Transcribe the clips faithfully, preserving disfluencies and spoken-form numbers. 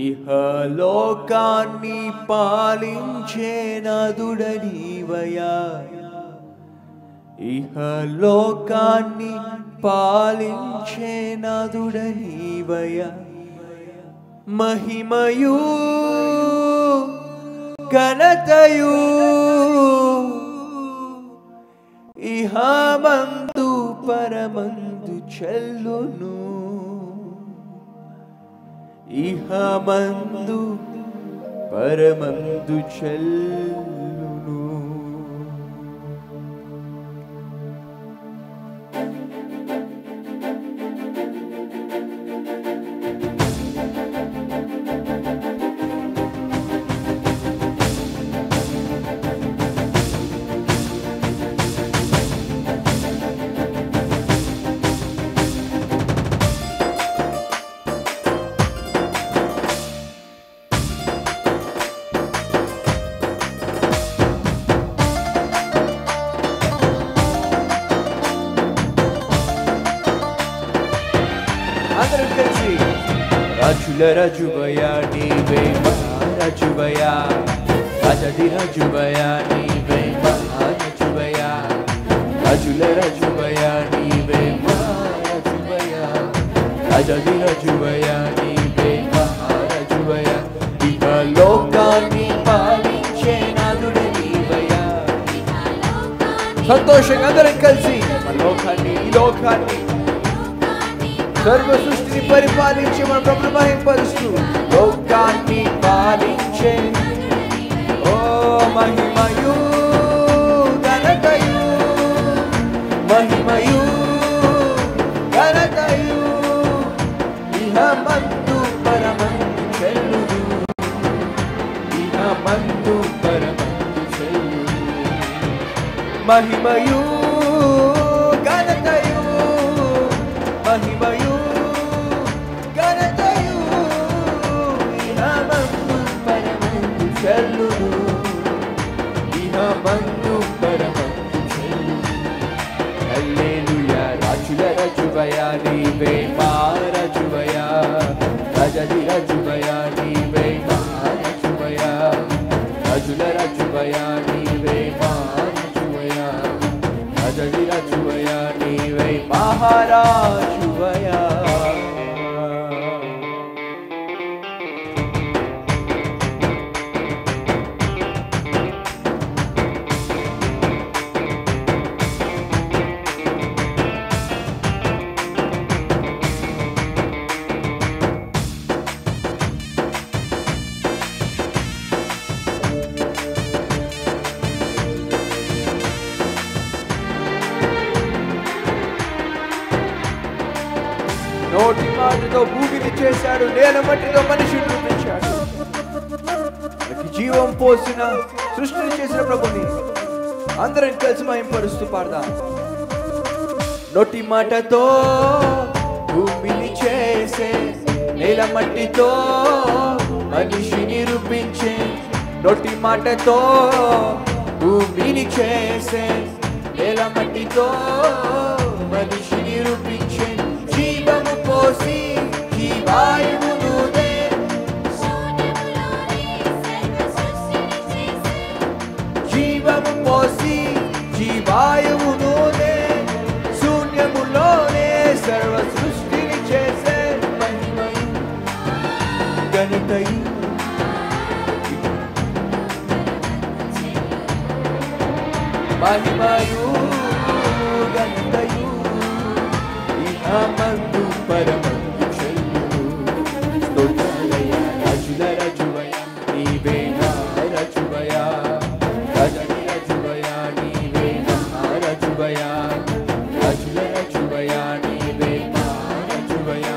ఇహలోకాన్ని పాలించేనదుడనీవయా ఇహలోకాన్ని పాలించేనదుడనీవయా మహిమయు ఘనతయు ఇహమందు పరమందు చెల్లును ఇహమందు పరమందు చెల్లును. రాజుల రాజువయా నీవే మహారాజువయా రాజాది రాజువయా నీవే మహారాజువయా రాజుల రాజువయా నీవే మహారాజువయా రాజాది రాజువయా నీవే మహారాజువయా ఇహలోకాన్ని పాలించేనాథుడు నీవయా. సంతోషంగా అందరం కలిసి లోకాన్ని ఈ లోకాన్ని సర్వ సృష్టిని పరిపాలించి మన ప్రభుని మహింపరుస్తూ లోకాన్ని పాలించే ఓ మహిమయు ఘనతయు మహిమయు ఘనతయు ఇహమందు పరమందు చెల్లును ఇహమందు పరమందు చెల్లును మహిమయు ఘనతయు మహిమయు బంధు పరమందు చెల్లును. హల్లెలూయా రాజుల రాజువయా నీవే మహారాజువయా రాజాది రాజువయా నీవే మహారాజువయా రాజుల రాజువయా నీవే మహారాజువయా రాజాది రాజువయా నీవే మహారాజువయా. నోటి మాటతో భూమిని చేశాడు, నేల మట్టితో మనిషిని రూపించాడు, జీవం పోసిన సృష్టిని చేసిన ప్రభుని అందరం కలిసి మహింపరుస్తూ పాడదాం. నోటి మాటతో భూమిని చేసే, నేల మట్టితో మనిషిని రూపించే, నోటి మాటతో భూమిని చేసే, నేల మట్టితో మనిషిని రూపించే, జీవము పోసి జీవాయువును దే జీవము పోసి జీవాయువును దే శూన్యములోనే సర్వ సృష్టిని చేసే మహిమయు ఘనతయు మహిమయు ఘనతయు ఇహమందు పరమందు చెల్లును. స్తోత్రాలయా రాజుల రాజువయా నీవే మహారాజువయా రాజాది రాజువయా నీవే మహారాజువయా రాజుల రాజువయా నీవే మహారాజువయా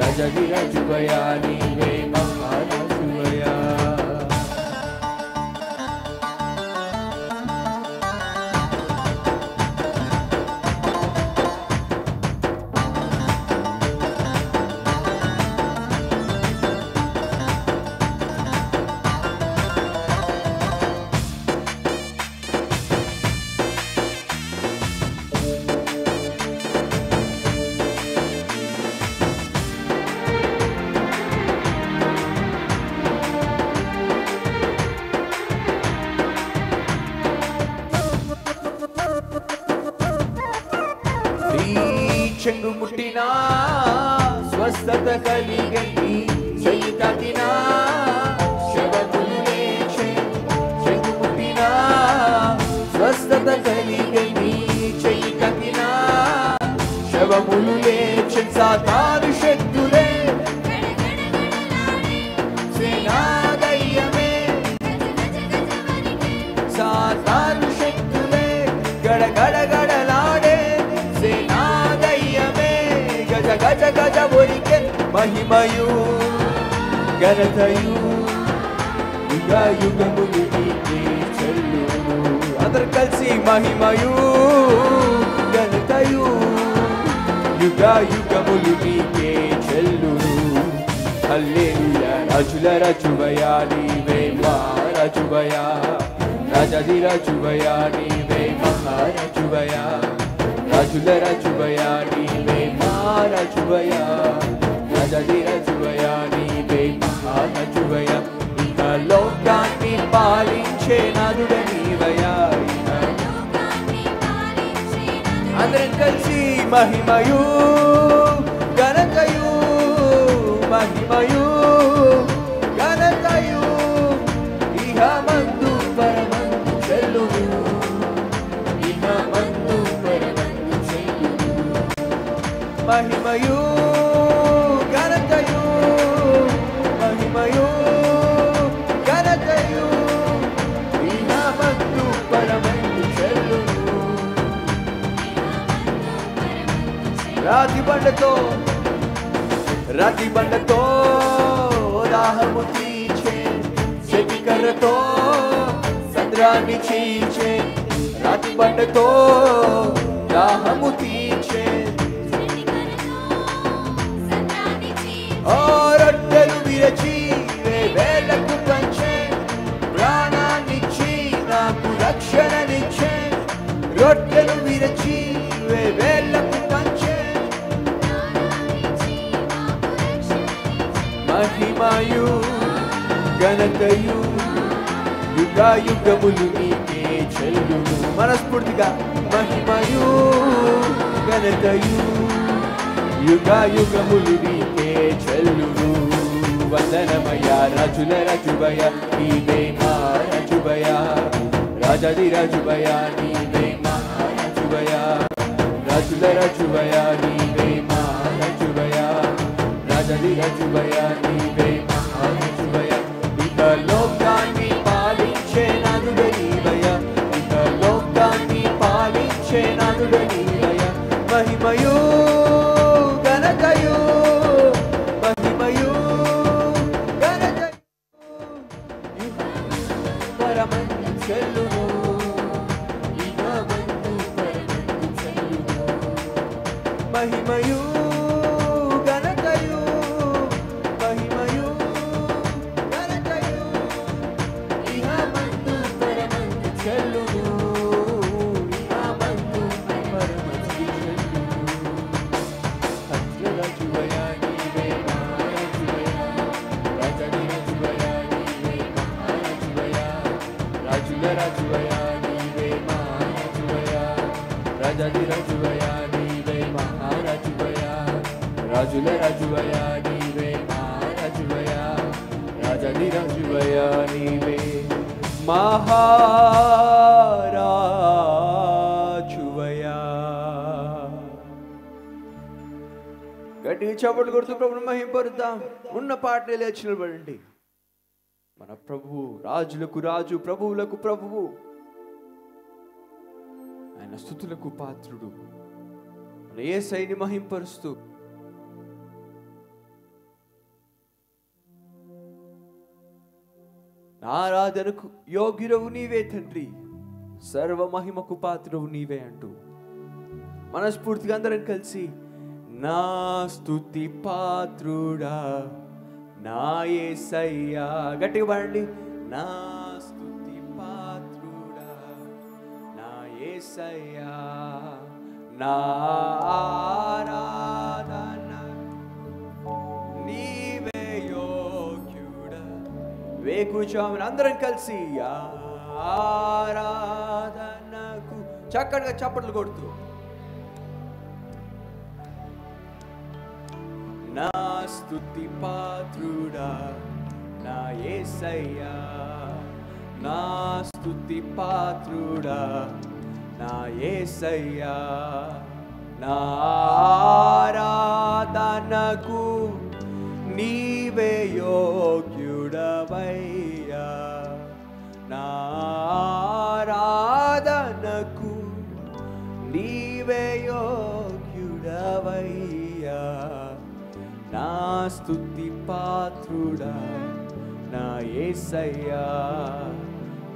రాజాది రాజువయా నీవే మహారాజువయా. செங்கு முட்டினா ஸ்வஸ்தத கலிகை செய்தாத்தினா செவகுலே செங்கு முட்டினா ஸ்வஸ்தத கலிகை செய்தாத்தினா செவகுலே செந்தார் செத்துலே சேனாதயமே சாதார் செத்துலே கட கட கடலாடே சேனாதயமே கஜ கஜ கஜ ஒலிக்க மகிமையு கனதையு யுக யுகமு நீக்கி செல்லுனு அதர் கல்சி மகிமையு கனதையு யுಗ ಯುಗಮುಲು ನೀಕೆ ಚೆಲ್ಲುರು ಹಲ್ಲೇಲೂಯ ರಾಜುಲ ರಾಜುವಯ ನೀವೇ ಮಹಾರಾಜುವಯ ರಾಜಾದಿ ರಾಜುವಯ ನೀವೇ ಮಹಾರಾಜುವಯ ರಾಜುಲ ರಾಜುವಯ ನೀವೇ ಮಹಾರಾಜುವಯ ರಾಜಾದಿ ರಾಜುವಯ ನೀವೇ ಮಹಾರಾಜುವಯ ಇಹ ಲೋಕಾನ್ನಿ ಪಾಲಿಂಚೆ ನಾದುಡ ನೀವಯ అందరం కలిసి మహిమయు ఘనతయు మహిమయు ఘనతయు ఇహ మందు పరమందు చెల్లును ఇహ మందు పరమందు చెల్లును మహిమయు ఘనతయు మహిమయు ఘనతయు ఇహ మందు పరమందు చెల్లును రాతి బండతో రాతి బండతో రాహము తీచే చెవి కర్రతో సంద్రాన్ని చీల్చే రాతి బండతో రాహము తీచే ఓ రొట్టెలు విరచి వేలకు పంచే ప్రాణాన్నిచ్చి నాకు రక్షణనిచ్చే రొట్టెలు విరచి వేలకు మహిమయు ఘనతయు యుగ యుగములు నీకే చెల్లును మనస్ఫూర్తిగా మహిమయు ఘనతయు యుగ యుగములు నీకే చెల్లును వందనమయ్యా రాజుల రాజువయ నీవే మహారాజువయ రాజాది రాజువయ నీవే మహారాజువయ రాజుల రాజువయ నీవే మహారాజువయ రాజాది రాజువయ నీవే మహారాజువయ ఇక లోకాన్ని పాలించే నాదుడ నీవయ ఇక లోకాన్ని పాలించే నాదుడ నీవయ మహిమయు ఘనతయు మహిమయు ఘనతయు ఇహ పరమందు చెల్లును ఇహ మందు పరమందు చెల్లును మహిమయు రాజుల రాజువయ నీవే మహారాజువయ రాజాది రాజువయ నీవే మహారాజువయ గట్టిగా చప్పట్లు కొడుతూ ప్రభువుని మహిమపరుద్దాం. ఉన్న పాటలే లేచి నిలబడండి. మన ప్రభువు రాజులకు రాజు, ప్రభువులకు ప్రభువు, ఆయన స్తుతులకు పాత్రుడు. యేసయ్యని మహింపరుస్తూ ఆరాధనకు యోగ్యుడవు నీవే తండ్రి, సర్వ మహిమకు పాత్రుడవు నీవే అంటూ మనస్ఫూర్తిగా అందరం కలిసి నా స్తుతి పాత్రుడా నా యేసయ్యా గట్టిగా పాడండి. నా స్తుతి పాత్రుడా నా యేసయ్యా నా ఆరాధన నీవే యోగ్యుడా వేకుజామున అందరం కలిసి ఆరాధనకు చక్కగా చప్పట్లు కొడుతూ ना स्तुति पात्रुड़ा ना येसय्या ना स्तुति पात्रुड़ा ना येसय्या ना आराधनकु नीवे योग्युडवैया ना आराधनकु नीवे योग्युडवैया ना स्तुति पात्रुडा ना येसय्या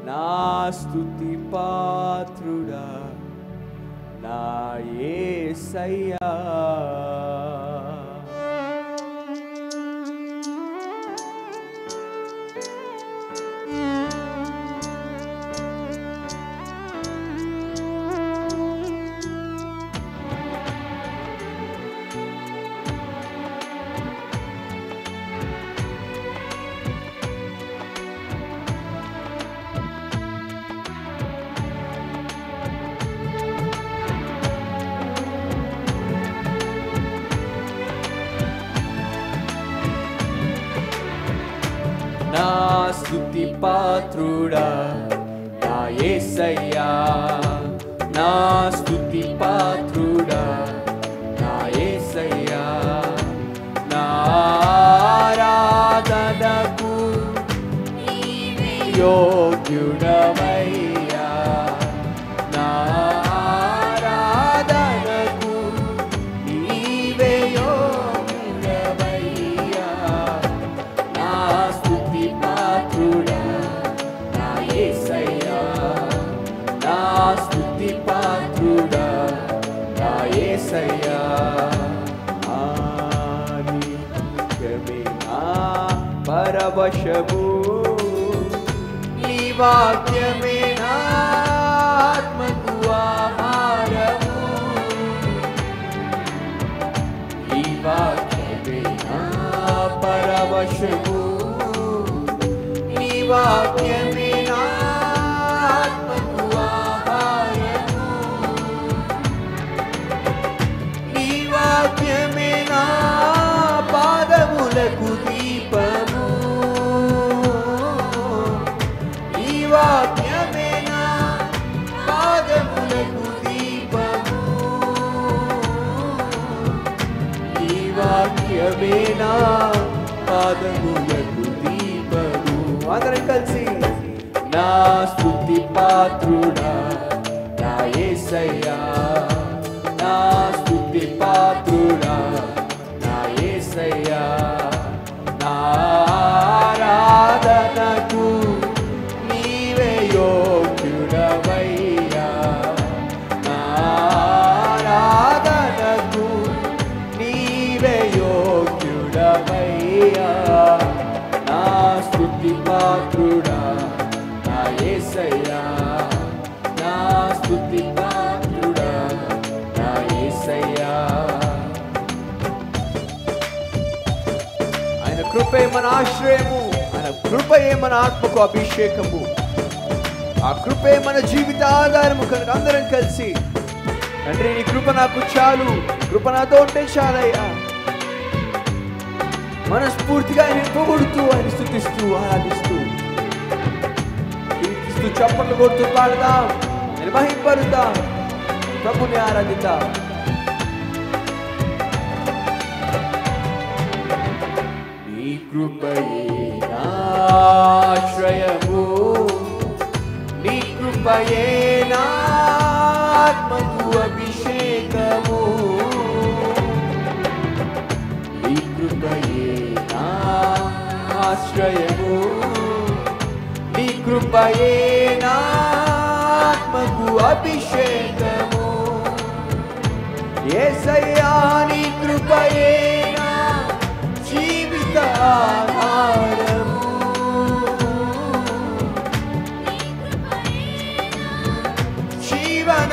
ना स्तुति पात्रुडा ना येसय्या स्तुति पात्रुड़ा ना येसय्या ना स्तुति पात्रुड़ा ना येसय्या ना आराधनकु नीवे योग्युडवैया ना आराधनकु नीवे योग्युडवैया ना स्तुति पात्रुड़ा ना येसय्या ना स्तुति पात्रुड़ा ना येसय्या आदिमे ना परवशमु नी वाक्यमे ना आत्मकु आहारमु नी वाक्यमे ना परवशमु वाक्यमे ना आत्मकु आहारमु नी वाक्यमे ना पादमुलकु दीपमु नी वाक्यमे ना पादमुलकु दीपमु नी वाक्यमे ना पादमुलकु दीपमु आदर कलसी ना स्तुति पात्रुड़ा ना येसय्या ना स्तुति पात्रुड़ा ना येसय्या ना आराधनकु नीवे योग्युडवैया ना आराधनकु नीवे योग्युडवैया ना स्तुति पात्रुड़ा ना येसय्या ना स्तुति पात्रुड़ा ना येसय्या आयन कृपये मन आश्रयमु आयन कृपये मन आत्मको अभिषेकमु आ कृपये मन जीवित आधारमु कनुक अंदरं कलिसि तंड्री नी कृप नाकु चालु कृप नातो उंटे चालय्या మనస్ఫూర్తిగా ఆయన పొగుడుతూ ఆయన స్తుతిస్తూ ఆరాధిస్తూ స్తుతిస్తూ చప్పట్లు కొడుతూ పాడదాం నిర్వహింపరుద్దాం ప్రభుని ఆరాధిద్దాం నీ కృపయే నా ఆశ్రయము నీ కృపయే నా ఆత్మకు అభిషేకము నీ కృపయే आश्रयमु नी कृपये ना आत्मकु अभिषेकमु येसय्या नी कृपये ना जीवित आधारमु जीवन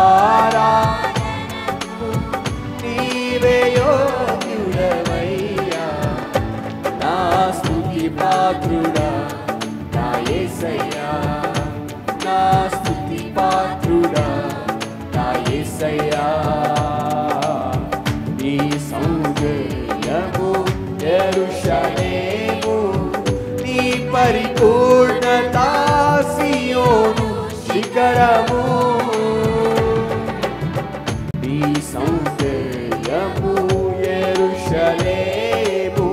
ఆరాధనకు నీవే యోగ్యుడవయ్యా నా స్తుతి పాత్రుడా నా యేసయ్యా నా స్తుతి పాత్రుడా నా యేసయ్యా పరిపూర్ణతా సియోను శిఖరము నీ సౌందర్యము యెరూషలేము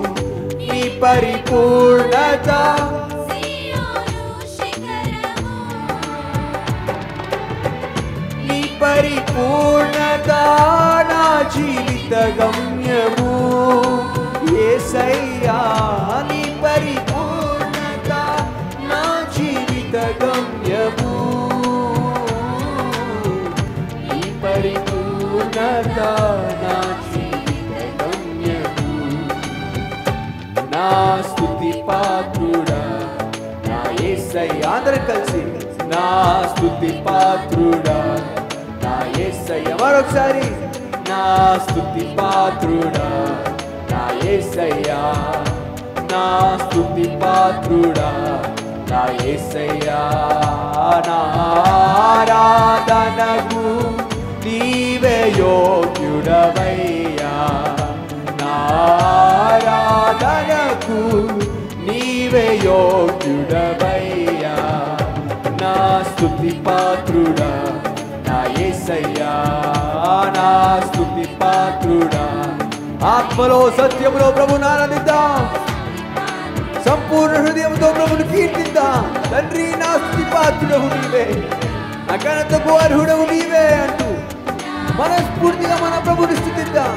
నీ పరిపూర్ణతా సియోను శిఖరము నీ పరిపూర్ణతా నా జీవిత గమ్యము యేసయ్యా నీ పరిపూర్ణ గమ్యము నీ పరిపూర్ణత నా జీవిత గమ్యము నా స్తుతి పాత్రుడా నా యేసయ్యా అందరం కలిసి నా స్తుతి పాత్రుడా నా యేసయ్యా మరొకసారి నా స్తుతి పాత్రుడా నా యేసయ్యా నా స్తుతి పాత్రుడా నా యేసయ్యా నా ఆరాధనకు నీవే యోగ్యుడవయ్యా నా ఆరాధనకు నీవే యోగ్యుడవయ్యా నా స్తుతి పాత్రుడా నా యేసయ్యా నా స్తుతి పాత్రుడా ఆత్మలో సత్యములో ప్రభువును ఆరాధిద్దాం సంపూర్ణ హృదయంతో ప్రభువును కీర్తిద్దాం తండ్రి నా స్తుతి పాత్రుడవు నీవే అఘనతకు అర్హుడవు నీవే అంటూ మనస్ఫూర్తిగా మన ప్రభువును స్తుతిద్దాం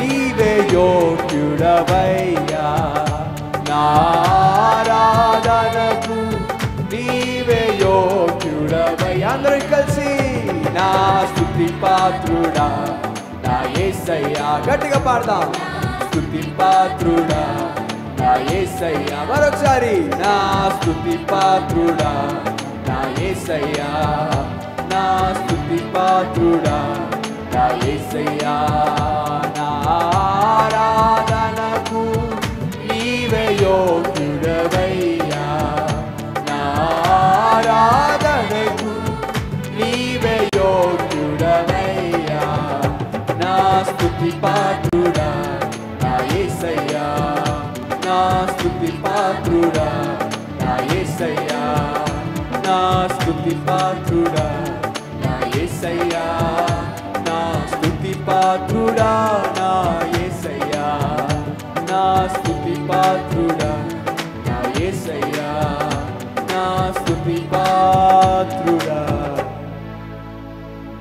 నీవే యోగ్యుడవయ్యా నా ఆరాధనకు నీవే యోగ్యుడవయ్యా అందరం కలిసి నా స్తుతి పాత్రుడా నా యేసయ్యా గట్టిగా పాడదాం స్తుతి పాత్రుడా నా యేసయ్యా మరొకసారి నా స్తుతి పాత్రుడా నా యేసయ్యా నా స్తుతి పాత్రుడా నా యేసయ్యా నా ఆరాధనకు నీవే యోగ్యుడవయ్యా నా ఆరాధనకు నీవే యోగ్యుడవయ్యా నా స్తుతి పాత్రుడా నా యేసయ్యా నా స్తుతి పాత్రుడా నా యేసయ్యా నా స్తుతి పాత్రుడా నా యేసయ్యా నా స్తుతి పాత్రుడా నా యేసయ్యా నా స్తుతి పాత్రుడా నా యేసయ్యా నా స్తుతి పాత్రుడా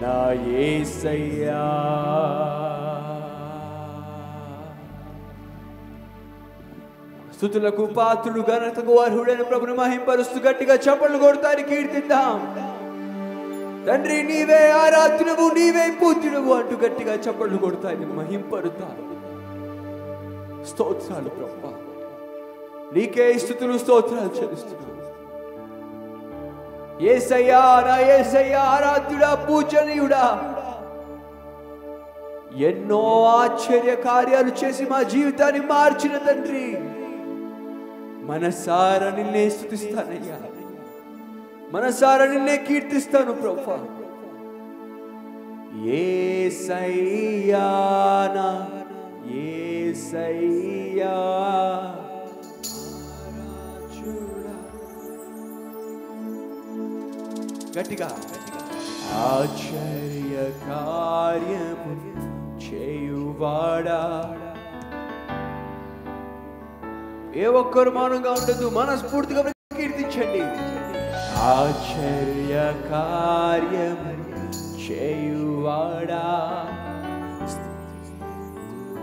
నా యేసయ్యా స్తుతులకు పాత్రుడు ఘనతకు అర్హుడైన ప్రభువును మహింపరుస్తూ గట్టిగా చప్పట్లు కొడతారు కీర్తిద్దాం తండ్రి నీవే ఆరాధ్యుడవు నీవే పూజ్యుడవు అంటూ గట్టిగా చప్పట్లు కొడతారు మహింపరుతారు స్తోత్రాలు ప్రభువా నీకే స్తుతులు స్తోత్రాలు చెల్లిస్తున్నాను యేసయ్యా నా యేసయ్యా ఆరాధ్యుడా పూజనీయుడా ఎన్నో ఆశ్చర్య కార్యాలు చేసి మా జీవితాన్ని మార్చిన తండ్రి మనసారా నిన్నే స్తుతిస్తానయ్యా మనసారా నిన్నే కీర్తిస్తాను ప్రభువా యేసయ్యా నా యేసయ్యా ఆరాధ్యుడా గట్టిగా ఆశ్చర్య కార్యము చేయువాడా ఏ ఒక్కరు మౌనంగా ఉండదు మనస్ఫూర్తిగా కీర్తించండి ఆశ్చర్య కార్యము చేయువాడా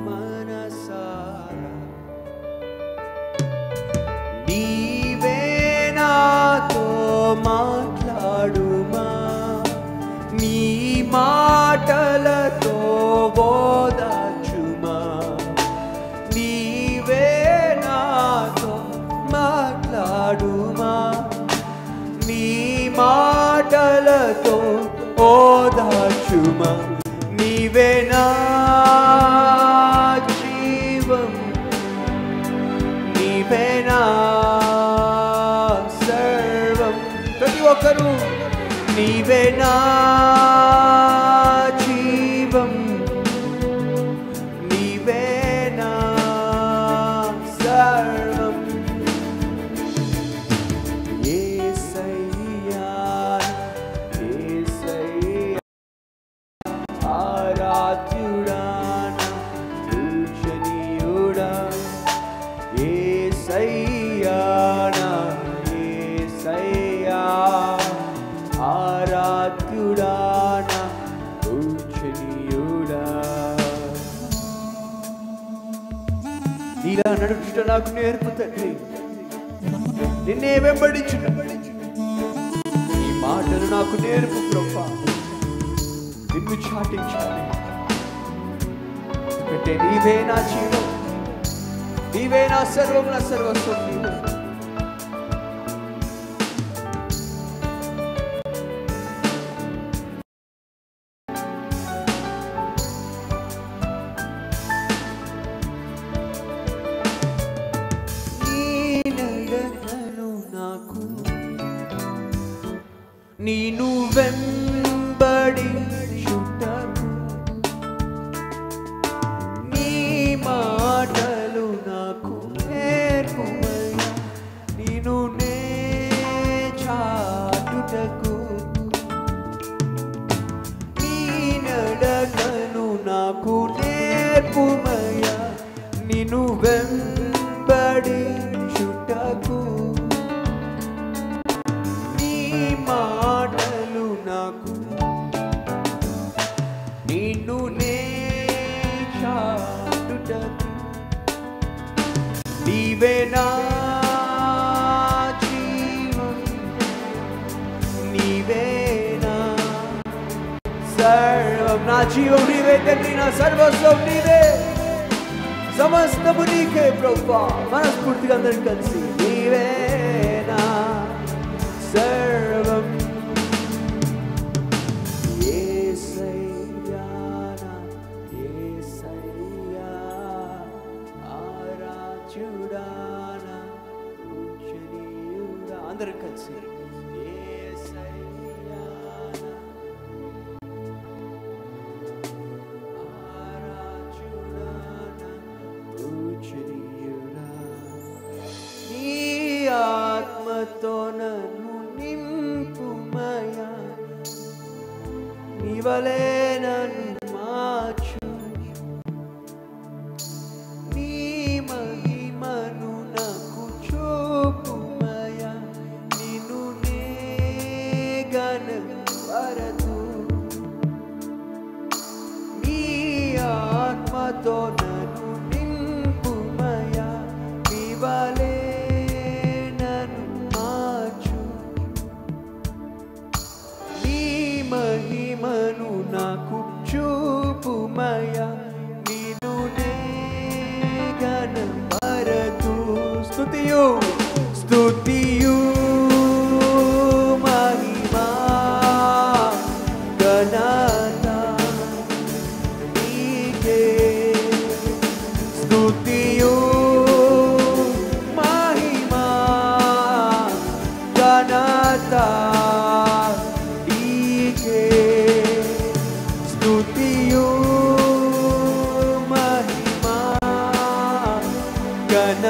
మనసారా నీవే నాతో మాట్లాడుమా నీ మాటలతో ఓదార్చుమా జీవమ నీవేనా జీవం నీవేనా సర్వం ప్రతి ఒక్కరూ నీవేనా జీవం నీవేనా సర్వం యేసయ్యా యేసయ్యా ఆరాధ్యుడా పూజనీయుడా యేసయ్యా నా యేసయ్యా आराध्युडाना पूजनीयुडा नीला नडुचुट नाकु नेर्पु तंड्री निन्ने वेंबडिंचुट नी माटलु नाकु नेर्पु प्रभुवा निन्नु चाटिंचानु कंटे नीवे ना जीवं नीवे ना सर्वं ना सर्वस्वं नीवे नीनु वेंबडी चुटकु नी माटलु नाकु नेर्पुवय्या नीनु ने चाटुटकु नी नडकनु नाकु नेर्पुवय्या नीनु वेंबडी चुटकु नी मा నీవే నా జీవం నీవే నా సర్వం నా జీవం నీవే తండ్రి నా సర్వస్వం నీవే సమస్తము నీకే ప్రభువా మనస్ఫూర్తిగా అందరం కలిసి నీవే నా సర్వం ఆత్మతో నన్ను నింపుమయా నీవలే నన్ను మార్చు నీ మహిమను నాకు చూపుమయా నిన్ను నే గణపరతు నీ ఆత్మతో నన్ను నింపుమయా నీవలే మహిమను నాకు చూపుమయా నిన్ను నే గణపరతు స్తుతియు స్తుతియు మహిమా ఘనత నీకే స్తుతియు మహిమా ఘనత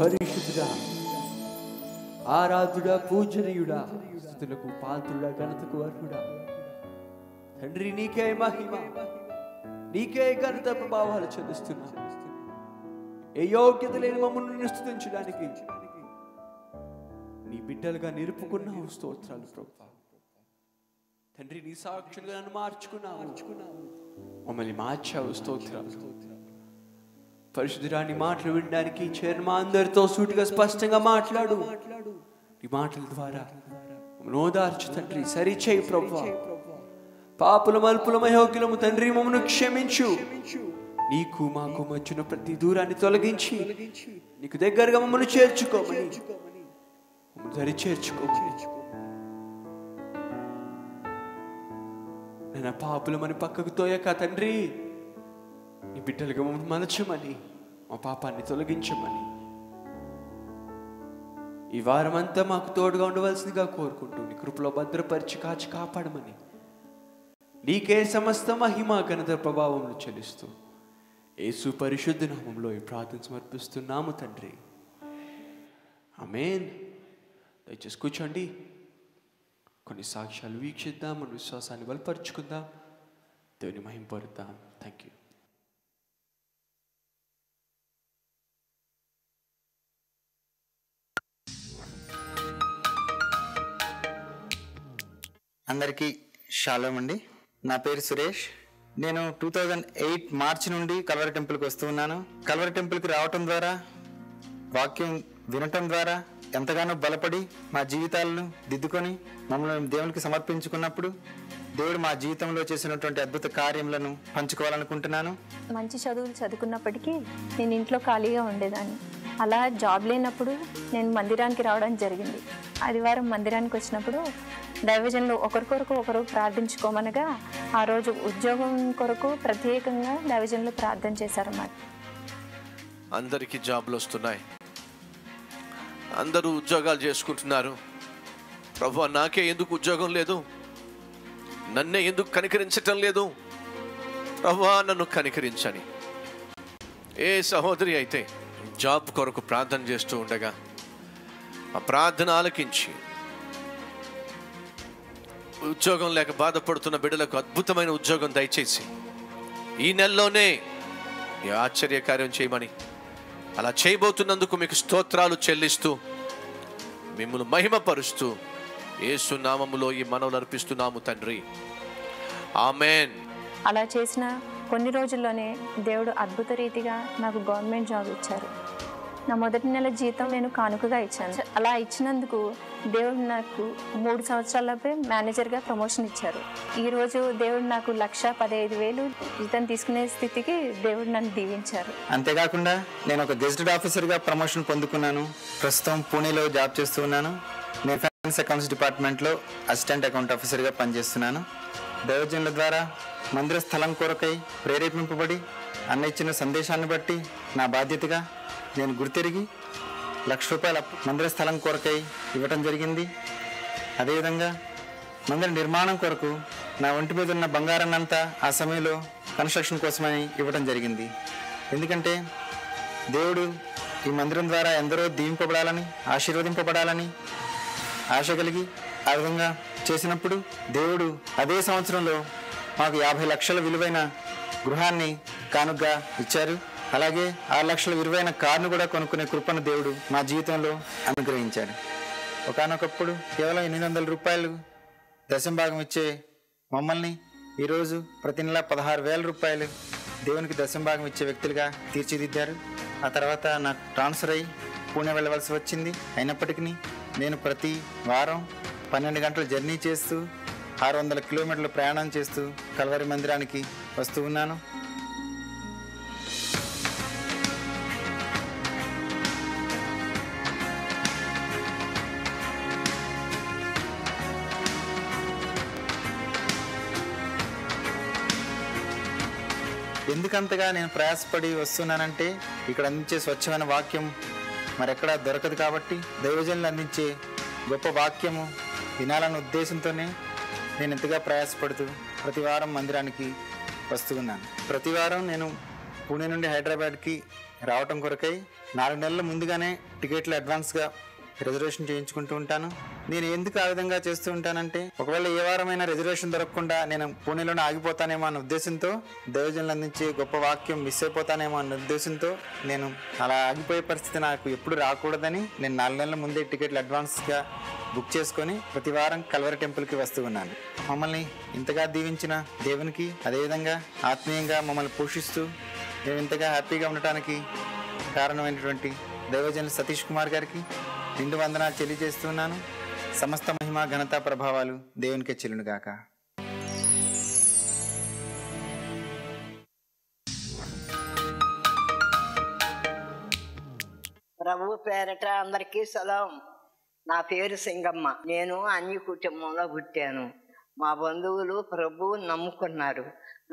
పరిశుద్ధుడా ఆరాధుడా పూజనీయుడా స్తుతులకు పాత్రుడా ఘనతకు అర్హుడా తండ్రి నీకే మహిమ నీకే ఘనత ప్రభావాలు చెందిస్తున్నా ఏ యోగ్యత లేని మమ్మల్ని స్తుతించడానికి బిడ్డలుగా నిలుపుకున్నావు. స్తోత్రాలు ప్రభువా. తండ్రి నీ సాక్షులుగా నన్ను మార్చుకున్నావు, మమ్మల్ని మార్చావు. స్తోత్రాలు. పరిశుద్ధురాని మాటలు వినడానికి చేరిన మా అందరితో సూటిగా స్పష్టంగా మాట్లాడు. ఈ మాటల ద్వారా ఓదార్చు తండ్రి, సరిచేయి ప్రభువా. పాపులం అల్పులం అయోగ్యులము తండ్రి, మమ్మను క్షమించు. నీకు మాకు మధ్యన ప్రతి దూరాన్ని తొలగించి నీకు దగ్గరగా మమ్మల్ని చేర్చుకోమని, సరి చేర్చుకోమని. నేను పాపులమని పక్కకు తోయక తండ్రి, నీ బిడ్డలుగా మమ్మల్ని మలచమని, మా పాపాన్ని తొలగించమని ఈ వారం అంతా మాకు తోడుగా ఉండవలసిందిగా కోరుకుంటూ నీ కృపలో భద్రపరిచి కాచి కాపాడమని, నీకే సమస్త మహిమ ఘనత ప్రభావంలో చెల్లిస్తూ యేసు పరిశుద్ధ నామంలో ఈ ప్రార్థన సమర్పిస్తున్నాము తండ్రి. ఆమేన్. దయచేసి కూర్చోండి. కొన్ని సాక్ష్యాలు వీక్షిద్దాం, మన విశ్వాసాన్ని బలపరుచుకుందాం, దేవుని మహింపరుద్దాం. Thank you. అందరికీ షాలోమ్ అండి. నా పేరు సురేష్. నేను టూ థౌజండ్ ఎయిట్ మార్చి నుండి కల్వరి టెంపుల్కి వస్తూ ఉన్నాను. కల్వరి టెంపుల్కి రావటం ద్వారా, వాక్యం వినటం ద్వారా ఎంతగానో బలపడి మా జీవితాలను దిద్దుకొని మమ్మల్ని దేవునికి సమర్పించుకున్నప్పుడు దేవుడు మా జీవితంలో చేసినటువంటి అద్భుత కార్యములను పంచుకోవాలనుకుంటున్నాను. మంచి చదువులు చదువుకున్నప్పటికీ నేను ఇంట్లో ఖాళీగా ఉండేదాన్ని. అలా జాబ్ లేనప్పుడు నేను మందిరానికి రావడం జరిగింది. ఆదివారం మందిరానికి వచ్చినప్పుడు దైవజనులు ఒకరికొరకు ఒకరు ప్రార్థించుకోమనగా ఆ రోజు ఉద్యోగం కొరకు ప్రత్యేకంగా దైవజనులు ప్రార్థన చేశారు. మరి అందరికీ జాబ్లు వస్తున్నాయి, అందరూ ఉద్యోగాలు చేసుకుంటున్నారు. ప్రభువా, నాకే ఎందుకు ఉద్యోగం లేదు? నన్నే ఎందుకు కనికరించటం లేదు? ప్రభువా నన్ను కనికరించని ఏ సహోదరి అయితే జాబ్ కొరకు ప్రార్థన చేస్తూ ఉండగా ఆ ప్రార్థన ఆలకించి ఉద్యోగం లేక బాధపడుతున్న బిడ్డలకు అద్భుతమైన ఉద్యోగం దయచేసి ఈ నెలలోనే ఆశ్చర్యకార్యం చేయమని, అలా చేయబోతున్నందుకు మీకు స్తోత్రాలు చెల్లిస్తూ మిమ్మల్ని మహిమపరుస్తూ యేసు నామములో ఈ మనవులు అర్పిస్తున్నాము తండ్రి. ఆమేన్. అలా చేసిన కొన్ని రోజుల్లోనే దేవుడు అద్భుత రీతిగా నాకు గవర్నమెంట్ జాబ్ ఇచ్చారు. నా మొదటి నెల జీతం నేను కానుకగా ఇచ్చాను. అలా ఇచ్చినందుకు దేవుడు నాకు మూడు సంవత్సరాలపై మేనేజర్గా ప్రమోషన్ ఇచ్చారు. ఈరోజు దేవుడు నాకు లక్ష పదహైదు వేలు జీతం తీసుకునే స్థితికి దేవుడు నన్ను దీవించారు. అంతేకాకుండా నేను ఒక గెజిటెడ్ ఆఫీసర్గా ప్రమోషన్ పొందుకున్నాను. ప్రస్తుతం పూణేలో జాబ్ చేస్తూ ఉన్నాను. నేను ఫైనాన్స్ అకౌంట్స్ డిపార్ట్మెంట్లో అసిస్టెంట్ అకౌంట్ ఆఫీసర్గా పనిచేస్తున్నాను. దైవజనుల ద్వారా మందిర స్థలం కొరకై ప్రేరేపింపబడి అన్న ఇచ్చిన సందేశాన్ని బట్టి నా బాధ్యతగా నేను గుర్తిరిగి లక్ష రూపాయల మందిర స్థలం కొరకై ఇవ్వటం జరిగింది. అదేవిధంగా మందిర నిర్మాణం కొరకు నా ఒంటి మీద ఉన్న బంగారాన్ని అంతా ఆ సమయంలో కన్స్ట్రక్షన్ కోసమని ఇవ్వటం జరిగింది. ఎందుకంటే దేవుడు ఈ మందిరం ద్వారా ఎందరో దీవింపబడాలని, ఆశీర్వదింపబడాలని ఆశ కలిగి ఆ విధంగా చేసినప్పుడు దేవుడు అదే సంవత్సరంలో మాకు యాభై లక్షల విలువైన గృహాన్ని కానుకగా ఇచ్చారు. అలాగే ఆరు లక్షల విలువైన కారును కూడా కొనుక్కునే కృపను దేవుడు మా జీవితంలో అనుగ్రహించాడు. ఒకానొకప్పుడు కేవలం ఎనిమిది వందల రూపాయలు దశం భాగం ఇచ్చే మమ్మల్ని ఈరోజు ప్రతి నెల పదహారు వేల రూపాయలు దేవునికి దశం భాగం ఇచ్చే వ్యక్తులుగా తీర్చిదిద్దారు. ఆ తర్వాత నాకు ట్రాన్స్ఫర్ అయ్యి పూణే వెళ్ళవలసి వచ్చింది. అయినప్పటికీ నేను ప్రతి వారం పన్నెండు గంటలు జర్నీ చేస్తూ ఆరు వందల కిలోమీటర్ల ప్రయాణం చేస్తూ కల్వరి మందిరానికి వస్తూ ఉన్నాను. ఎందుకంతగా నేను ప్రయాసపడి వస్తున్నానంటే ఇక్కడ అందించే స్వచ్ఛమైన వాక్యం మరెక్కడా దొరకదు కాబట్టి దైవజనులు అందించే గొప్ప వాక్యము వినాలన్న ఉద్దేశంతోనే నేను ఎంతగా ప్రయాసపడుతూ ప్రతి వారం మందిరానికి వస్తూ ఉన్నాను. ప్రతి వారం నేను పూణే నుండి హైదరాబాద్కి రావటం కొరకై నాలుగు నెలల ముందుగానే టికెట్లు అడ్వాన్స్గా రిజర్వేషన్ చేయించుకుంటూ ఉంటాను. నేను ఎందుకు ఆ విధంగా చేస్తూ ఉంటానంటే, ఒకవేళ ఏ వారమైనా రిజర్వేషన్ దొరకకుండా నేను పూణేలోనే ఆగిపోతానేమో అన్న ఉద్దేశంతో, దైవజనులు అందించే గొప్ప వాక్యం మిస్ అయిపోతానేమో అన్న ఉద్దేశంతో నేను అలా ఆగిపోయే పరిస్థితి నాకు ఎప్పుడు రాకూడదని నేను నాలుగు నెలల ముందే టికెట్లు అడ్వాన్స్గా బుక్ చేసుకొని ప్రతి వారం కల్వరి టెంపుల్కి వస్తూ ఉన్నాను. మమ్మల్ని ఇంతగా దీవించిన దేవునికి, అదేవిధంగా ఆత్మీయంగా మమ్మల్ని పోషిస్తూ మేము ఇంతగా హ్యాపీగా ఉండటానికి కారణమైనటువంటి దైవజనులు సతీష్ కుమార్ గారికి రెండు వందనాలు తెలియజేస్తున్నాను. సమస్త మహిమ ఘనత ప్రభావాలు దేవునికే చెల్లునుగాక. ప్రభువు పేరట అందరికీ సలాం. నా పేరు సింగమ్మ. నేను అన్య కుటుంబంలో పుట్టాను. మా బంధువులు ప్రభువు నమ్ముకున్నారు,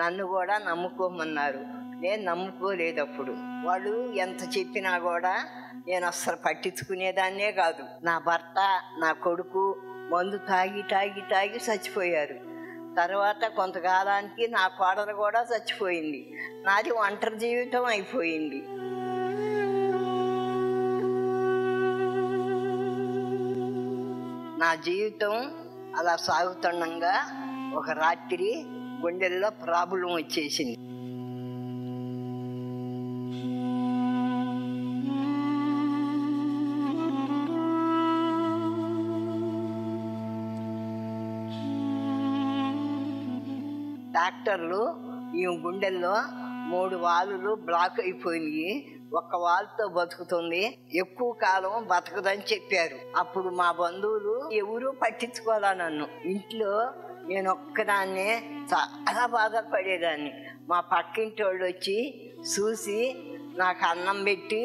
నన్ను కూడా నమ్ముకోమన్నారు. నేను నమ్ముకోలేదు. అప్పుడు వాళ్ళు ఎంత చెప్పినా కూడా నేను అస్సలు పట్టించుకునేదాన్నే కాదు. నా భర్త, నా కొడుకు మందు తాగి తాగి తాగి చచ్చిపోయారు. తర్వాత కొంతకాలానికి నా కోడలు కూడా చచ్చిపోయింది. నాది ఒంటరి జీవితం అయిపోయింది. నా జీవితం అలా సాగుతుండగా ఒక రాత్రి గుండెల్లో ప్రాబ్లం వచ్చేసింది. డాక్టర్లు ఈ గుండెల్లో మూడు వాలులు బ్లాక్ అయిపోయినాయి, ఒక్క వాళ్ళతో బతుకుతుంది, ఎక్కువ కాలం బతకదని చెప్పారు. అప్పుడు మా బంధువులు ఎవరూ పట్టించుకోవాలా నన్ను. ఇంట్లో నేను ఒక్కదాన్నే చాలా బాధపడేదాన్ని. మా పక్కింటి వాళ్ళు వచ్చి చూసి, నాకు అన్నం పెట్టి,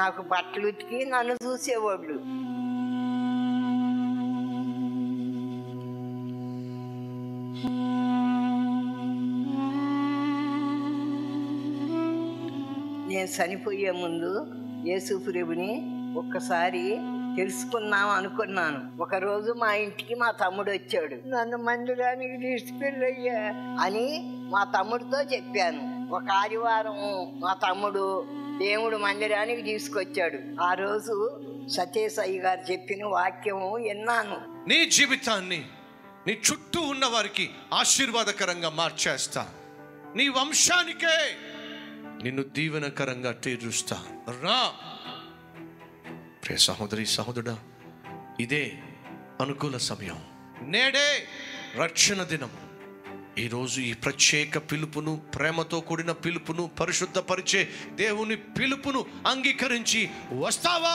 నాకు బట్టలు ఉతికి నన్ను చూసేవాళ్ళు. నేను చనిపోయే ముందు యేసు ప్రభుని ఒక్కసారి తెలుసుకున్నాం అనుకున్నాను. ఒకరోజు మా ఇంటికి మా తమ్ముడు వచ్చాడు. నన్ను మందిరానికి తీసుకెళ్ళయ్యా అని మా తమ్ముడితో చెప్పాను. ఒక ఆదివారం మా తమ్ముడు దేవుడు మందిరానికి తీసుకొచ్చాడు. ఆ రోజు సత్యసాయి గారు చెప్పిన వాక్యము విన్నాను. నీ జీవితాన్ని నీ చుట్టూ ఉన్న వారికి ఆశీర్వాదకరంగా మార్చేస్తా, నీ వంశానికే నిన్ను దీవెనకరంగా తీరుస్తా రా. ప్రియ సహోదరి సహోదరుడా, ఇదే అనుకూల సమయం. నేడే రక్షణ దినం. ఈరోజు ఈ ప్రత్యేక పిలుపును, ప్రేమతో కూడిన పిలుపును, పరిశుద్ధపరిచే దేవుని పిలుపును అంగీకరించి వస్తావా?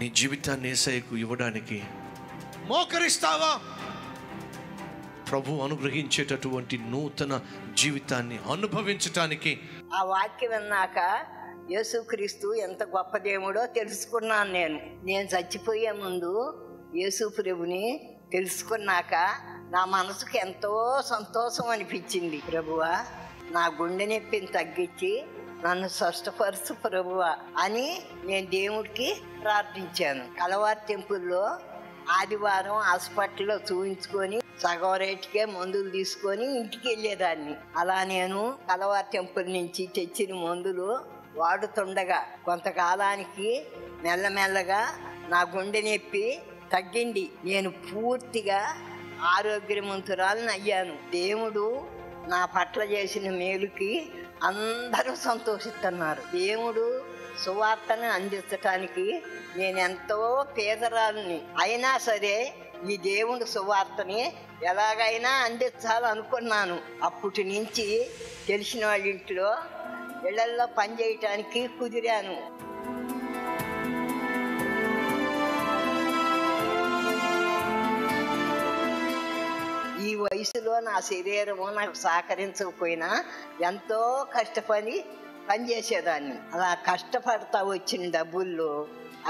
నీ జీవితాన్ని యేసయ్యకు ఇవ్వడానికి మోకరిస్తావా? ప్రభు అనుగ్రహించేటటువంటి నూతన జీవితాన్ని అనుభవించటానికి. ఆ వాక్యం విన్నాక యేసుక్రీస్తు ఎంత గొప్ప దేవుడో తెలుసుకున్నాను. నేను నేను చచ్చిపోయే ముందు యేసు ప్రభుని తెలుసుకున్నాక నా మనసుకు ఎంతో సంతోషం అనిపించింది. ప్రభువా, నా గుండె నొప్పిని తగ్గించి నన్ను స్వస్థపరచు ప్రభువా అని నేను దేవుడికి ప్రార్థించాను. కలవారి టెంపుల్లో ఆదివారం హాస్పిటల్లో చూపించుకొని సగం రేటుకే మందులు తీసుకొని ఇంటికి వెళ్ళేదాన్ని. అలా నేను కలవారి టెంపుల్ నుంచి తెచ్చిన మందులు వాడుతుండగా కొంతకాలానికి మెల్లమెల్లగా నా గుండె నొప్పి తగ్గింది. నేను పూర్తిగా ఆరోగ్యవంతురాలని అయ్యాను. దేవుడు నా పట్ల చేసిన మేలుకి అందరూ సంతోషిస్తున్నారు. దేవుడు సువార్తను అందించటానికి నేను ఎంతో పేదరాలని, అయినా సరే ఈ దేవుని సువార్తని ఎలాగైనా అందించాలనుకున్నాను. అప్పటి నుంచి తెలిసిన వాళ్ళ ఇంట్లో ఇళ్లల్లో పనిచేయటానికి కుదిరాను. ఈ వయసులో నా శరీరము నాకు సహకరించకపోయినా ఎంతో కష్టపడి పనిచేసేదాన్ని. అలా కష్టపడతా వచ్చిన డబ్బుల్లో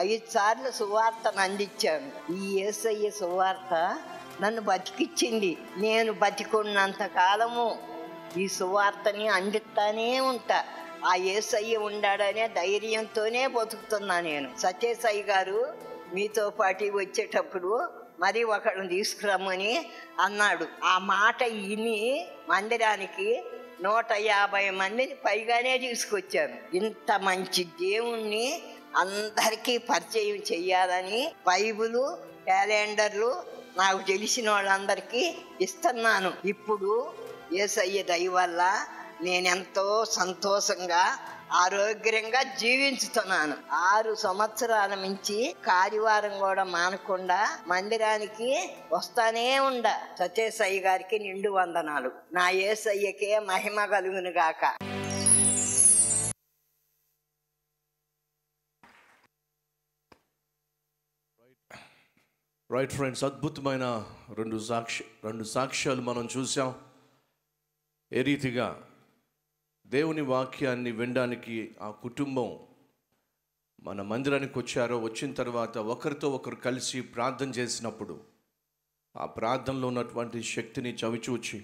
ఐదు సార్లు సువార్తను అందించాను. ఈ యేసయ్య సువార్త నన్ను బతికిచ్చింది. నేను బతికున్నంత కాలము ఈ సువార్తని అందిస్తానే ఉంటా. ఆ యేసయ్య ఉండాడనే ధైర్యంతోనే బతుకుతున్నా నేను. సత్యసాయి గారు మీతో పాటు వచ్చేటప్పుడు మరి ఒకళ్ళని తీసుకురమ్మని అన్నాడు. ఆ మాట విని మందిరానికి నూట యాభై మందిని పైగానే తీసుకొచ్చాను. ఇంత మంచి దేవుణ్ణి అందరికీ పరిచయం చెయ్యాలని బైబిలు క్యాలెండర్లు నాకు తెలిసిన వాళ్ళందరికీ ఇస్తున్నాను. ఇప్పుడు యేసయ్య దయ వల్ల నేనెంతో సంతోషంగా ఆరోగ్యంగా జీవించుతున్నాను. ఆరు సంవత్సరాల నుంచి కార్యవారం కూడా మానకుండా మందిరానికి వస్తానే ఉండ. సత్యసాయి గారికి నిండు వందనాలు. నా యేసయ్యకే మహిమ కలుగును గాక. రైట్ ఫ్రెండ్స్, అద్భుతమైన రెండు సాక్ష రెండు సాక్ష్యాలు మనం చూసాం. ఏ రీతిగా దేవుని వాక్యాన్ని వినడానికి ఆ కుటుంబం మన మందిరానికి వచ్చారో, వచ్చిన తర్వాత ఒకరితో ఒకరు కలిసి ప్రార్థన చేసినప్పుడు ఆ ప్రార్థనలో ఉన్నటువంటి శక్తిని చవిచూచి,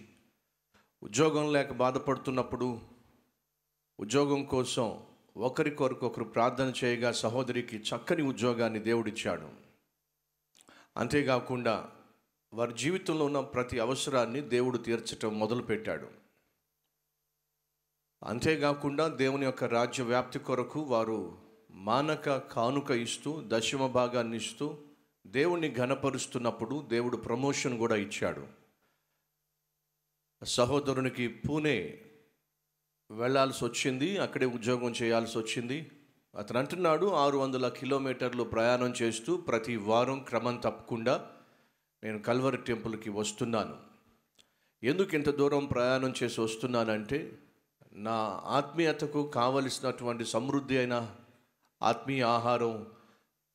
ఉద్యోగం లేక బాధపడుతున్నప్పుడు ఉద్యోగం కోసం ఒకరికొరకొకరు ప్రార్థన చేయగా సహోదరికి చక్కని ఉద్యోగాన్ని దేవుడిచ్చాడు. అంతేకాకుండా వారి జీవితంలో ఉన్న ప్రతి అవసరాన్ని దేవుడు తీర్చటం మొదలుపెట్టాడు. అంతేకాకుండా దేవుని యొక్క రాజ్య వ్యాప్తి కొరకు వారు మానక కానుక ఇస్తూ, దశమ భాగాన్ని ఇస్తూ దేవుణ్ణి ఘనపరుస్తున్నప్పుడు దేవుడు ప్రమోషన్ కూడా ఇచ్చాడు. సహోదరునికి పూణే వెళ్లాల్సి వచ్చింది, అక్కడే ఉద్యోగం చేయాల్సి వచ్చింది. అతను అంటున్నాడు, ఆరు వందల కిలోమీటర్లు ప్రయాణం చేస్తూ ప్రతి వారం క్రమం తప్పకుండా నేను కల్వరి టెంపుల్కి వస్తున్నాను. ఎందుకు ఇంత దూరం ప్రయాణం చేసి వస్తున్నానంటే నా ఆత్మీయతకు కావలసినటువంటి సమృద్ధి అయిన ఆత్మీయ ఆహారం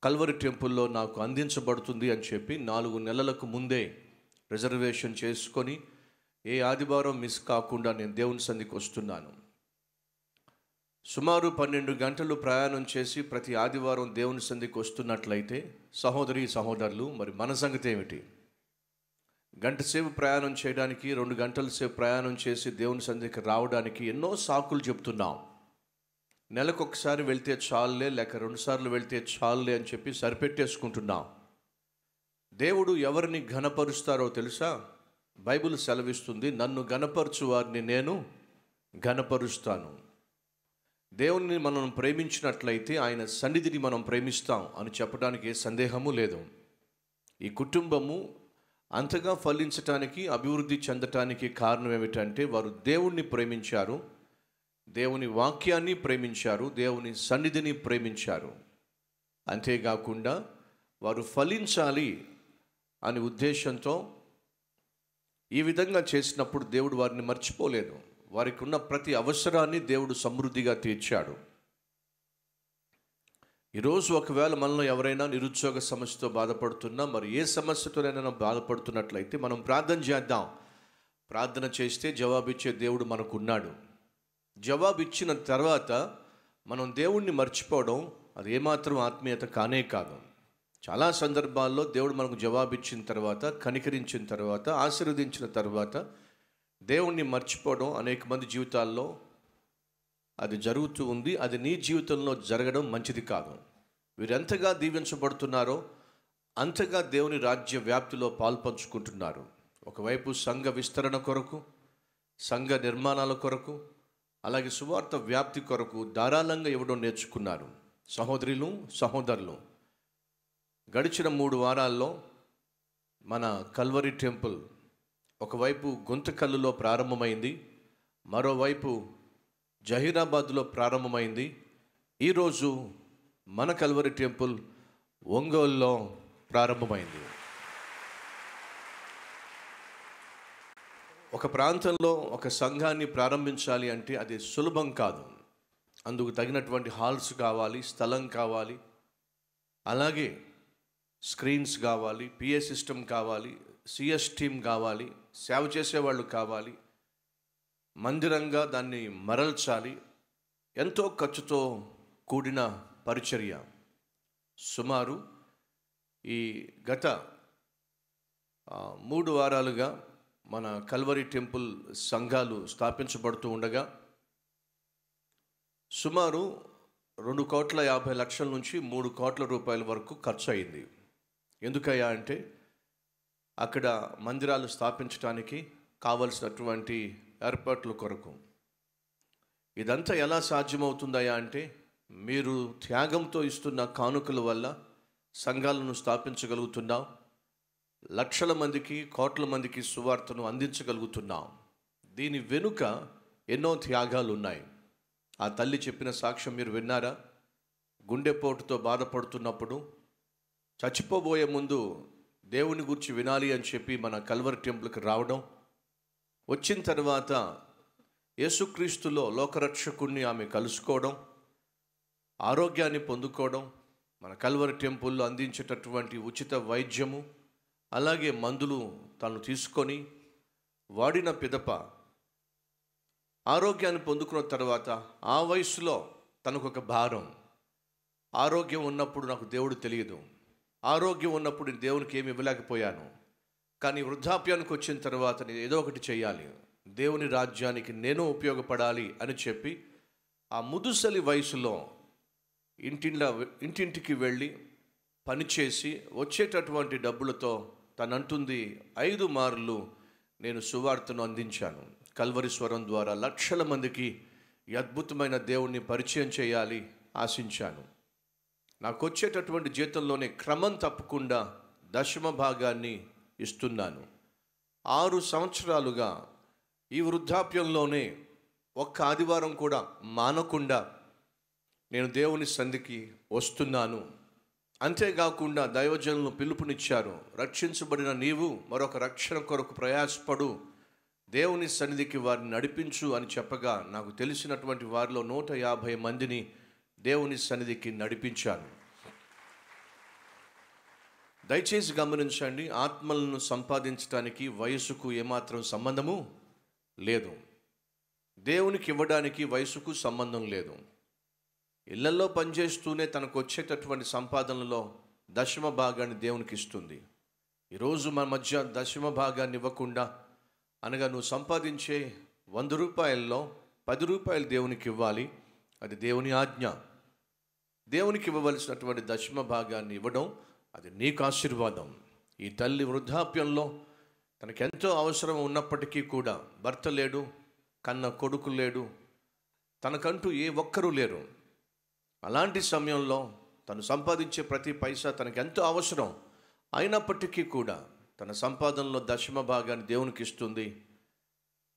కల్వరి టెంపుల్లో నాకు అందించబడుతుంది అని చెప్పి నాలుగు నెలలకు ముందే రిజర్వేషన్ చేసుకొని ఏ ఆదివారం మిస్ కాకుండా నేను దేవుని సన్నిధికి వస్తున్నాను. సుమారు పన్నెండు గంటలు ప్రయాణం చేసి ప్రతి ఆదివారం దేవుని సన్నిధికి వస్తున్నట్లయితే సహోదరి సహోదరులు, మరి మన సంగతి ఏమిటి? గంట సేపు ప్రయాణం చేయడానికి, రెండు గంటల సేపు ప్రయాణం చేసి దేవుని సన్నిధికి రావడానికి ఎన్నో సాకులు చెప్తున్నాం. నెలకొకసారి వెళ్తే చాలులే, లేక రెండుసార్లు వెళ్తే చాలులే అని చెప్పి సరిపెట్టేసుకుంటున్నాం. దేవుడు ఎవరిని ఘనపరుస్తారో తెలుసా? బైబిల్ సెలవిస్తుంది, నన్ను ఘనపరచు వారిని నేను ఘనపరుస్తాను. దేవుణ్ణి మనం ప్రేమించినట్లయితే ఆయన సన్నిధిని మనం ప్రేమిస్తాం అని చెప్పడానికి ఏ సందేహము లేదు. ఈ కుటుంబము అంతగా ఫలించటానికి, అభివృద్ధి చెందటానికి కారణం ఏమిటంటే వారు దేవుణ్ణి ప్రేమించారు, దేవుని వాక్యాన్ని ప్రేమించారు, దేవుని సన్నిధిని ప్రేమించారు. అంతేకాకుండా వారు ఫలించాలి అనే ఉద్దేశంతో ఈ విధంగా చేసినప్పుడు దేవుడు వారిని మర్చిపోలేదు. వారికి ఉన్న ప్రతి అవసరాన్ని దేవుడు సమృద్ధిగా తీర్చాడు. ఈరోజు ఒకవేళ మనలో ఎవరైనా నిరుద్యోగ సమస్యతో బాధపడుతున్నా, మరి ఏ సమస్యతోనైనా బాధపడుతున్నట్లయితే మనం ప్రార్థన చేద్దాం. ప్రార్థన చేస్తే జవాబిచ్చే దేవుడు మనకున్నాడు. జవాబిచ్చిన తర్వాత మనం దేవుణ్ణి మర్చిపోవడం అది ఏమాత్రం ఆత్మీయత కానే కాదు. చాలా సందర్భాల్లో దేవుడు మనకు జవాబిచ్చిన తర్వాత, కనికరించిన తర్వాత, ఆశీర్వదించిన తర్వాత దేవుణ్ణి మర్చిపోవడం అనేక మంది జీవితాల్లో అది జరుగుతూ ఉంది. అది నీ జీవితంలో జరగడం మంచిది కాదు. వీరెంతగా దీవించబడుతున్నారో అంతగా దేవుని రాజ్య వ్యాప్తిలో పాల్పంచుకుంటున్నారు. ఒకవైపు సంఘ విస్తరణ కొరకు, సంఘ నిర్మాణాల కొరకు, అలాగే సువార్త వ్యాప్తి కొరకు ధారాళంగా ఇవ్వడం నేర్చుకున్నారు. సహోదరులు సహోదరులు, గడిచిన మూడు వారాల్లో మన కల్వరి టెంపుల్ ఒకవైపు గుంతకల్లులో ప్రారంభమైంది, మరోవైపు జహీరాబాద్లో ప్రారంభమైంది. ఈరోజు మన కల్వరి టెంపుల్ ఒంగోలులో ప్రారంభమైంది. ఒక ప్రాంతంలో ఒక సంఘాన్ని ప్రారంభించాలి అంటే అది సులభం కాదు. అందుకు తగినటువంటి హాల్స్ కావాలి, స్థలం కావాలి, అలాగే స్క్రీన్స్ కావాలి, పిఏ సిస్టమ్ కావాలి, సిఎస్ టీమ్ కావాలి, సేవ చేసేవాళ్ళు కావాలి, మందిరంగా దాన్ని మరల్చాలి. ఎంతో ఖర్చుతో కూడిన పరిచర్య. సుమారు ఈ గత మూడు వారాలుగా మన కల్వరి టెంపుల్ సంఘాలు స్థాపించబడుతూ ఉండగా సుమారు రెండు కోట్ల యాభై లక్షల నుంచి మూడు కోట్ల రూపాయల వరకు ఖర్చు అయింది. ఎందుకయ్యా అంటే అక్కడ మందిరాలు స్థాపించడానికి కావలసినటువంటి ఏర్పాట్ల కొరకు. ఇదంతా ఎలా సాధ్యమవుతుందయా అంటే మీరు త్యాగంతో ఇస్తున్న కానుకల వల్ల సంఘాలను స్థాపించగలుగుతున్నాం, లక్షల మందికి కోట్ల మందికి సువార్తను అందించగలుగుతున్నాం. దీని వెనుక ఎన్నో త్యాగాలు ఉన్నాయి. ఆ తల్లి చెప్పిన సాక్ష్యం మీరు విన్నారా? గుండెపోటుతో బాధపడుతున్నప్పుడు చచ్చిపోబోయే ముందు దేవుని గురించి వినాలి అని చెప్పి మన కల్వర్ టెంపుల్కి రావడం, వచ్చిన తర్వాత యేసుక్రీస్తులో లోకరక్షకుణ్ణి ఆమె కలుసుకోవడం, ఆరోగ్యాన్ని పొందుకోవడం, మన కల్వర్ టెంపుల్లో అందించేటటువంటి ఉచిత వైద్యము అలాగే మందులు తాను తీసుకొని వాడిన పిదప ఆరోగ్యాన్ని పొందుకున్న తర్వాత ఆ వయసులో తనకు ఒక భారం. ఆరోగ్యం ఉన్నప్పుడు నాకు దేవుడు తెలియదు, ఆరోగ్యం ఉన్నప్పుడు నేను దేవునికి ఏమి ఇవ్వలేకపోయాను, కానీ వృద్ధాప్యానికి వచ్చిన తర్వాత నేను ఏదో ఒకటి చేయాలి, దేవుని రాజ్యానికి నేను ఉపయోగపడాలి అని చెప్పి ఆ ముదుసలి వయసులో ఇంటిండా ఇంటింటికి వెళ్ళి పనిచేసి వచ్చేటటువంటి డబ్బులతో తనంటుంది ఐదు మార్లు నేను సువార్తను అందించాను, కల్వరి స్వరం ద్వారా లక్షల మందికి అద్భుతమైన దేవుణ్ణి పరిచయం చేయాలి ఆశించాను. నాకు వచ్చేటటువంటి జీతంలోనే క్రమం తప్పకుండా దశమ భాగాన్ని ఇస్తున్నాను. ఆరు సంవత్సరాలుగా ఈ వృద్ధాప్యంలోనే ఒక్క ఆదివారం కూడా మానకుండా నేను దేవుని సన్నిధికి వస్తున్నాను. అంతేకాకుండా దైవజనులు పిలుపునిచ్చారు, రక్షించబడిన నీవు మరొక రక్షణ కొరకు ప్రయాసపడు, దేవుని సన్నిధికి వారిని నడిపించు అని చెప్పగా నాకు తెలిసినటువంటి వారిలో నూట యాభై మందిని దేవుని సన్నిధికి నడిపించాను. దయచేసి గమనించండి, ఆత్మలను సంపాదించడానికి వయసుకు ఏమాత్రం సంబంధము లేదు, దేవునికి ఇవ్వడానికి వయసుకు సంబంధం లేదు. ఇళ్లలో పనిచేస్తూనే తనకు వచ్చేటటువంటి సంపాదనలో దశమ భాగాన్ని దేవునికి ఇస్తుంది. ఈరోజు మన మధ్య దశమ భాగాన్ని ఇవ్వకుండా, అనగా నువ్వు సంపాదించే వంద రూపాయల్లో పది రూపాయలు దేవునికి ఇవ్వాలి, అది దేవుని ఆజ్ఞ. దేవునికి ఇవ్వవలసినటువంటి దశమ భాగాన్ని ఇవ్వడం అది నీకు ఆశీర్వాదం. ఈ తల్లి వృద్ధాప్యంలో తనకెంతో అవసరం ఉన్నప్పటికీ కూడా భర్త లేడు, కన్న కొడుకు లేడు, తనకంటూ ఏ ఒక్కరూ లేరు. అలాంటి సమయంలో తను సంపాదించే ప్రతి పైసా తనకెంతో అవసరం అయినప్పటికీ కూడా తన సంపాదనలో దశమ భాగాన్ని దేవునికి ఇస్తుంది.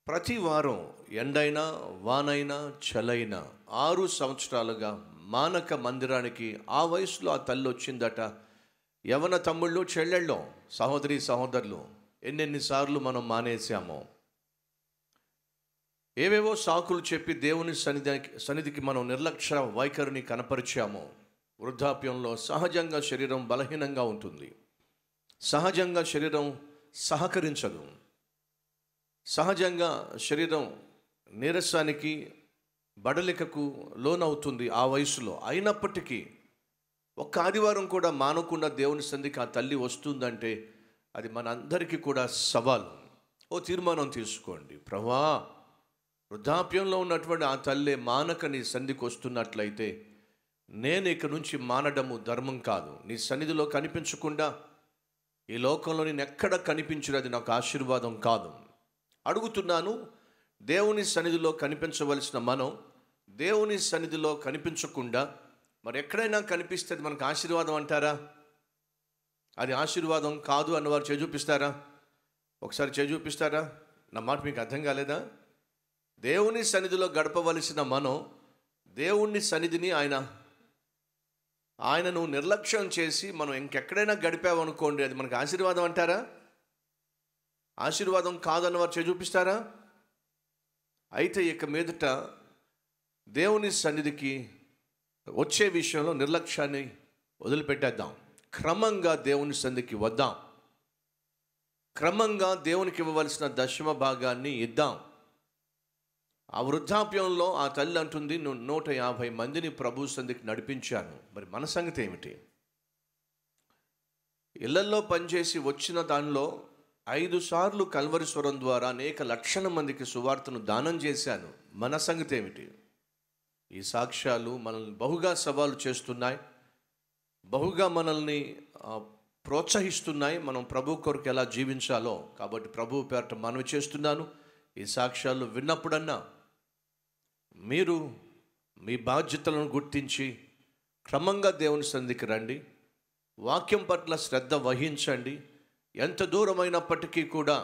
ప్రతి వారం ఎండైనా వానైనా చలైనా ఆరు సంవత్సరాలుగా మానక మందిరానికి ఆ వయసులో ఆ తల్లి వచ్చిందట. యవన తమ్ముళ్ళు, చెల్లెళ్ళు, సహోదరి సహోదరులు, ఎన్నెన్నిసార్లు మనం మానేసామో, ఏవేవో సాకులు చెప్పి దేవుని సన్నిధికి సన్నిధికి మనం నిర్లక్ష్య వైఖరిని కనపరిచామో. వృద్ధాప్యంలో సహజంగా శరీరం బలహీనంగా ఉంటుంది, సహజంగా శరీరం సహకరించదు, సహజంగా శరీరం నీరసానికి బడలికకు లోనవుతుంది ఆ వయసులో. అయినప్పటికీ ఒక్క ఆదివారం కూడా మానకుండా దేవుని సన్నిధికి ఆ తల్లి వస్తుందంటే అది మనందరికీ కూడా సవాలు. ఓ తీర్మానం తీసుకోండి, ప్రభువా, వృద్ధాప్యంలో ఉన్నటువంటి ఆ తల్లే మానక నీ సన్నిధికి వస్తున్నట్లయితే నేను ఇక నుంచి మానడము ధర్మం కాదు. నీ సన్నిధిలో కనిపించకుండా ఈ లోకంలో నేను ఎక్కడ కనిపించినది నాకు ఆశీర్వాదం కాదు. అడుగుతున్నాను, దేవుని సన్నిధిలో కనిపించవలసిన మనం దేవుని సన్నిధిలో కనిపించకుండా మరి ఎక్కడైనా కనిపిస్తే మనకు ఆశీర్వాదం అంటారా? అది ఆశీర్వాదం కాదు అన్నవారు చేజూపిస్తారా? ఒకసారి చేజూపిస్తారా? నా మాట మీకు అర్థం కాలేదా? దేవుని సన్నిధిలో గడపవలసిన మనం దేవుని సన్నిధిని ఆయన ఆయనను నిర్లక్ష్యం చేసి మనం ఇంకెక్కడైనా గడిపామనుకోండి, అది మనకు ఆశీర్వాదం అంటారా? ఆశీర్వాదం కాదన్నవారు చేజూపిస్తారా? అయితే ఇక మీదట దేవుని సన్నిధికి వచ్చే విషయంలో నిర్లక్ష్యాన్ని వదిలిపెట్టేద్దాం. క్రమంగా దేవుని సన్నిధికి వద్దాం, క్రమంగా దేవునికి ఇవ్వవలసిన దశమ భాగాన్ని ఇద్దాం. ఆ వృద్ధాప్యంలో ఆ తల్లి అంటుంది, నేను నూట యాభై మందిని ప్రభు సన్నిధికి నడిపించాను. మరి మన సంగతి ఏమిటి? ఇళ్లల్లో పనిచేసి వచ్చిన దానిలో ఐదు సార్లు కల్వరి స్వరం ద్వారా అనేక లక్షల మందికి సువార్తను దానం చేశాను. మన సంగతి ఏమిటి? ఈ సాక్ష్యాలు మనల్ని బహుగా సవాలు చేస్తున్నాయి, బహుగా మనల్ని ప్రోత్సహిస్తున్నాయి, మనం ప్రభు కొరకు ఎలా జీవించాలో. కాబట్టి ప్రభు పేరట మనవి చేస్తున్నాను, ఈ సాక్ష్యాలు విన్నప్పుడన్నా మీరు మీ బాధ్యతలను గుర్తించి క్రమంగా దేవుని సన్నిధికి రండి. వాక్యం పట్ల శ్రద్ధ వహించండి. ఎంత దూరమైనప్పటికీ కూడా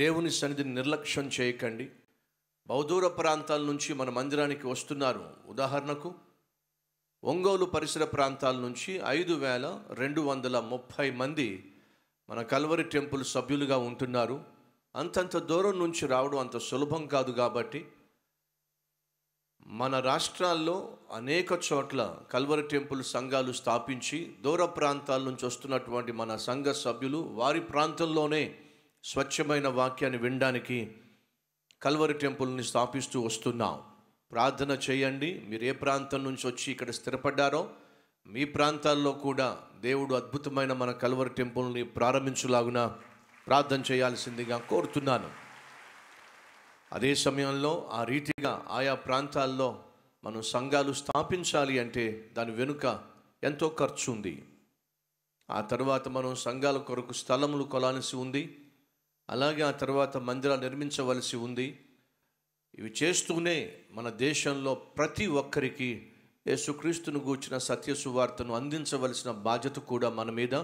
దేవుని సన్నిధిని నిర్లక్ష్యం చేయకండి. బహుదూర ప్రాంతాల నుంచి మన మందిరానికి వస్తున్నారు. ఉదాహరణకు ఒంగోలు పరిసర ప్రాంతాల నుంచి ఐదు వేల రెండు వందల ముప్పై మంది మన కల్వరి టెంపుల్ సభ్యులుగా ఉంటున్నారు. అంతంత దూరం నుంచి రావడం అంత సులభం కాదు. కాబట్టి మన రాష్ట్రాల్లో అనేక చోట్ల కల్వరి టెంపుల్ సంఘాలు స్థాపించి దూర ప్రాంతాల నుంచి వస్తున్నటువంటి మన సంఘ సభ్యులు వారి ప్రాంతంలోనే స్వచ్ఛమైన వాక్యాన్ని వినడానికి కల్వరి టెంపుల్ని స్థాపిస్తూ వస్తున్నాం. ప్రార్థన చేయండి. మీరు ఏ ప్రాంతం నుంచి వచ్చి ఇక్కడ స్థిరపడ్డారో మీ ప్రాంతాల్లో కూడా దేవుడు అద్భుతమైన మన కల్వరి టెంపుల్ని ప్రారంభించులాగున ప్రార్థన చేయాల్సిందిగా కోరుతున్నాను. అదే సమయంలో ఆ రీతిగా ఆయా ప్రాంతాల్లో మనం సంఘాలు స్థాపించాలి అంటే దాని వెనుక ఎంతో ఖర్చు ఉంది. ఆ తర్వాత మనం సంఘాల కొరకు స్థలములు కొనాల్సి ఉంది. అలాగే ఆ తర్వాత మందిరాలు నిర్మించవలసి ఉంది. ఇవి చేస్తూనే మన దేశంలో ప్రతి ఒక్కరికి యేసుక్రీస్తును గూర్చిన సత్య సువార్తను అందించవలసిన బాధ్యత కూడా మన మీద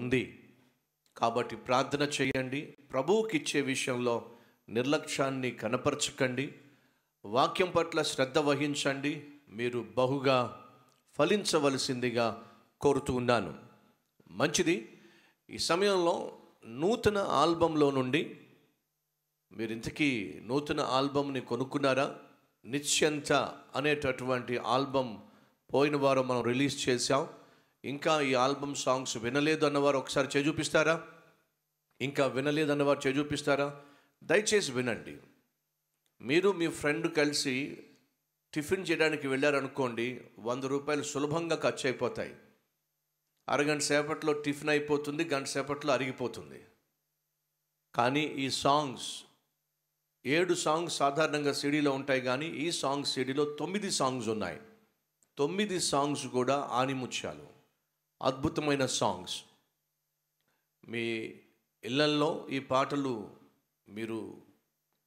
ఉంది. కాబట్టి ప్రార్థన చేయండి. ప్రభువుకి ఇచ్చే విషయంలో నిర్లక్ష్యాన్ని కనపరచకండి. వాక్యం పట్ల శ్రద్ధ వహించండి. మీరు బహుగా ఫలించవలసిందిగా కోరుతూ ఉన్నాను. మంచిది. ఈ సమయంలో నూతన ఆల్బంలో నుండి మీరు ఇంతకీ నూతన ఆల్బంని కొనుక్కున్నారా? నిశ్చంత అనేటటువంటి ఆల్బం పోయిన వారం మనం రిలీజ్ చేసాం. ఇంకా ఈ ఆల్బమ్ సాంగ్స్ వినలేదు అన్నవారు ఒకసారి చేజూపిస్తారా? ఇంకా వినలేదు అన్నవారు చేజూపిస్తారా? దయచేసి వినండి. మీరు మీ ఫ్రెండ్ కలిసి టిఫిన్ చేయడానికి వెళ్ళారనుకోండి, వంద రూపాయలు సులభంగా ఖర్చు అయిపోతాయి. అరగంట సేపట్లో టిఫిన్ అయిపోతుంది, గంట సేపట్లో అరిగిపోతుంది. కానీ ఈ సాంగ్స్, ఏడు సాంగ్స్ సాధారణంగా సిడీలో ఉంటాయి, కానీ ఈ సాంగ్స్ సిడీలో తొమ్మిది సాంగ్స్ ఉన్నాయి. తొమ్మిది సాంగ్స్ కూడా ఆనిముత్యాలు, అద్భుతమైన సాంగ్స్. మీ ఇళ్లల్లో ఈ పాటలు మీరు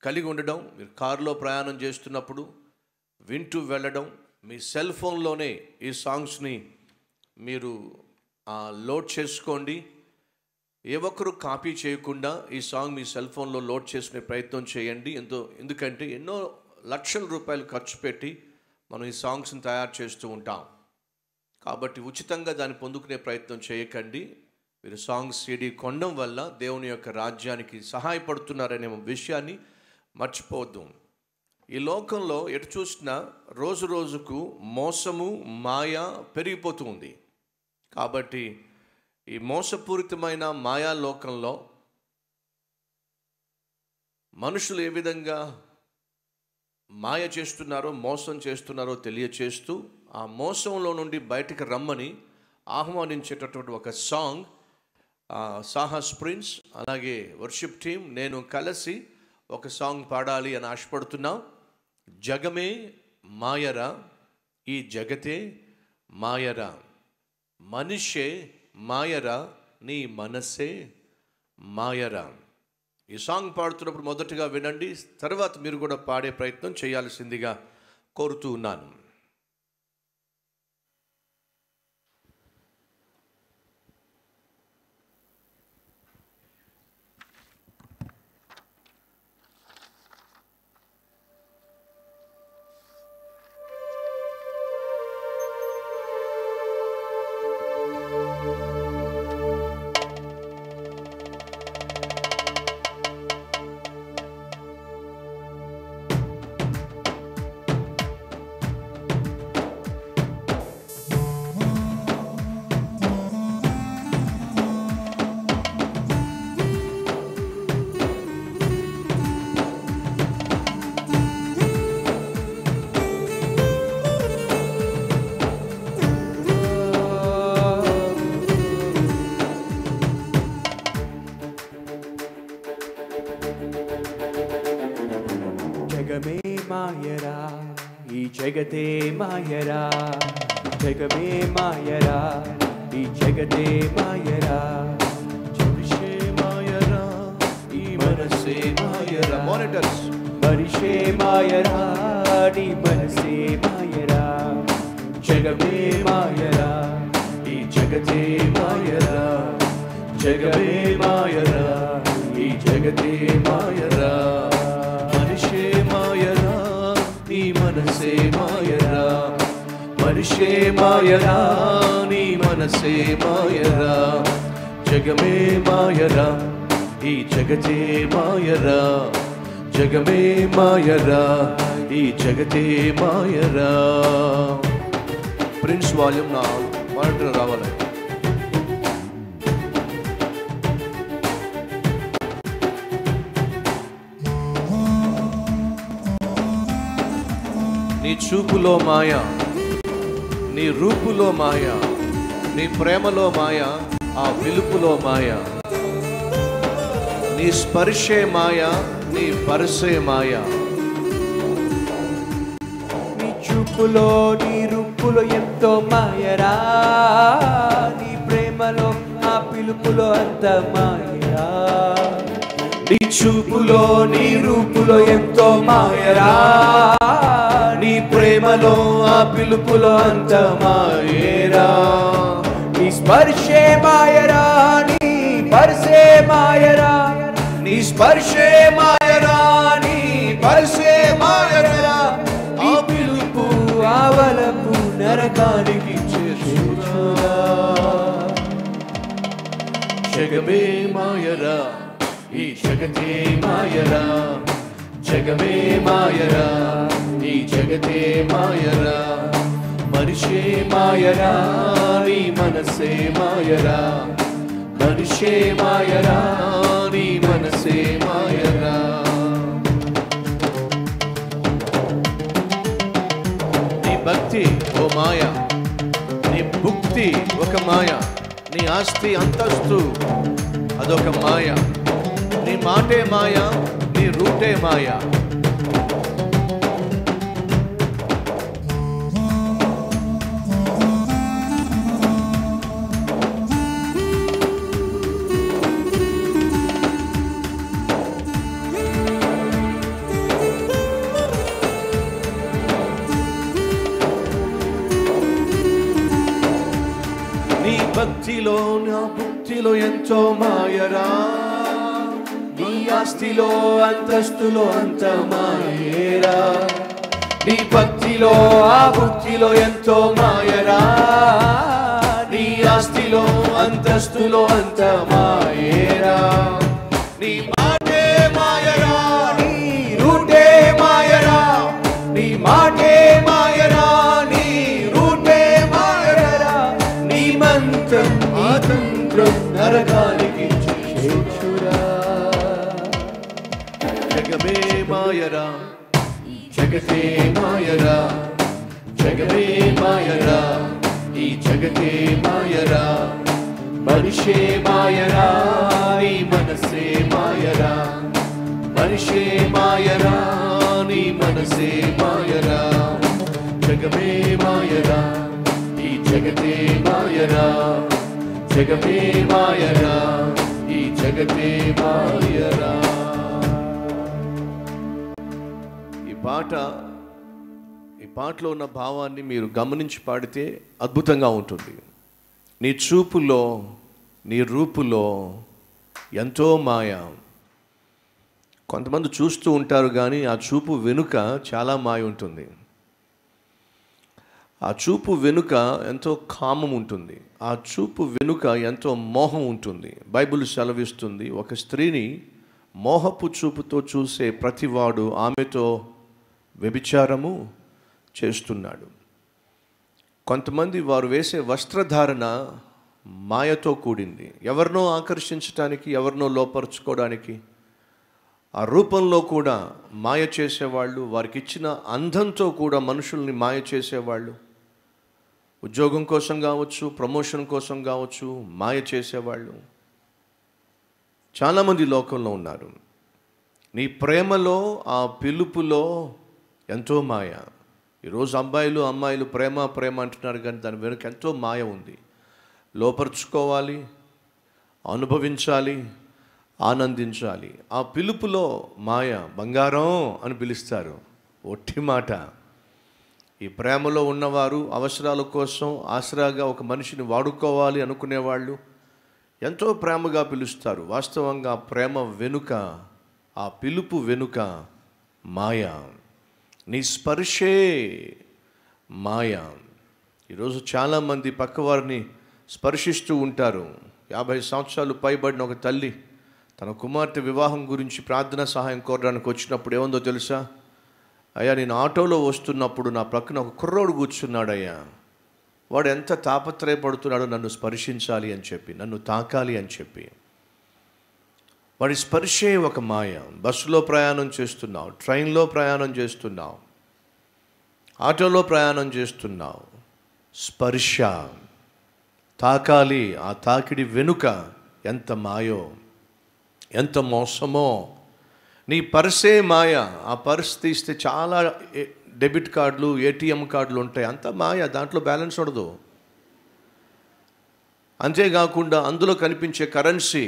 కలిగి ఉండడం, మీరు కారులో ప్రయాణం చేస్తున్నప్పుడు వింటూ వెళ్ళడం, మీ సెల్ ఫోన్లోనే ఈ సాంగ్స్ని మీరు లోడ్ చేసుకోండి. ఏ ఒక్కరూ కాపీ చేయకుండా ఈ సాంగ్ మీ సెల్ ఫోన్లో లోడ్ చేసుకునే ప్రయత్నం చేయండి. ఎంతో ఎందుకంటే ఎన్నో లక్షల రూపాయలు ఖర్చు పెట్టి మనం ఈ సాంగ్స్ని తయారు చేస్తూ ఉంటాం. కాబట్టి ఉచితంగా దాన్ని పొందుకునే ప్రయత్నం చేయకండి. మీరు సాంగ్ సీడీ కొనడం వల్ల దేవుని యొక్క రాజ్యానికి సహాయపడుతున్నారనే విషయాన్ని మర్చిపోవద్దు. ఈ లోకంలో ఎటు చూసినా రోజు రోజుకు మోసము, మాయ పెరిగిపోతూ ఉంది. కాబట్టి ఈ మోసపూరితమైన మాయా లోకంలో మనుషులు ఏ విధంగా మాయ చేస్తున్నారో, మోసం చేస్తున్నారో తెలియచేస్తూ ఆ మోసంలో నుండి బయటకు రమ్మని ఆహ్వానించేటటువంటి ఒక సాంగ్ సాహస్ ప్రిన్స్ అలాగే వర్షిప్ టీమ్ నేను కలిసి ఒక సాంగ్ పాడాలి అని ఆశపడుతున్నా. జగమే మాయరా, ఈ జగతే మాయరా, మనిషే మాయరా, నీ మనసే మాయరా. ఈ సాంగ్ పాడుతున్నప్పుడు మొదటగా వినండి, తర్వాత మీరు కూడా పాడే ప్రయత్నం చేయాల్సిందిగా కోరుతూ ఉన్నాను. జగతే మాయరా, జగమే మాయరా, ఈ జగతే మాయరా, మనిషే మాయరా, ఈ మనసే మాయరా. మానిటర్స్ हर्षे मायरा डी मनसे मायरा जगवे मायरा ई जगते मायरा जगवे मायरा ई जगते मायरा हर्षे मायरा डी मनसे मायरा हर्षे मायरा नी मनसे मायरा जगवे मायरा ई जगते मायरा जगमे मायरा ई जगते मायरा प्रिंस वाल्यूम ना मरटन रावल नी चूपुलो माया नी रूपुलो माया नी प्रेमलो माया आ विलुपुलो माया नी स्पर्शे माया नी परसे माया नी चूपुलो नी रूपुलो एंतो मायरा नी प्रेमलो आ पिलुपुलो अंत मायरा नी चूपुलो नी रूपुलो एंतो मायरा नी प्रेमलो आ पिलुपुलो अंत मायरा नी स्पर्शे मायरा नी परसे मायरा नी स्पर्शे मायरा नी परसे मायरा नी పిలుపు ఆవలపు నరకానికి చేర్చునా జగమే మాయరా ఈ జగతే మాయరా జగమే మాయరా ఈ జగతే మాయరా మనిషే మాయరా నీ మనసే మాయరా మనిషే మాయరా నీ మనసే మాయరా నీ భక్తి ఓ మాయ నీ భుక్తి ఒక మాయ నీ ఆస్తి అంతస్తు అదొక మాయ నీ మాటే మాయ నీ రూటే మాయ భక్తిలో నా భక్తిలో ఎంతో మాయరా నీ ఆస్తిలో అంతస్తులో అంత మాయరా నీ భక్తిలో ఆ భక్తిలో ఎంతో మాయరా నీ ఆస్తిలో అంతస్తులో అంత మాయరా నీ మాటే మాయరా నీ రూటే మాయరా నీ మాటే మాయరా నరకానికి చేర్చురా జగమే మాయరా ఈ జగతే మాయరా జగమే మాయరా ఈ జగతే మాయరా మనిషే మాయరా నీ మనసే మాయరా మనిషే మాయరా నీ మనసే మాయరా జగమే మాయరా ఈ జగతే మాయరా జగమే మాయరా ఈ జగమే మాయరా. ఈ పాట ఈ పాటలో ఉన్న భావాన్ని మీరు గమనించి పాడితే అద్భుతంగా ఉంటుంది. నీ చూపులో నీ రూపులో ఎంతో మాయ. కొంతమంది చూస్తూ ఉంటారు కానీ ఆ చూపు వెనుక చాలా మాయ ఉంటుంది. ఆ చూపు వెనుక ఎంతో కామం ఉంటుంది. ఆ చూపు వెనుక ఎంతో మోహం ఉంటుంది. బైబిల్ సెలవిస్తుంది, ఒక స్త్రీని మోహపు చూపుతో చూసే ప్రతివాడు ఆమెతో వ్యభిచారము చేస్తున్నాడు. కొంతమంది వారు వేసే వస్త్రధారణ మాయతో కూడింది. ఎవరినో ఆకర్షించడానికి, ఎవరినో లోపరుచుకోవడానికి ఆ రూపంలో కూడా మాయ చేసేవాళ్ళు, వారికి ఇచ్చిన అందంతో కూడా మనుషుల్ని మాయ చేసేవాళ్ళు. ఉద్యోగం కోసం కావచ్చు, ప్రమోషన్ కోసం కావచ్చు, మాయ చేసేవాళ్ళు చాలామంది లోకంలో ఉన్నారు. నీ ప్రేమలో ఆ పిలుపులో ఎంతో మాయ. ఈరోజు అబ్బాయిలు అమ్మాయిలు ప్రేమ ప్రేమ అంటున్నారు కానీ దాని వెనుక ఎంతో మాయ ఉంది. లోపరుచుకోవాలి, అనుభవించాలి, ఆ ఆనందించాలి. ఆ పిలుపులో మాయ, బంగారం అని పిలుస్తారు. ఒట్టి మాట. ఈ ప్రేమలో ఉన్నవారు అవసరాల కోసం ఆసరాగా ఒక మనిషిని వాడుకోవాలి అనుకునేవాళ్ళు ఎంతో ప్రేమగా పిలుస్తారు. వాస్తవంగా ప్రేమ వెనుక, ఆ పిలుపు వెనుక మాయ. నీ స్పర్శే మాయ. ఈరోజు చాలామంది పక్కవారిని స్పర్శిస్తూ ఉంటారు. యాభై సంవత్సరాలు పైబడిన ఒక తల్లి తన కుమార్తె వివాహం గురించి ప్రార్థనా సహాయం కోరడానికి వచ్చినప్పుడు ఏముందో తెలుసా? అయ్యా, నేను ఆటోలో వస్తున్నప్పుడు నా ప్రక్కన ఒక కుర్రోడు కూర్చున్నాడయ్యా, వాడు ఎంత తాపత్రయపడుతున్నాడో, నన్ను స్పర్శించాలి అని చెప్పి, నన్ను తాకాలి అని చెప్పి. వాడి స్పర్శే ఒక మాయ. బస్సులో ప్రయాణం చేస్తున్నావు, ట్రైన్లో ప్రయాణం చేస్తున్నావు, ఆటోలో ప్రయాణం చేస్తున్నావు, స్పర్శ, తాకాలి. ఆ తాకిడి వెనుక ఎంత మాయో, ఎంత మోసమో. నీ పర్సే మాయ. ఆ పర్స్ తీస్తే చాలా డెబిట్ కార్డులు, ఏటీఎం కార్డులు ఉంటాయి. అంత మాయ. దాంట్లో బ్యాలెన్స్ ఉండదు. అంతేకాకుండా అందులో కనిపించే కరెన్సీ,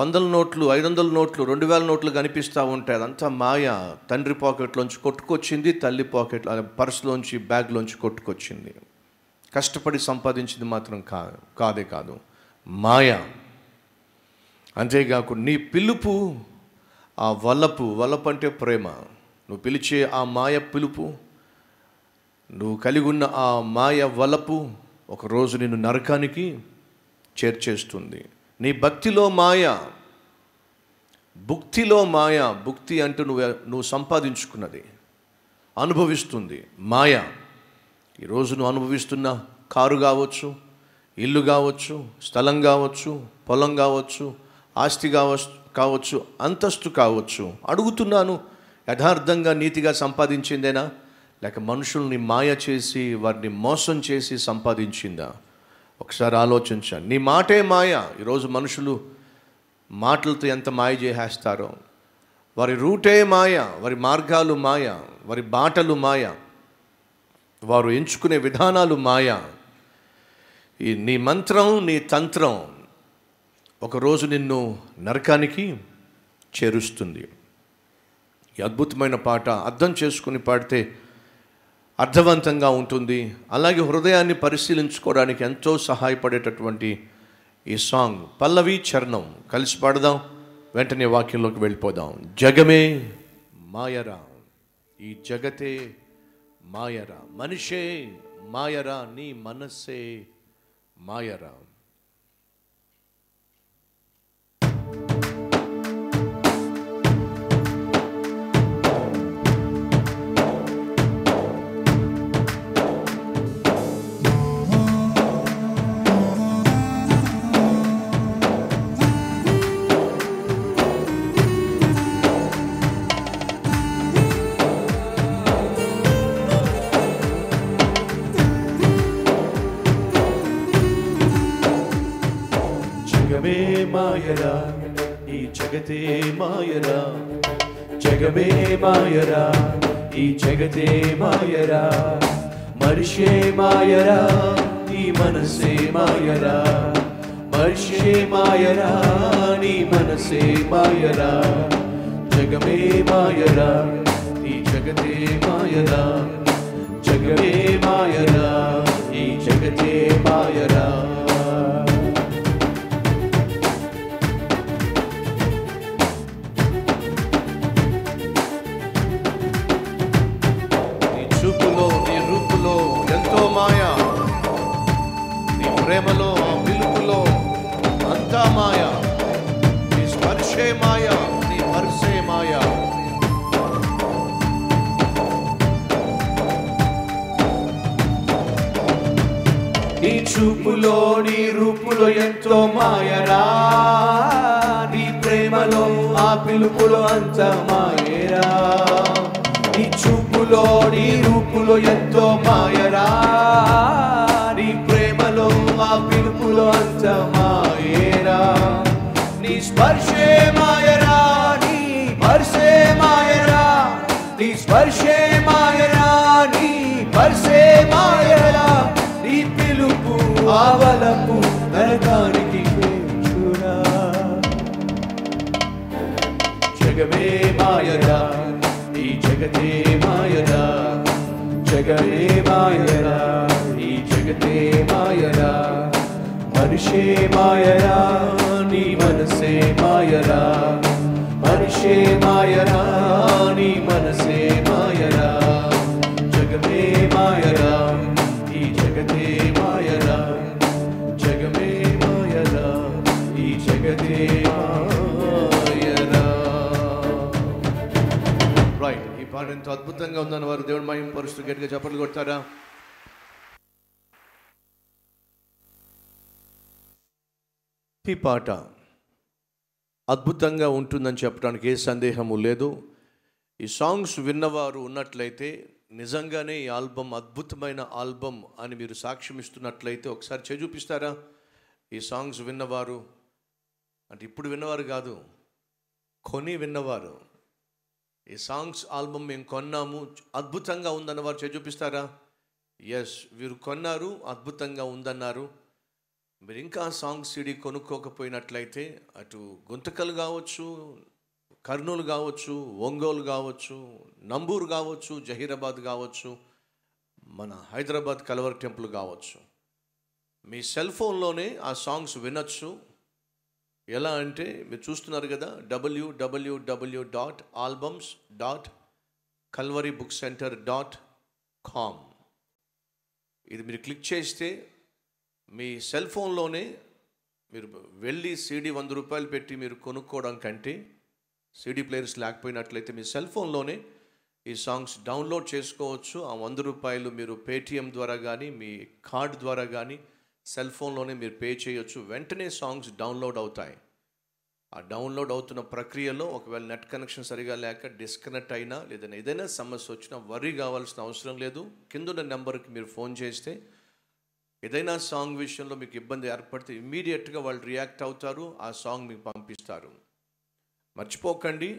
వందల నోట్లు, ఐదు వందల నోట్లు, రెండు వేల నోట్లు కనిపిస్తూ ఉంటాయి. అదంతా మాయ. తండ్రి పాకెట్లోంచి కొట్టుకొచ్చింది, తల్లి పాకెట్ పర్స్లోంచి, బ్యాగ్లోంచి కొట్టుకొచ్చింది. కష్టపడి సంపాదించింది మాత్రం కాదు, కాదే కాదు, మాయ. అంతేకాకుండా నీ పిలుపు ఆ వలపు. వలపు అంటే ప్రేమ. నువ్వు పిలిచే ఆ మాయ పిలుపు, నువ్వు కలిగి ఉన్న ఆ మాయ వలపు ఒకరోజు నిన్ను నరకానికి చేర్చేస్తుంది. నీ భక్తిలో మాయ, భుక్తిలో మాయ. భుక్తి అంటే నువ్వు నువ్వు సంపాదించుకున్నది అనుభవిస్తుంది మాయ. ఈరోజు నువ్వు అనుభవిస్తున్న కారు కావచ్చు, ఇల్లు కావచ్చు, స్థలం కావచ్చు, పొలం కావచ్చు, ఆస్తి కావచ్చు, అంతస్తు కావచ్చు. అడుగుతున్నాను, యథార్థంగా నీతిగా సంపాదించిందేనా, లేక మనుషుల్ని మాయ చేసి వారిని మోసం చేసి సంపాదించిందా? ఒకసారి ఆలోచించండి. నీ మాటే మాయ. ఈరోజు మనుషులు మాటలతో ఎంత మాయ చేసేస్తారో. వారి రూటే మాయ, వారి మార్గాలు మాయ, వారి బాటలు మాయ, వారు ఎంచుకునే విధానాలు మాయ. ఈ నీ మంత్రం, నీ తంత్రం ఒకరోజు నిన్ను నరకానికి చేరుస్తుంది. ఈ అద్భుతమైన పాట అర్థం చేసుకుని పాడితే అర్థవంతంగా ఉంటుంది. అలాగే హృదయాన్ని పరిశీలించుకోవడానికి ఎంతో సహాయపడేటటువంటి ఈ సాంగ్, పల్లవి చరణం కలిసి పాడదాం. వెంటనే వాక్యంలోకి వెళ్ళిపోదాం. జగమే మాయరా, ఈ జగతే మాయరా, మనిషే మాయరా, నీ మనస్సే మాయరా. మాయరా ఈ జగతే మాయరా, జగమే మాయరా ఈ జగతే మాయరా, మనిషే మాయరా నీ మనసే మాయరా, మనిషే మాయరా నీ మనసే మాయరా, జగమే మాయరా ఈ జగతే మాయరా, జగమే మాయరా ఈ జగతే మాయరా. ప్రేమలో, ఆ పిలుపులో అంతా మాయా. నీ స్పర్శే మాయా, నీ పర్సే మాయా. నీ చూపులో, నీ రూపులో ఎంతో మాయరా, నీ ప్రేమలో, ఆ పిలుపులో అంతా మాయరా. నీ చూపులో, నీ రూపులో ఎంతో మాయరా, నీ ప్రేమలో, ఆ పిలుపులో అంత మాయరా. నీ స్పర్శే మాయరా, నీ పర్సే మాయరా, నీ స్పర్శే మాయరా, నీ పర్సే మాయరా, నీ పిలుపు ఆవలపు నరకానికి చేర్చురా. जगमे मायरा ई जगते मायरा जगमे मायरा ई जगते मायरा हर्षे मायरा नी मनसे मायरा हर्षे मायरा नी मनसे मायरा जगमे मायरा ई जगते मायरा जगमे मायरा ई जगते వాడు ఎంత అద్భుతంగా ఉందని వారు దేవుని మహిమ పరుస్తూ గట్టిగా చప్పట్లు కొడతారా? ఈ పాట అద్భుతంగా ఉంటుందని చెప్పడానికి ఏ సందేహము లేదు. ఈ సాంగ్స్ విన్నవారు ఉన్నట్లయితే నిజంగానే ఈ ఆల్బమ్ అద్భుతమైన ఆల్బమ్ అని మీరు సాక్ష్యం ఇస్తున్నట్లయితే ఒకసారి చేయి చూపిస్తారా? ఈ సాంగ్స్ విన్నవారు అంటే ఇప్పుడు విన్నవారు కాదు, కొని విన్నవారు. ఈ సాంగ్స్ ఆల్బమ్ మేము కొన్నాము, అద్భుతంగా ఉందన్న వారు చేయి చూపిస్తారా? ఎస్, వీరు కొన్నారు, అద్భుతంగా ఉందన్నారు. మీరు ఇంకా సాంగ్స్ సిడీ కొనుక్కోకపోయినట్లయితే అటు గుంతకల్ కావచ్చు, కర్నూలు కావచ్చు, ఒంగోలు కావచ్చు, నంబూరు కావచ్చు, జహీరాబాద్ కావచ్చు, మన హైదరాబాద్ కల్వర్ టెంపుల్ కావచ్చు, మీ సెల్ ఫోన్లోనే ఆ సాంగ్స్ వినొచ్చు. ఎలా అంటే మీరు చూస్తున్నారు కదా, WWW dot albums dot Calvary book centre dot com ఇది మీరు క్లిక్ చేస్తే మీ సెల్ ఫోన్లోనే మీరు వెళ్ళి సీడీ వంద రూపాయలు పెట్టి మీరు కొనుక్కోవడం కంటే, సీడీ ప్లేయర్స్ లేకపోయినట్లయితే మీ సెల్ ఫోన్లోనే ఈ సాంగ్స్ డౌన్లోడ్ చేసుకోవచ్చు. ఆ వంద రూపాయలు మీరు పేటిఎం ద్వారా కానీ మీ కార్డ్ ద్వారా కానీ సెల్ ఫోన్లోనే మీరు పే చేయొచ్చు. వెంటనే సాంగ్స్ డౌన్లోడ్ అవుతాయి. ఆ డౌన్లోడ్ అవుతున్న ప్రక్రియలో ఒకవేళ నెట్ కనెక్షన్ సరిగా లేక డిస్కనెక్ట్ అయినా లేదా ఏదైనా సమస్య వచ్చినా వరీ కావాల్సిన అవసరం లేదు. కిందున్న నెంబర్కి మీరు ఫోన్ చేస్తే ఏదైనా సాంగ్ విషయంలో మీకు ఇబ్బంది ఏర్పడితే ఇమ్మీడియట్గా వాళ్ళు రియాక్ట్ అవుతారు, ఆ సాంగ్ మీకు పంపిస్తారు. మర్చిపోకండి,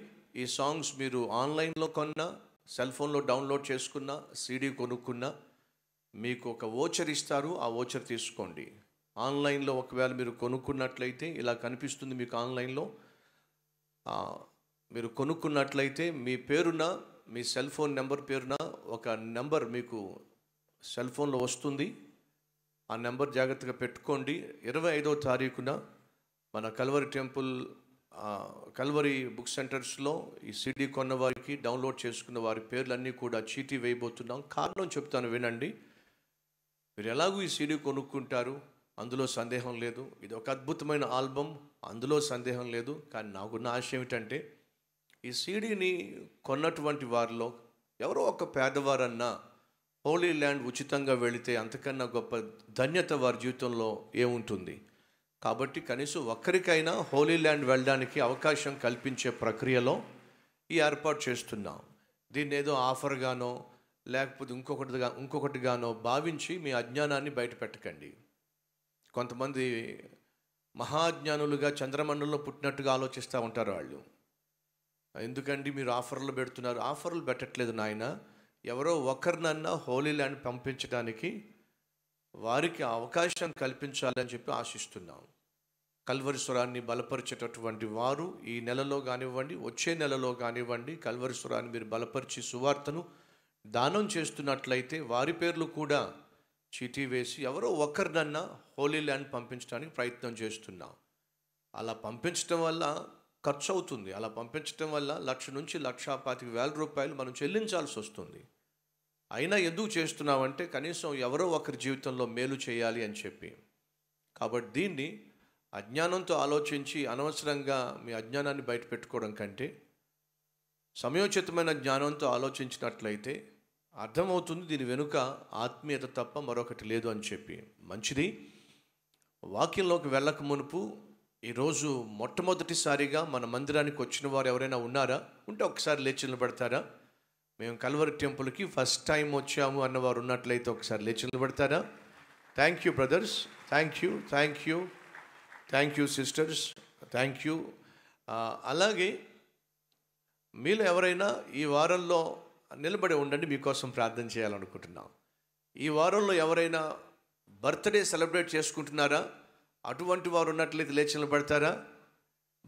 ఈ సాంగ్స్ మీరు ఆన్లైన్లో కొన్నా, సెల్ ఫోన్లో డౌన్లోడ్ చేసుకున్నా, సీడీ కొనుక్కున్నా మీకు ఒక ఓచర్ ఇస్తారు. ఆ ఓచర్ తీసుకోండి. ఆన్లైన్లో ఒకవేళ మీరు కొనుక్కున్నట్లయితే ఇలా కనిపిస్తుంది మీకు, ఆన్లైన్లో మీరు కొనుక్కున్నట్లయితే మీ పేరున, మీ సెల్ ఫోన్ నెంబర్ పేరున ఒక నెంబర్ మీకు సెల్ ఫోన్లో వస్తుంది. ఆ నెంబర్ జాగ్రత్తగా పెట్టుకోండి. ఇరవై ఐదో తారీఖున మన కల్వరీ టెంపుల్ కల్వరీ బుక్ సెంటర్స్లో ఈ సీడీ కొన్న వారికి, డౌన్లోడ్ చేసుకున్న వారి పేర్లన్నీ కూడా చీటీ వేయబోతున్నాం. కారణం చెప్తాను వినండి. మీరు ఎలాగూ ఈ సీడీ కొనుక్కుంటారు, అందులో సందేహం లేదు. ఇది ఒక అద్భుతమైన ఆల్బమ్, అందులో సందేహం లేదు. కానీ నాకున్న ఆశ ఏమిటంటే ఈ సీడీని కొన్నటువంటి వారిలో ఎవరో ఒక పేదవారన్నా హోలీ ల్యాండ్ ఉచితంగా వెళితే అంతకన్నా గొప్ప ధన్యత వారి జీవితంలో ఏముంటుంది? కాబట్టి కనీసం ఒక్కరికైనా హోలీ ల్యాండ్ వెళ్ళడానికి అవకాశం కల్పించే ప్రక్రియలో ఈ ఏర్పాటు చేస్తున్నాం. దీన్ని ఏదో ఆఫర్గానో లేకపోతే ఇంకొకటిగా ఇంకొకటిగానో భావించి మీ అజ్ఞానాన్ని బయటపెట్టకండి. కొంతమంది మహాజ్ఞానులుగా చంద్రమండలంలో పుట్టినట్టుగా ఆలోచిస్తూ ఉంటారు వాళ్ళు. ఎందుకండి మీరు ఆఫర్లు పెడుతున్నారు? ఆఫర్లు పెట్టట్లేదు నాయన. ఎవరో ఒకరినన్నా హోలీ ల్యాండ్ పంపించడానికి వారికి అవకాశం కల్పించాలని చెప్పి ఆశిస్తున్నాం. కల్వరి స్వరాన్ని బలపరిచేటటువంటి వారు ఈ నెలలో కానివ్వండి, వచ్చే నెలలో కానివ్వండి, కల్వరి స్వరాన్ని మీరు బలపరిచి సువార్తను దానం చేస్తున్నట్లయితే వారి పేర్లు కూడా చీటీ వేసి ఎవరో ఒకరినన్నా హోలీ ల్యాండ్ పంపించడానికి ప్రయత్నం చేస్తున్నాం. అలా పంపించడం వల్ల ఖర్చు అవుతుంది. అలా పంపించడం వల్ల లక్ష నుంచి లక్షా పాతిక వేల రూపాయలు మనం చెల్లించాల్సి వస్తుంది. అయినా ఎందుకు చేస్తున్నామంటే కనీసం ఎవరో ఒకరి జీవితంలో మేలు చేయాలి అని చెప్పి. కాబట్టి దీన్ని అజ్ఞానంతో ఆలోచించి అనవసరంగా మీ అజ్ఞానాన్ని బయట పెట్టుకోవడం కంటే సమయోచితమైన జ్ఞానంతో ఆలోచించినట్లయితే అర్థమవుతుంది దీని వెనుక ఆత్మీయత తప్ప మరొకటి లేదు అని చెప్పి. మంచిది. వాక్యంలోకి వెళ్ళక మునుపు ఈరోజు మొట్టమొదటిసారిగా మన మందిరానికి వచ్చిన వారు ఎవరైనా ఉన్నారా? ఉంటే ఒకసారి లేచి నిలబడతారా? మేము కల్వరీ టెంపుల్కి ఫస్ట్ టైం వచ్చాము అన్నవారు ఉన్నట్లయితే ఒకసారి లేచి నిలబడతారా? Thank you brothers, thank you, thank you, thank you sisters, thank you. అలాగే మీలో ఎవరైనా ఈ వారంలో నిలబడి ఉండండి, మీకోసం ప్రార్థన చేయాలనుకుంటున్నాం. ఈ వారంలో ఎవరైనా బర్త్డే సెలబ్రేట్ చేసుకుంటున్నారా? అటువంటి వారు ఉన్నట్లయితే లేచి నిలబడతారా?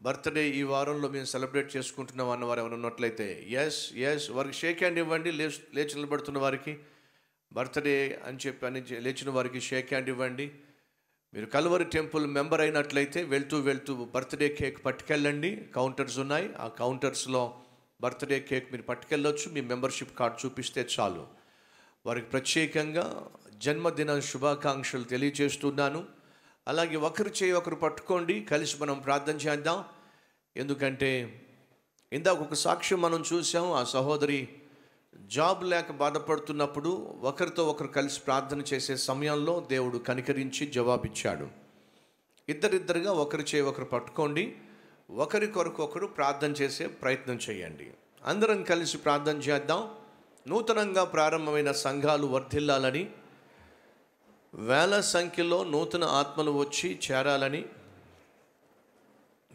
బర్త్డే ఈ వారంలో మేము సెలబ్రేట్ చేసుకుంటున్నాం అన్నవారు ఎవరు ఉన్నట్లయితే ఎస్ ఎస్ వారికి షేక్ హ్యాండ్ ఇవ్వండి. లేచి నిలబడుతున్న వారికి బర్త్డే అని చెప్పి అని లేచిన వారికి షేక్ హ్యాండ్ ఇవ్వండి. మీరు కల్వరి టెంపుల్ మెంబర్ అయినట్లయితే వెళ్తూ వెళ్తూ బర్త్డే కేక్ పట్టుకెళ్ళండి. కౌంటర్స్ ఉన్నాయి, ఆ కౌంటర్స్లో బర్త్డే కేక్ మీరు పట్టుకెళ్ళొచ్చు. మీ మెంబర్షిప్ కార్డు చూపిస్తే చాలు. వారికి ప్రత్యేకంగా జన్మదిన శుభాకాంక్షలు తెలియజేస్తున్నాను. అలాగే ఒకరి చేయి ఒకరు పట్టుకోండి, కలిసి మనం ప్రార్థన చేద్దాం. ఎందుకంటే ఇందాక ఒక సాక్ష్యం మనం చూసాం, ఆ సహోదరి జాబ్ లేక బాధపడుతున్నప్పుడు ఒకరితో ఒకరు కలిసి ప్రార్థన చేసే సమయంలో దేవుడు కనికరించి జవాబిచ్చాడు. ఇద్దరిద్దరుగా ఒకరి చేయి ఒకరు పట్టుకోండి, ఒకరి కొరకు ఒకరు ప్రార్థన చేసే ప్రయత్నం చేయండి. అందరం కలిసి ప్రార్థన చేద్దాం. నూతనంగా ప్రారంభమైన సంఘాలు వర్ధిల్లాలని, వేల సంఖ్యలో నూతన ఆత్మలు వచ్చి చేరాలని,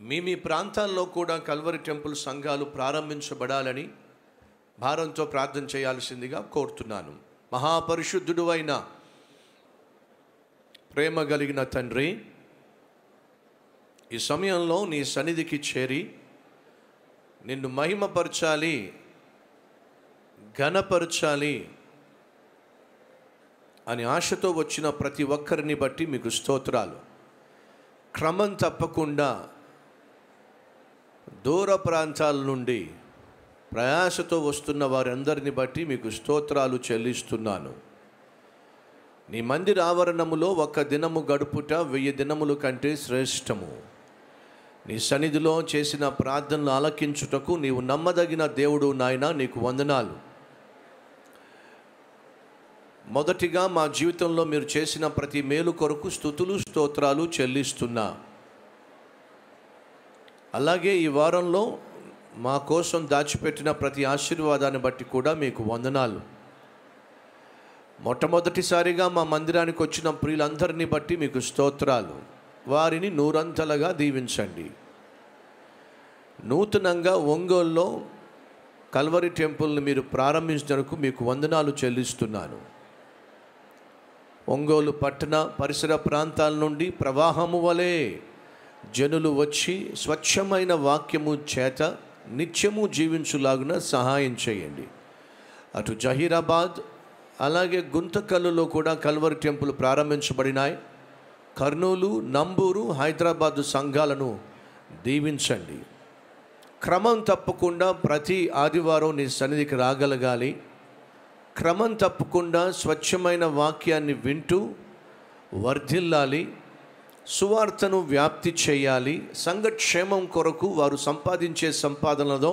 మీ మీ ప్రాంతాల్లో కూడా కల్వరి టెంపుల్ సంఘాలు ప్రారంభించబడాలని భారంతో ప్రార్థన చేయాల్సిందిగా కోరుతున్నాను. మహాపరిశుద్ధుడు అయిన ప్రేమ కలిగిన తండ్రి, ఈ సమయంలో నీ సన్నిధికి చేరి నిన్ను మహిమపరచాలి, ఘనపరచాలి అని ఆశతో వచ్చిన ప్రతి ఒక్కరిని బట్టి మీకు స్తోత్రాలు. క్రమం తప్పకుండా దూర ప్రాంతాల నుండి ప్రయాసతో వస్తున్న వారందరిని బట్టి మీకు స్తోత్రాలు చెల్లిస్తున్నాను. నీ మందిర ఆవరణములో ఒక్క దినము గడుపుట వెయ్యి దినముల కంటే శ్రేష్టము. నీ సన్నిధిలో చేసిన ప్రార్థనలు ఆలకించుటకు నీవు నమ్మదగిన దేవుడు నాయన, నీకు వందనాలు. మొదటిగా మా జీవితంలో మీరు చేసిన ప్రతి మేలు కొరకు స్తుతులు స్తోత్రాలు చెల్లిస్తున్నా. అలాగే ఈ వారంలో మా కోసం దాచిపెట్టిన ప్రతి ఆశీర్వాదాన్ని బట్టి కూడా మీకు వందనాలు. మొట్టమొదటిసారిగా మా మందిరానికి వచ్చిన ప్రియులందరినీ బట్టి మీకు స్తోత్రాలు. వారిని నూరంతలుగా దీవించండి. నూతనంగా ఒంగోలులో కల్వరి టెంపుల్ని మీరు ప్రారంభించినందుకు మీకు వందనాలు చెల్లిస్తున్నాను. ఒంగోలు పట్టణ పరిసర ప్రాంతాల నుండి ప్రవాహము వలె జనులు వచ్చి స్వచ్ఛమైన వాక్యము చేత నిత్యము జీవించులాగున సహాయం చేయండి. అటు జహీరాబాద్ అలాగే గుంతకల్లులో కూడా కల్వరి టెంపుల్ ప్రారంభించబడినాయి. కర్నూలు, నంబూరు, హైదరాబాదు సంఘాలను దీవించండి. క్రమం తప్పకుండా ప్రతి ఆదివారం నీ సన్నిధికి రాగలగాలి. క్రమం తప్పకుండా స్వచ్ఛమైన వాక్యాన్ని వింటూ వర్ధిల్లాలి, సువార్తను వ్యాప్తి చేయాలి. సంఘక్షేమం కొరకు వారు సంపాదించే సంపాదనలో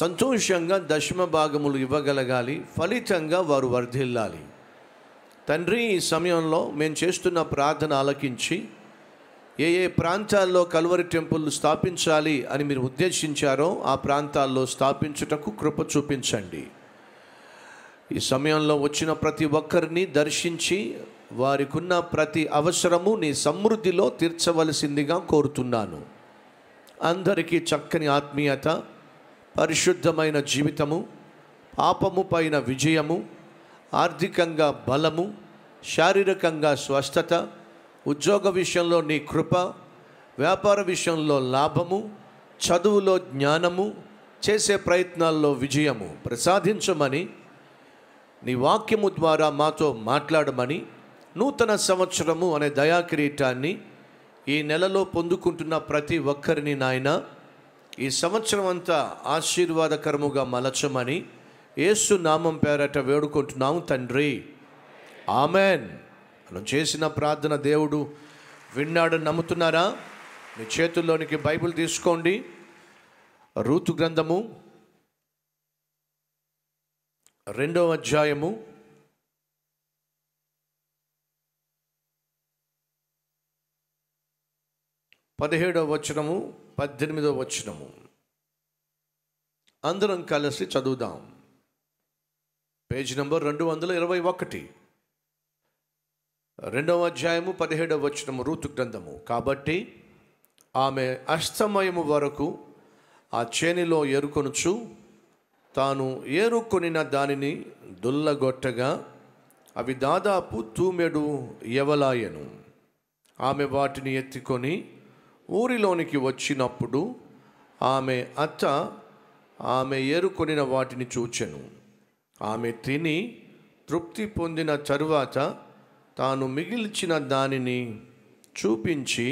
సంతోషంగా దశమ భాగములు ఇవ్వగలగాలి. ఫలితంగా వారు వర్ధిల్లాలి. తండ్రి, ఈ సమయంలో మేము చేస్తున్న ప్రార్థన ఆలకించి ఏ ఏ ప్రాంతాల్లో కల్వరి టెంపుల్ స్థాపించాలి అని మీరు ఉద్దేశించారో ఆ ప్రాంతాల్లో స్థాపించుటకు కృప చూపించండి. ఈ సమయంలో వచ్చిన ప్రతి ఒక్కరిని దర్శించి వారికి ఉన్న ప్రతి అవసరము నీ సమృద్ధిలో తీర్చవలసిందిగా కోరుతున్నాను. అందరికీ చక్కని ఆత్మీయత, పరిశుద్ధమైన జీవితము, పాపము పైన విజయము, ఆర్థికంగా బలము, శారీరకంగా స్వస్థత, ఉద్యోగ విషయంలో నీ కృప, వ్యాపార విషయంలో లాభము, చదువులో జ్ఞానము, చేసే ప్రయత్నాల్లో విజయము ప్రసాదించమని, నీ వాక్యము ద్వారా మాతో మాట్లాడమని, నూతన సంవత్సరము అనే దయాకిరీటాన్ని ఈ నెలలో పొందుకుంటున్న ప్రతి ఒక్కరిని నాయన ఈ సంవత్సరం అంతా ఆశీర్వాదకరముగా మలచమని యేసు నామం పేరట వేడుకుంటున్నాము తండ్రి, ఆమెన్. మనం చేసిన ప్రార్థన దేవుడు విన్నాడని నమ్ముతున్నారా? మీ చేతుల్లోనికి బైబిల్ తీసుకోండి. రూతు గ్రంథము రెండవ అధ్యాయము పదిహేడవ వచనము పద్దెనిమిదవ వచనము అందరం కలిసి చదువుదాం. పేజ్ నంబర్ రెండు వందల ఇరవై ఒకటి, రెండవ అధ్యాయము పదిహేడవ వచనము, రూతు గ్రంథము. కాబట్టి ఆమె అస్తమయము వరకు ఆ చేనిలో ఏరుకొనుచు తాను ఏరుకొనిన దానిని దుల్లగొట్టగా అవి దాదాపు తూమెడు ఎవలాయను. ఆమె వాటిని ఎత్తుకొని ఊరిలోనికి వచ్చినప్పుడు ఆమె అత్త ఆమె ఏరుకొనిన వాటిని చూచెను. ఆమె తిని తృప్తి పొందిన తరువాత తాను మిగిల్చిన దానిని చూపించి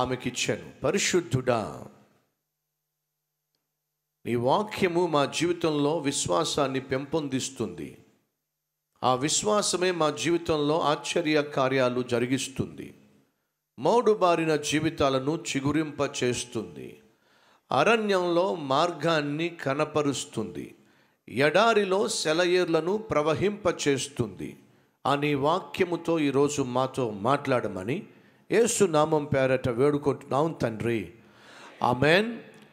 ఆమెకిచ్చాను. పరిశుద్ధుడా, నీ వాక్యము మా జీవితంలో విశ్వాసాన్ని పెంపొందిస్తుంది. ఆ విశ్వాసమే మా జీవితంలో ఆశ్చర్య కార్యాలు జరిగిస్తుంది. మోడుబారిన జీవితాలను చిగురింప చేస్తుంది. అరణ్యంలో మార్గాన్ని కనపరుస్తుంది. ఎడారిలో సెలయేర్లను ప్రవహింపచేస్తుంది. ఆ నీ వాక్యముతో ఈరోజు మాతో మాట్లాడమని యేసు నామం పేరట వేడుకుంటున్నాం తండ్రి, ఆమెన్.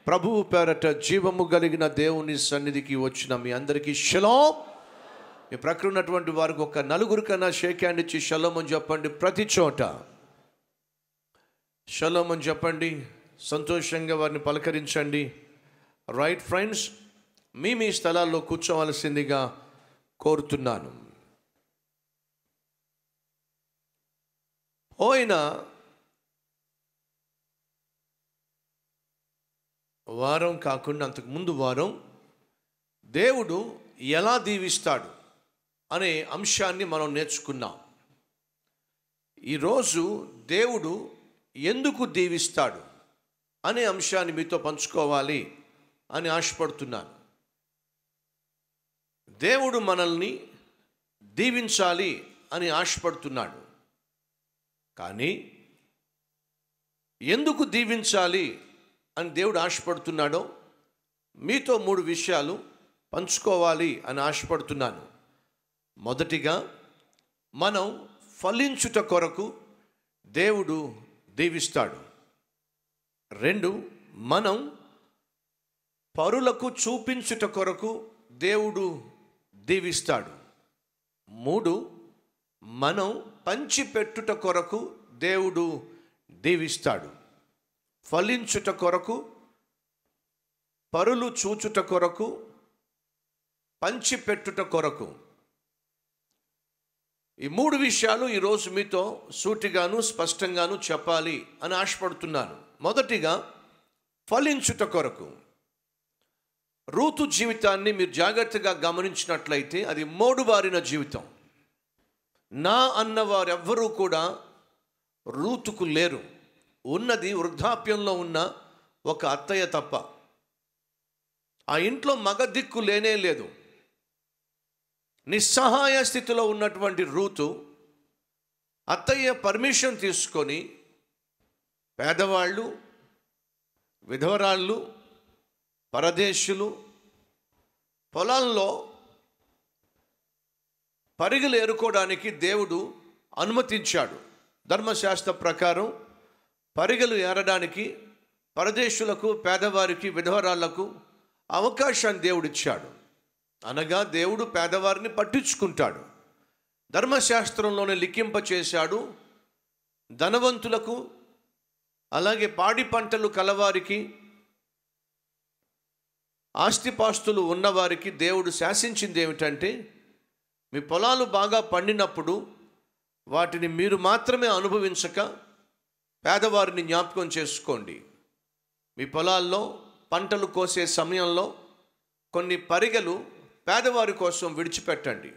ప్రభువు పేరట జీవము కలిగిన దేవుని సన్నిధికి వచ్చిన మీ అందరికీ షలోం. మీ ప్రక్కన ఉన్నటువంటి వారికి ఒక నలుగురు కన్నా షేక్ హ్యాండ్ ఇచ్చి షలోం అని చెప్పండి. ప్రతి చోట షలోం అని చెప్పండి. సంతోషంగా వారిని పలకరించండి. రైట్ ఫ్రెండ్స్, మీ మీ స్థలాల్లో కూర్చోవలసిందిగా కోరుతున్నాను. పోయిన వారం కాకుండా అంతకు ముందు వారం దేవుడు ఎలా దీవిస్తాడు అనే అంశాన్ని మనం నేర్చుకున్నాం. ఈరోజు దేవుడు ఎందుకు దీవిస్తాడు అనే అంశాన్ని మీతో పంచుకోవాలి అని ఆశపడుతున్నాను. దేవుడు మనల్ని దీవించాలి అని ఆశపడుతున్నాడు, కానీ ఎందుకు దీవించాలి అని దేవుడు ఆశపడుతున్నాడో మీతో మూడు విషయాలు పంచుకోవాలి అని ఆశపడుతున్నాను. మొదటిగా, మనం ఫలించుట కొరకు దేవుడు దీవిస్తాడు. రెండు, మనం పరులకు చూపించుట కొరకు దేవుడు దీవిస్తాడు. మూడు, మనం పంచిపెట్టుట కొరకు దేవుడు దీవిస్తాడు. ఫలించుట కొరకు, పరులు చూచుట కొరకు, పంచిపెట్టుట కొరకు, ఈ మూడు విషయాలు ఈరోజు మీతో సూటిగాను స్పష్టంగాను చెప్పాలి అని ఆశపడుతున్నాను. మొదటిగా ఫలించుట కొరకు. రూతు జీవితాన్ని మీరు జాగ్రత్తగా గమనించినట్లయితే అది మోడుబారిన జీవితం. నా అన్నవారెవ్వరూ కూడా రూతుకు లేరు. ఉన్నది వృద్ధాప్యంలో ఉన్న ఒక అత్తయ్య తప్ప. ఆ ఇంట్లో మగ దిక్కు లేనే లేదు. నిస్సహాయ స్థితిలో ఉన్నటువంటి రూతు అత్తయ్య పర్మిషన్ తీసుకొని పేదవాళ్ళు, విధవరాళ్ళు, పరదేశులు పొలంలో పరిగెలు ఏరుకోవడానికి దేవుడు అనుమతించాడు. ధర్మశాస్త్ర ప్రకారం పరిగెలు ఏరడానికి పరదేశులకు, పేదవారికి, విధవరాళ్లకు అవకాశాన్ని దేవుడిచ్చాడు. అనగా దేవుడు పేదవారిని పట్టించుకుంటాడు. ధర్మశాస్త్రంలోనే లిఖింప చేశాడు, ధనవంతులకు అలాగే పాడి పంటలు కలవారికి, ఆస్తిపాస్తులు ఉన్నవారికి దేవుడు శాసించింది ఏమిటంటే, మీ పొలాలు బాగా పండినప్పుడు వాటిని మీరు మాత్రమే అనుభవించక పేదవారిని జ్ఞాపకం చేసుకోండి. మీ పొలాల్లో పంటలు కోసే సమయంలో కొన్ని పరిగెలు పేదవారి కోసం విడిచిపెట్టండి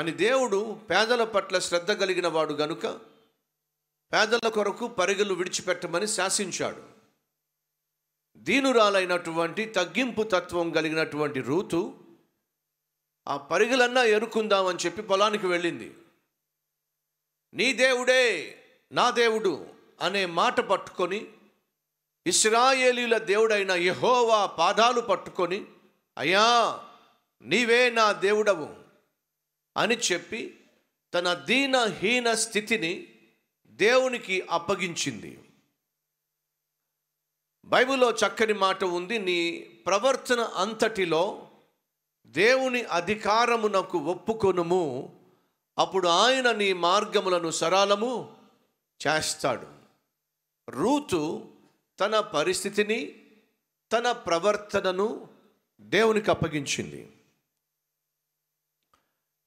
అని దేవుడు పేదల పట్ల శ్రద్ధ కలిగిన వాడు గనుక పేదల కొరకు పరిగెలు విడిచిపెట్టమని శాసించాడు. దీనురాలైనటువంటి, తగ్గింపు తత్వం కలిగినటువంటి రూతు ఆ పరిగెలన్నా ఎరుకుందామని చెప్పి పొలానికి వెళ్ళింది. నీ దేవుడే నా దేవుడు అనే మాట పట్టుకొని, ఇశ్రాయేలీల దేవుడైన యెహోవా పాదాలు పట్టుకొని, అయ్యా నీవే నా దేవుడవు అని చెప్పి తన దీనహీన స్థితిని దేవునికి అప్పగించింది. బైబిల్లో చక్కని మాట ఉంది, నీ ప్రవర్తన అంతటిలో దేవుని అధికారమునకు ఒప్పుకొనుము, అప్పుడు ఆయన నీ మార్గములను సరళము చేస్తాడు. రూతు తన పరిస్థితిని, తన ప్రవర్తనను దేవునికి అప్పగించింది.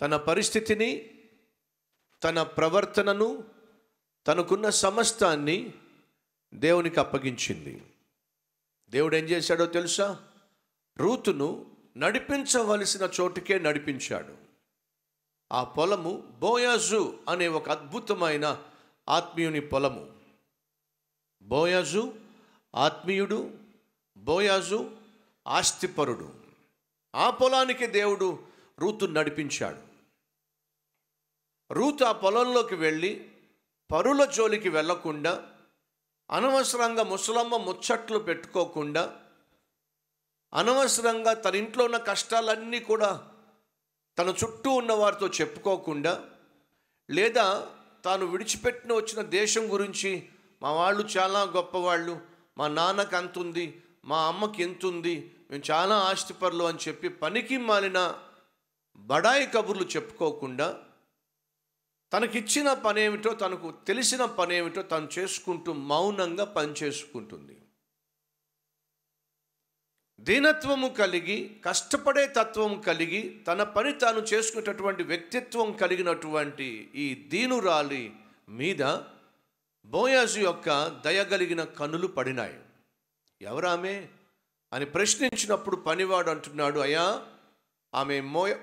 తన పరిస్థితిని, తన ప్రవర్తనను, తనకున్న సమస్తాన్ని దేవునికి అప్పగించింది. దేవుడు ఏం చేశాడో తెలుసా? రూతును నడిపించవలసిన చోటుకే నడిపించాడు. ఆ పొలము బోయాజు అనే ఒక అద్భుతమైన ఆత్మీయుని పొలము. బోయాజు ఆత్మీయుడు, బోయాజు ఆస్తిపరుడు. ఆ పొలానికి దేవుడు రూతును నడిపించాడు. రూతు ఆ పొలంలోకి వెళ్ళి పరుల జోలికి వెళ్లకుండా, అనవసరంగా ముసలమ్మ ముచ్చట్లు పెట్టుకోకుండా, అనవసరంగా తన ఇంట్లో ఉన్న కష్టాలన్నీ కూడా తన చుట్టూ ఉన్న వారితో చెప్పుకోకుండా, లేదా తాను విడిచిపెట్టిన వచ్చిన దేశం గురించి మా వాళ్ళు చాలా గొప్పవాళ్ళు, మా నాన్నకు అంతుంది, మా అమ్మకి ఎంతుంది, మేము చాలా ఆస్తిపరులు అని చెప్పి పనికి మాలిన బడాయి కబుర్లు చెప్పుకోకుండా, తనకిచ్చిన పనేమిటో, తనకు తెలిసిన పనేమిటో తను చేసుకుంటూ మౌనంగా పనిచేసుకుంటుంది. దీనత్వము కలిగి, కష్టపడే తత్వం కలిగి, తన పని తాను చేసుకునేటటువంటి వ్యక్తిత్వం కలిగినటువంటి ఈ దీనురాలి మీద బోయాజు యొక్క దయగలిగిన కనులు పడినాయి. ఎవరామె అని ప్రశ్నించినప్పుడు పనివాడు అంటున్నాడు, అయ్యా ఆమె మోయ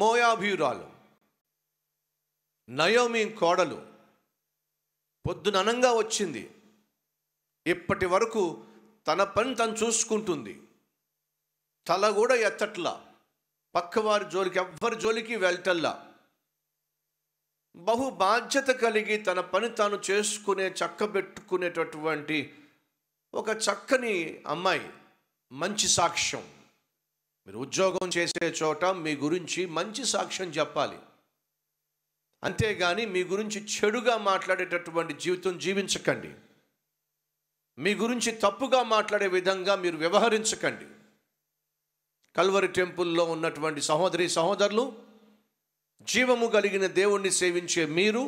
మోయాభియురాలు, నయోమి కోడలు. పొద్దుననంగా వచ్చింది, ఇప్పటి వరకు తన పని తను చూసుకుంటుంది, తల కూడా ఎత్తట్లా, పక్కవారి జోలికి ఎవ్వరి జోలికి వెళ్ళటల్లా, బహు బాధ్యత కలిగి తన పని తాను చేసుకునే, చక్కబెట్టుకునేటటువంటి ఒక చక్కని అమ్మాయి. మంచి సాక్ష్యం. మీరు ఉద్యోగం చేసే చోట మీ గురించి మంచి సాక్ష్యం చెప్పాలి, అంతేగాని మీ గురించి చెడుగా మాట్లాడేటటువంటి జీవితం జీవించకండి. మీ గురించి తప్పుగా మాట్లాడే విధంగా మీరు వ్యవహరించకండి. కల్వరి టెంపుల్లో ఉన్నటువంటి సహోదరి సహోదరులు, జీవము కలిగిన దేవుణ్ణి సేవించే మీరు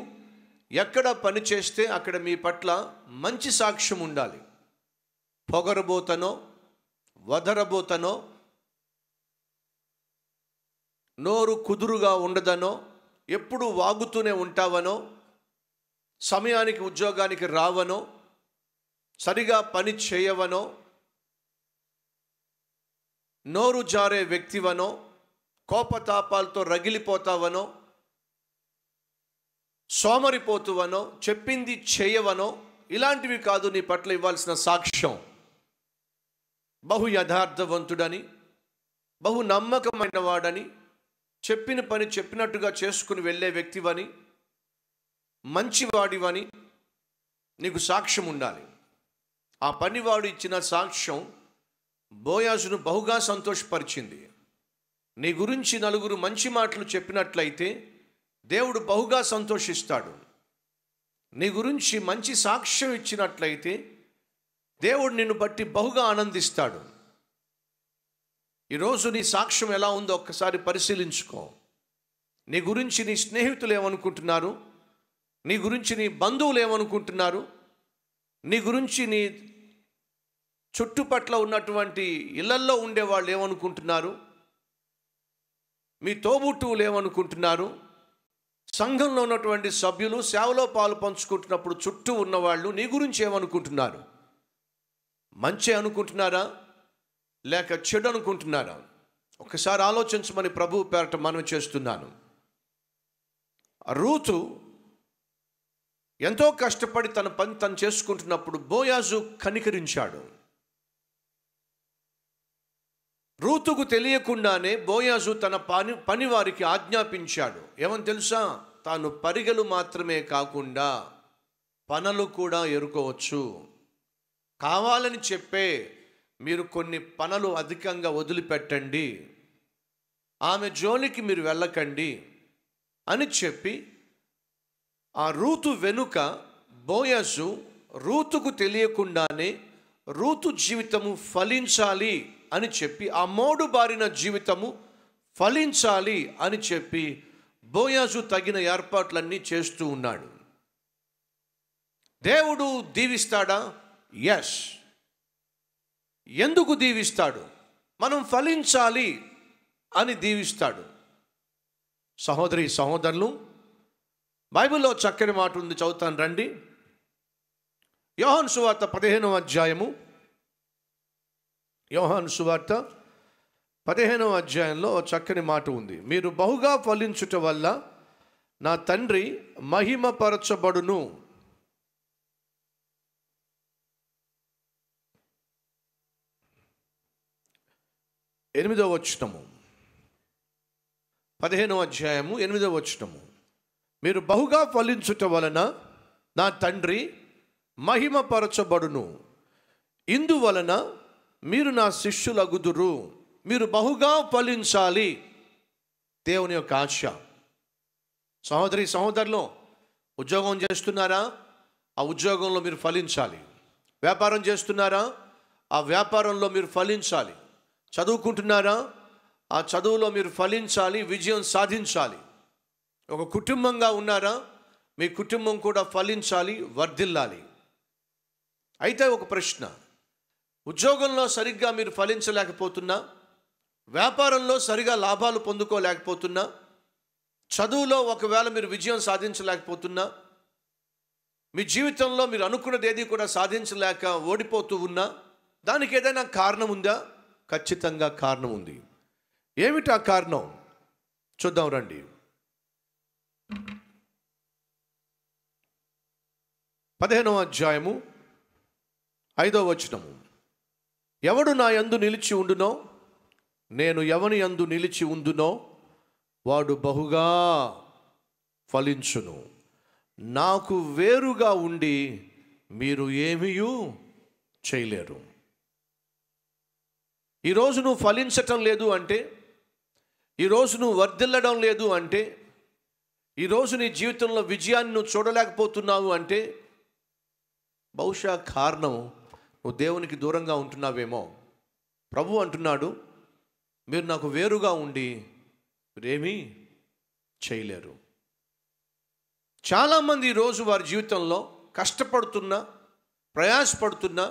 ఎక్కడ పనిచేస్తే అక్కడ మీ పట్ల మంచి సాక్ష్యం ఉండాలి. పొగరబోతనో, వదరబోతనో, నోరు కుదురుగా ఉండదనో, ఎప్పుడు వాగుతూనే ఉంటావనో, సమయానికి ఉద్యోగానికి రావనో, సరిగా పని చేయవనో, నోరు జారే వ్యక్తివనో, కోపతాపాలతో రగిలిపోతావనో, సోమరిపోతువనో, చెప్పింది చేయవనో, ఇలాంటివి కాదు నీ పట్ల ఇవ్వాల్సిన సాక్ష్యం. బహు యథార్థవంతుడని, బహు నమ్మకమైన వాడని, చెప్పిన పని చెప్పినట్టుగా చేసుకుని వెళ్ళే వ్యక్తివని, మంచివాడివని నీకు సాక్ష్యం ఉండాలి. ఆ పనివాడు ఇచ్చిన సాక్ష్యం బోయాజును బహుగా సంతోషపరిచింది. నీ గురించి నలుగురు మంచి మాటలు చెప్పినట్లయితే దేవుడు బహుగా సంతోషిస్తాడు. నీ గురించి మంచి సాక్ష్యం ఇచ్చినట్లయితే దేవుడు నిన్ను బట్టి బహుగా ఆనందిస్తాడు. ఈరోజు నీ సాక్ష్యం ఎలా ఉందో ఒక్కసారి పరిశీలించుకో. నీ గురించి నీ స్నేహితులు ఏమనుకుంటున్నారు? నీ గురించి నీ బంధువులు ఏమనుకుంటున్నారు? నీ గురించి నీ చుట్టుపట్ల ఉన్నటువంటి ఇళ్లల్లో ఉండేవాళ్ళు ఏమనుకుంటున్నారు? మీ తోబుట్టువులు ఏమనుకుంటున్నారు? సంఘంలో ఉన్నటువంటి సభ్యులు సేవలో పాలు పంచుకుంటున్నప్పుడు చుట్టూ ఉన్నవాళ్ళు నీ గురించి ఏమనుకుంటున్నారు? మంచి అనుకుంటున్నారా లేక చెడు అనుకుంటున్నారా? ఒకసారి ఆలోచించమని ప్రభువు పేరట మనవి చేస్తున్నాను. రూతు ఎంతో కష్టపడి తన పని తను చేసుకుంటున్నప్పుడు బోయాజు కనికరించాడు. రూతుకు తెలియకుండానే బోయాజు తన పని పనివారికి ఆజ్ఞాపించాడు. ఏమని తెలుసా? తాను పరిగెలు మాత్రమే కాకుండా పనులు కూడా ఎరుకోవచ్చు. కావాలని చెప్పే మీరు కొన్ని పనులు అధికంగా వదిలిపెట్టండి, ఆమె జోలికి మీరు వెళ్ళకండి అని చెప్పి ఆ రూతు వెనుక బోయాజు రూతుకు తెలియకుండానే రూతు జీవితము ఫలించాలి అని చెప్పి, ఆ మోడు బారిన జీవితము ఫలించాలి అని చెప్పి బోయాజు తగిన ఏర్పాట్లన్నీ చేస్తూ ఉన్నాడు. దేవుడు దీవిస్తాడా? ఎస్. ఎందుకు దీవిస్తాడు? మనం ఫలించాలి అని దీవిస్తాడు. సహోదరి సహోదరులు, బైబిల్లో చక్కని మాట ఉంది, చదువుతాను రండి. యోహాను సువార్త పదిహేనవ అధ్యాయము యోహాను సువార్త పదిహేనవ అధ్యాయంలో చక్కని మాట ఉంది. మీరు బహుగా ఫలించుట వల్ల నా తండ్రి మహిమపరచబడును. ఎనిమిదవ వచనము, పదిహేనవ అధ్యాయము ఎనిమిదవ వచనము. మీరు బహుగా ఫలించుట వలన నా తండ్రి మహిమపరచబడును, ఇందువలన మీరు నా శిష్యులగుదురు. మీరు బహుగా ఫలించాలి, దేవుని యొక్క ఆశ. సహోదరి సహోదరులు, ఉద్యోగం చేస్తున్నారా? ఆ ఉద్యోగంలో మీరు ఫలించాలి. వ్యాపారం చేస్తున్నారా? ఆ వ్యాపారంలో మీరు ఫలించాలి. చదువుకుంటున్నారా? ఆ చదువులో మీరు ఫలించాలి, విజయం సాధించాలి. ఒక కుటుంబంగా ఉన్నారా? మీ కుటుంబం కూడా ఫలించాలి, వర్ధిల్లాలి. అయితే ఒక ప్రశ్న, ఉద్యోగంలో సరిగ్గా మీరు ఫలించలేకపోతున్నా, వ్యాపారంలో సరిగా లాభాలు పొందుకోలేకపోతున్నా, చదువులో ఒకవేళ మీరు విజయం సాధించలేకపోతున్నా, మీ జీవితంలో మీరు అనుకున్నది ఏది కూడా సాధించలేక ఓడిపోతూ ఉన్నా, దానికి ఏదైనా కారణం ఉందా? ఖచ్చితంగా కారణం ఉంది. ఏమిటి ఆ కారణం? చూద్దాం రండి. పదిహేనవ అధ్యాయము ఐదవ వచనము. ఎవడు నా యందు నిలిచి ఉండునో, నేను ఎవని యందు నిలిచి ఉండునో వాడు బహుగా ఫలించును. నాకు వేరుగా ఉండి మీరు ఏమీయూ చేయలేరు. ఈరోజు నువ్వు ఫలించటం లేదు అంటే, ఈరోజు నువ్వు వర్ధిల్లడం లేదు అంటే, ఈరోజు నీ జీవితంలో విజయాన్ని నువ్వు చూడలేకపోతున్నావు అంటే, బహుశా కారణం నువ్వు దేవునికి దూరంగా ఉంటున్నావేమో. ప్రభు అంటున్నాడు, మీరు నాకు వేరుగా ఉండి మీరేమీ చేయలేరు. చాలామంది ఈరోజు వారి జీవితంలో కష్టపడుతున్నా, ప్రయాసపడుతున్నా,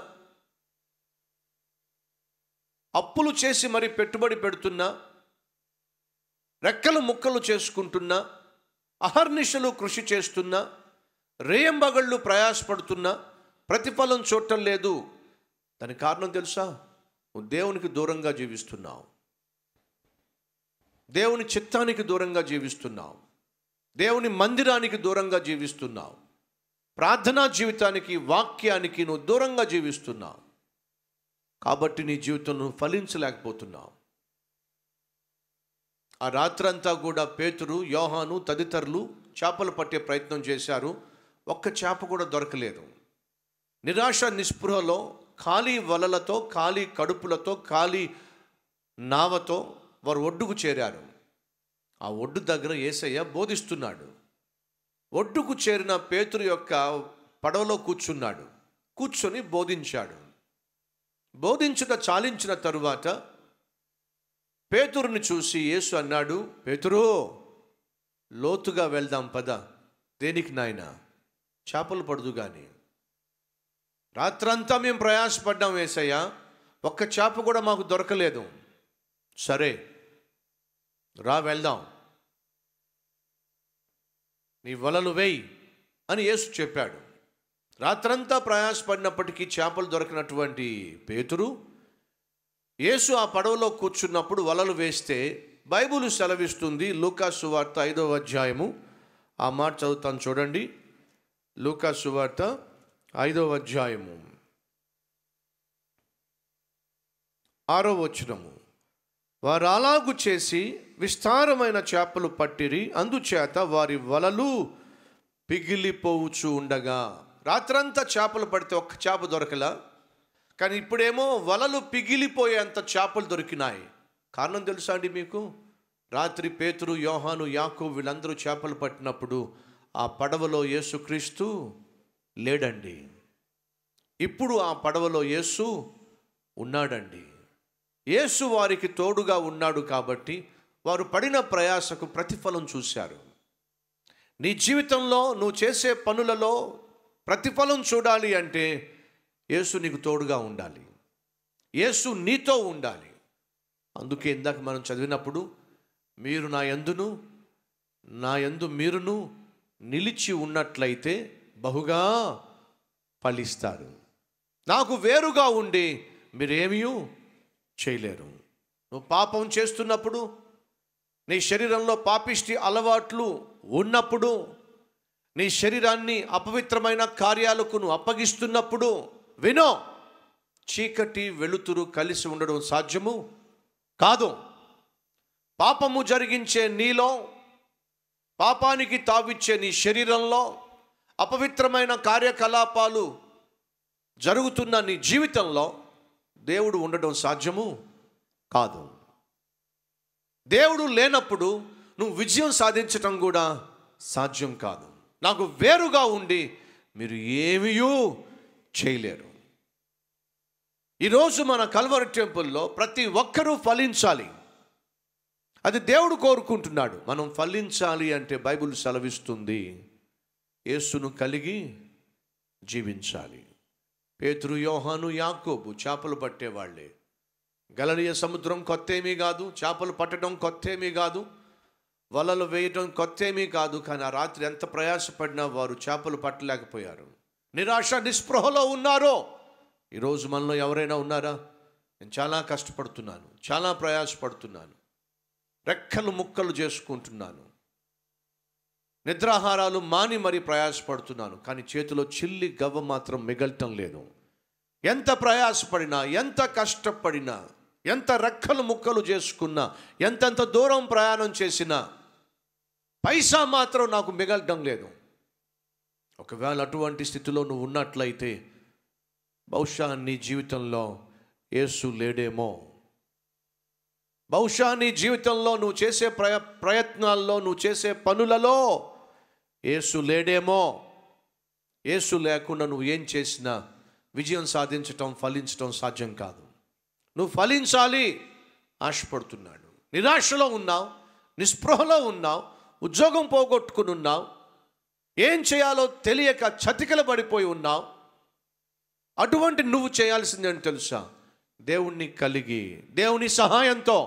అప్పులు చేసి మరి పెట్టుబడి పెడుతున్నా, రెక్కలు ముక్కలు చేసుకుంటున్నా, అహర్నిశలు కృషి చేస్తున్నా, రేయంబగళ్ళు ప్రయాసపడుతున్నా, ప్రతిఫలం చూడటం లేదు. దానికి కారణం తెలుసా? నువ్వు దేవునికి దూరంగా జీవిస్తున్నావు, దేవుని చిత్తానికి దూరంగా జీవిస్తున్నావు, దేవుని మందిరానికి దూరంగా జీవిస్తున్నావు, ప్రార్థనా జీవితానికి, వాక్యానికి నువ్వు దూరంగా జీవిస్తున్నావు. కాబట్టి నీ జీవితం నువ్వు ఫలించలేకపోతున్నావు. ఆ రాత్రంతా కూడా పేతురు, యోహాను తదితరులు చేపలు పట్టే ప్రయత్నం చేశారు. ఒక్క చేప కూడా దొరకలేదు. నిరాశ నిస్పృహలో, ఖాళీ వలలతో, ఖాళీ కడుపులతో, ఖాళీ నావతో వారు ఒడ్డుకు చేరారు. ఆ ఒడ్డు దగ్గర యేసయ్య బోధిస్తున్నాడు. ఒడ్డుకు చేరిన పేతురు యొక్క పడవలో కూర్చున్నాడు, కూర్చొని బోధించాడు. బోధించుట చాలించిన తరువాత పేతురుని చూసి యేసు అన్నాడు, పేతురు, లోతుగా వెళ్దాం పద. దేనికి నాయన? చేపలు పడదు కానీ. రాత్రంతా మేము ప్రయాసపడ్డాం యేసయ్య, ఒక్క చేప కూడా మాకు దొరకలేదు. సరే రా, వెళ్దాం, నీ వలలు వేయి అని యేసు చెప్పాడు. రాత్రంతా ప్రయాసపడినప్పటికీ చేపలు దొరకనటువంటి పేతురు యేసు ఆ పడవలో కూర్చున్నప్పుడు వలలు వేస్తే, బైబిల్ సెలవిస్తుంది, లూకా సువార్త ఐదవ అధ్యాయము ఆ మాట చదువుతాను చూడండి. లూకా సువార్త ఐదవ అధ్యాయము ఆరో వచనము. వారు అలాగు చేసి విస్తారమైన చేపలు పట్టిరి, అందుచేత వారి వలలు పిగిలిపోవచ్చు ఉండగా. రాత్రంతా చేపలు పడితే ఒక్క చేప దొరకలా, కానీ ఇప్పుడేమో వలలు పిగిలిపోయేంత చేపలు దొరికినాయి. కారణం తెలుసా అండి మీకు? రాత్రి పేతురు, యోహాను, యాకోబు వీళ్ళందరూ చేపలు పట్టినప్పుడు ఆ పడవలో యేసుక్రీస్తు లేడండి. ఇప్పుడు ఆ పడవలో యేసు ఉన్నాడండి. యేసు వారికి తోడుగా ఉన్నాడు. కాబట్టి వారు పడిన ప్రయాసకు ప్రతిఫలం చూశారు. నీ జీవితంలో నువ్వు చేసే పనులలో ప్రతిఫలం చూడాలి అంటే యేసు నీకు తోడుగా ఉండాలి, యేసు నీతో ఉండాలి. అందుకే ఇందాక మనం చదివినప్పుడు, మీరు నా యందును నా యందు మీరును నిలిచి ఉన్నట్లయితే బహుగా ఫలిస్తాడు. నాకు వేరుగా ఉండి మీరేమీ చేయలేరు. నువ్వు పాపం చేస్తున్నప్పుడు, నీ శరీరంలో పాపిష్టి అలవాట్లు ఉన్నప్పుడు, నీ శరీరాన్ని అపవిత్రమైన కార్యాలకు నువ్వు అప్పగిస్తున్నప్పుడు వినో, చీకటి వెలుతురు కలిసి ఉండడం సాధ్యము కాదు. పాపము జరిగించే నీలో, పాపానికి తావిచ్చే నీ శరీరంలో, అపవిత్రమైన కార్యకలాపాలు జరుగుతున్న నీ జీవితంలో దేవుడు ఉండడం సాధ్యము కాదు. దేవుడు లేనప్పుడు నువ్వు విజయం సాధించటం కూడా సాధ్యం కాదు. నాకు వేరుగా ఉండి మీరు ఏమీ చేయలేరు. ఈరోజు మన కల్వరి టెంపుల్లో ప్రతి ఒక్కరూ ఫలించాలి. అది దేవుడు కోరుకుంటున్నాడు. మనం ఫలించాలి అంటే బైబిల్ సెలవిస్తుంది, యేసును కలిగి జీవించాలి. పేతురు, యోహాను, యాకోబు చేపలు పట్టేవాళ్ళే. గలిలయ సముద్రం కొత్త ఏమీ కాదు, చేపలు పట్టడం కొత్త ఏమీ కాదు, వలలు వేయడం కొత్త ఏమీ కాదు. కానీ ఆ రాత్రి ఎంత ప్రయాసపడినా వారు చేపలు పట్టలేకపోయారు. నిరాశ, నిస్పృహలో ఉన్నారో. ఈరోజు మనలో ఎవరైనా ఉన్నారా? నేను చాలా కష్టపడుతున్నాను, చాలా ప్రయాసపడుతున్నాను, రెక్కలు ముక్కలు చేసుకుంటున్నాను, నిద్రాహారాలు మాని మరీ ప్రయాసపడుతున్నాను, కానీ చేతిలో చిల్లి గవ్వ మాత్రం మిగలటం లేదు. ఎంత ప్రయాసపడినా, ఎంత కష్టపడినా, ఎంత రెక్కలు ముక్కలు చేసుకున్నా, ఎంతెంత దూరం ప్రయాణం చేసినా పైసా మాత్రం నాకు మిగలటం లేదు. ఒకవేళ అటువంటి స్థితిలో నువ్వు ఉన్నట్లయితే బహుశా నీ జీవితంలో యేసు లేడేమో. బహుశా నీ జీవితంలో నువ్వు చేసే ప్రయ ప్రయత్నాల్లో నువ్వు చేసే పనులలో యేసు లేడేమో. యేసు లేకుండా నువ్వు ఏం చేసినా విజయం సాధించటం, ఫలించటం సాధ్యం కాదు. నువ్వు ఫలించాలి ఆశపడుతున్నాడు, నిరాశలో ఉన్నావు, నిస్పృహలో ఉన్నావు, ఉద్యోగం పోగొట్టుకుని ఉన్నావు, ఏం చేయాలో తెలియక చతికిల పడిపోయి ఉన్నావు. అటువంటి నువ్వు చేయాల్సిందని తెలుసా? దేవుణ్ణి కలిగి, దేవుని సహాయంతో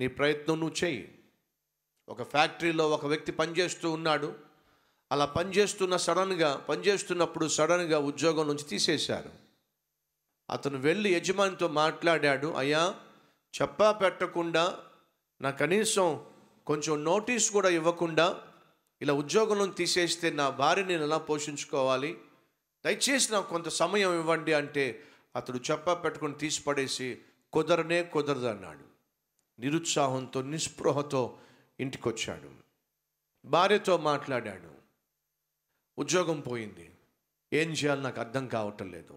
నీ ప్రయత్నం నువ్వు చేయి. ఒక ఫ్యాక్టరీలో ఒక వ్యక్తి పనిచేస్తూ ఉన్నాడు. అలా పనిచేస్తున్న సడన్గా పనిచేస్తున్నప్పుడు సడన్గా ఉద్యోగం నుంచి తీసేశారు. అతను వెళ్ళి యజమానితో మాట్లాడాడు. అయ్యా, చెప్పా పెట్టకుండా, నా కనీసం కొంచెం నోటీస్ కూడా ఇవ్వకుండా ఇలా ఉద్యోగం నుంచి తీసేస్తే నా భార్య నేను ఎలా పోషించుకోవాలి? దయచేసి నాకు కొంత సమయం ఇవ్వండి అంటే అతడు చెప్పా పెట్టుకుని తీసి పడేసి కుదరనే కుదరదు అన్నాడు. నిరుత్సాహంతో, నిస్పృహతో ఇంటికి వచ్చాడు. భార్యతో మాట్లాడాడు. ఉద్యోగం పోయింది, ఏం చేయాలో నాకు అర్థం కావటం లేదు.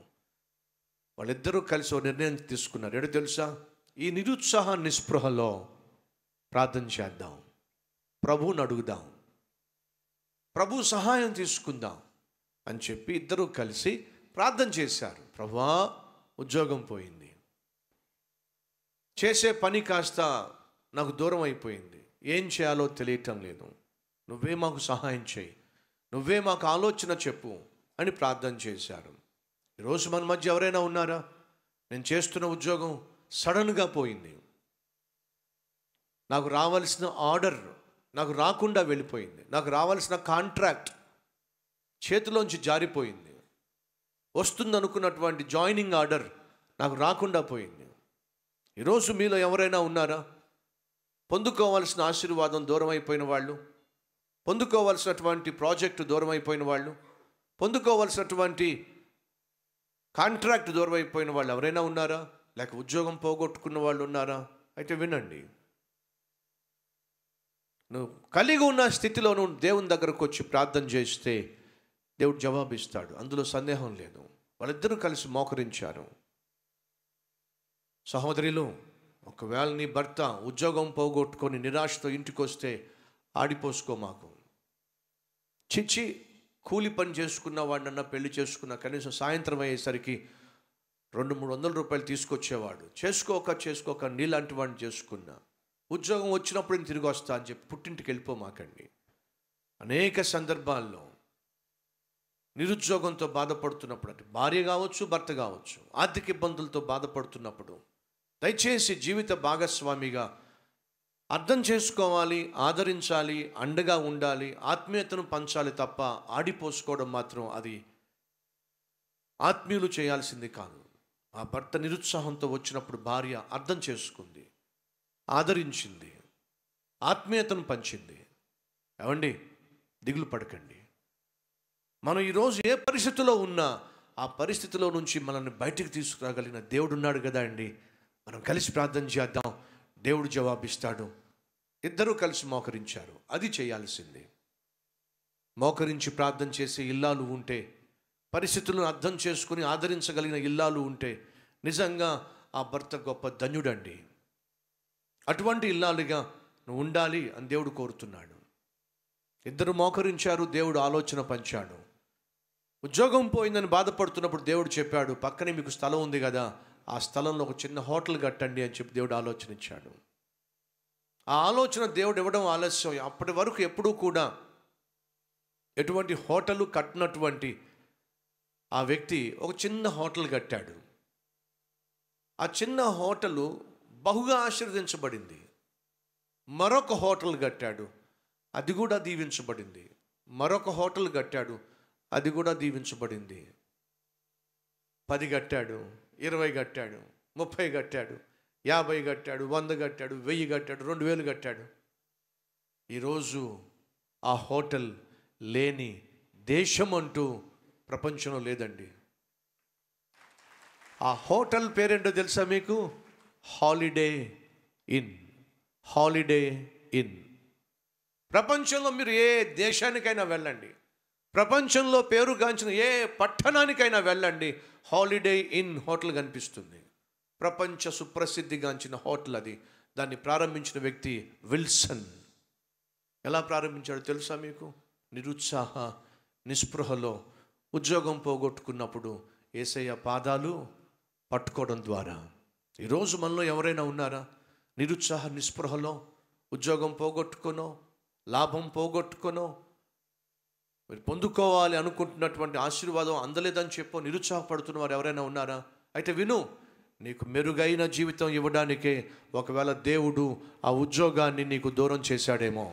వాళ్ళిద్దరూ కలిసి ఒక నిర్ణయం తీసుకున్నారు. ఏడు తెలుసా? ఈ నిరుత్సాహ నిస్పృహలో ప్రార్థన చేద్దాం, ప్రభువుని అడుగుదాం, ప్రభు సహాయం తీసుకుందాం అని చెప్పి ఇద్దరూ కలిసి ప్రార్థన చేశారు. ప్రభువా, ఉద్యోగం పోయింది, చేసే పని కాస్త నాకు దూరం అయిపోయింది, ఏం చేయాలో తెలియటం లేదు, నువ్వే మాకు సహాయం చేయి, నువ్వే మాకు ఆలోచన చెప్పు అని ప్రార్థన చేశారు. ఈరోజు మన మధ్య ఎవరైనా ఉన్నారా? నేను చేస్తున్న ఉద్యోగం సడన్గా పోయింది, నాకు రావాల్సిన ఆర్డర్ నాకు రాకుండా వెళ్ళిపోయింది, నాకు రావాల్సిన కాంట్రాక్ట్ చేతిలోంచి జారిపోయింది, వస్తుందనుకున్నటువంటి జాయినింగ్ ఆర్డర్ నాకు రాకుండా పోయింది. ఈరోజు మీలో ఎవరైనా ఉన్నారా? పొందుకోవాల్సిన ఆశీర్వాదం దూరం అయిపోయిన వాళ్ళు, పొందుకోవాల్సినటువంటి ప్రాజెక్టు దూరం అయిపోయిన వాళ్ళు, పొందుకోవాల్సినటువంటి కాంట్రాక్ట్ దూరం అయిపోయిన వాళ్ళు ఎవరైనా ఉన్నారా? లేక ఉద్యోగం పోగొట్టుకున్న వాళ్ళు ఉన్నారా? అయితే వినండి, నువ్వు కలిగి ఉన్న స్థితిలో నువ్వు దేవుని దగ్గరకు వచ్చి ప్రార్థన చేస్తే దేవుడు జవాబిస్తాడు, అందులో సందేహం లేదు. వాళ్ళిద్దరూ కలిసి మోకరించారు. సహోదరిలు, ఒకవేళ నీ భర్త ఉద్యోగం పోగొట్టుకొని నిరాశతో ఇంటికి వస్తే ఆడిపోసుకో మాకు. చిచ్చి, కూలి పని చేసుకున్న వాడినన్నా పెళ్లి చేసుకున్న కనీసం సాయంత్రం అయ్యేసరికి రెండు మూడు వందల రూపాయలు తీసుకొచ్చేవాడు, చేసుకోక చేసుకోక నీలాంటి వాడిని చేసుకున్నా, ఉద్యోగం వచ్చినప్పుడు నేను తిరిగి వస్తా అని చెప్పి పుట్టింటికి వెళ్ళిపోమాకండి. అనేక సందర్భాల్లో నిరుద్యోగంతో బాధపడుతున్నప్పుడు, అంటే భార్య కావచ్చు, భర్త కావచ్చు, ఆర్థిక ఇబ్బందులతో బాధపడుతున్నప్పుడు దయచేసి జీవిత భాగస్వామిగా అర్థం చేసుకోవాలి, ఆదరించాలి, అండగా ఉండాలి, ఆత్మీయతను పంచాలి తప్ప ఆడిపోసుకోవడం మాత్రం అది ఆత్మీయులు చేయాల్సింది కాదు. ఆ భర్త నిరుత్సాహంతో వచ్చినప్పుడు భార్య అర్థం చేసుకుంది, ఆదరించింది, ఆత్మీయతను పంచింది. ఏమండి, దిగులు పడకండి. మనం ఈరోజు ఏ పరిస్థితిలో ఉన్నా ఆ పరిస్థితిలో నుంచి మనల్ని బయటికి తీసుకురాగలిగిన దేవుడు ఉన్నాడు కదా అండి. మనం కలిసి ప్రార్థన చేద్దాం, దేవుడు జవాబిస్తాడు. ఇద్దరూ కలిసి మోకరించారు, అది చేయాల్సింది. మోకరించి ప్రార్థన చేసే ఇల్లాలు ఉంటే, పరిస్థితులను అర్థం చేసుకుని ఆదరించగలిగిన ఇల్లాలు ఉంటే నిజంగా ఆ భర్త గొప్ప ధన్యుడండి. అటువంటి ఇల్లాలుగా నువ్వు ఉండాలి అని దేవుడు కోరుతున్నాడు. ఇద్దరు మోకరించారు, దేవుడు ఆలోచన పంచాడు. ఉద్యోగం పోయిందని బాధపడుతున్నప్పుడు దేవుడు చెప్పాడు, పక్కనే మీకు స్థలం ఉంది కదా, ఆ స్థలంలో ఒక చిన్న హోటల్ కట్టండి అని చెప్పి దేవుడు ఆలోచన ఇచ్చాడు. ఆ ఆలోచన దేవుడు ఇవ్వడం ఆలస్యం. అప్పటి వరకు ఎప్పుడూ కూడా ఎటువంటి హోటలు కట్టినటువంటి ఆ వ్యక్తి ఒక చిన్న హోటల్ కట్టాడు. ఆ చిన్న హోటలు బహుగా ఆశీర్వదించబడింది. మరొక హోటల్ కట్టాడు, అది కూడా దీవించబడింది. మరొక హోటల్ కట్టాడు, అది కూడా దీవించబడింది. పది కట్టాడు, ఇరవై కట్టాడు, ముప్పై కట్టాడు, యాభై కట్టాడు, వంద కట్టాడు, వెయ్యి కట్టాడు, రెండు వేలు కట్టాడు. ఈరోజు ఆ హోటల్ లేని దేశం అంటూ ప్రపంచంలో లేదండి. ఆ హోటల్ పేరేంటో తెలుసా మీకు? Holiday Inn. Holiday Inn. ప్రపంచంలో మీరు ఏ దేశానికైనా వెళ్ళండి, ప్రపంచంలో పేరుగాంచిన ఏ పట్టణానికైనా వెళ్ళండి, హాలిడే ఇన్ హోటల్ కనిపిస్తుంది. ప్రపంచ సుప్రసిద్ధిగాంచిన హోటల్ అది. దాన్ని ప్రారంభించిన వ్యక్తి విల్సన్. ఎలా ప్రారంభించాడో తెలుసా మీకు? నిరుత్సాహ నిస్పృహలో ఉద్యోగం పోగొట్టుకున్నప్పుడు యేసయ్య పాదాలు పట్టుకోవడం ద్వారా. ఈరోజు మనలో ఎవరైనా ఉన్నారా నిరుత్సాహ నిస్పృహలో ఉద్యోగం పోగొట్టుకునో, లాభం పోగొట్టుకునో, మీరు పొందుకోవాలి అనుకుంటున్నటువంటి ఆశీర్వాదం అందలేదని చెప్పో నిరుత్సాహపడుతున్న వారు ఎవరైనా ఉన్నారా? అయితే విను, నీకు మెరుగైన జీవితం ఇవ్వడానికే ఒకవేళ దేవుడు ఆ ఉద్యోగాన్ని నీకు దూరం చేశాడేమో,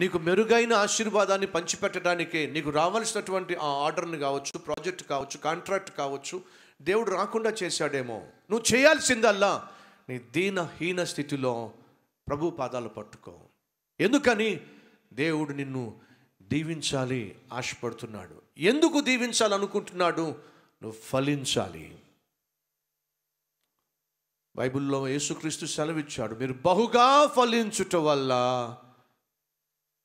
నీకు మెరుగైన ఆశీర్వాదాన్ని పంచిపెట్టడానికే, నీకు రావాల్సినటువంటి ఆ ఆర్డర్ని కావచ్చు, ప్రాజెక్ట్ కావచ్చు, కాంట్రాక్ట్ కావచ్చు, దేవుడు రాకుండా చేశాడేమో. నువ్వు చేయాల్సిందల్లా నీ దీన హీన స్థితిలో ప్రభు పాదాలు పట్టుకో. ఎందుకని? దేవుడు నిన్ను దీవించాలి ఆశపడుతున్నాడు. ఎందుకు దీవించాలనుకుంటున్నాడు? నువ్వు ఫలించాలి. బైబిల్లో యేసుక్రీస్తు సెలవిచ్చాడు, మీరు బహుగా ఫలించుట వల్ల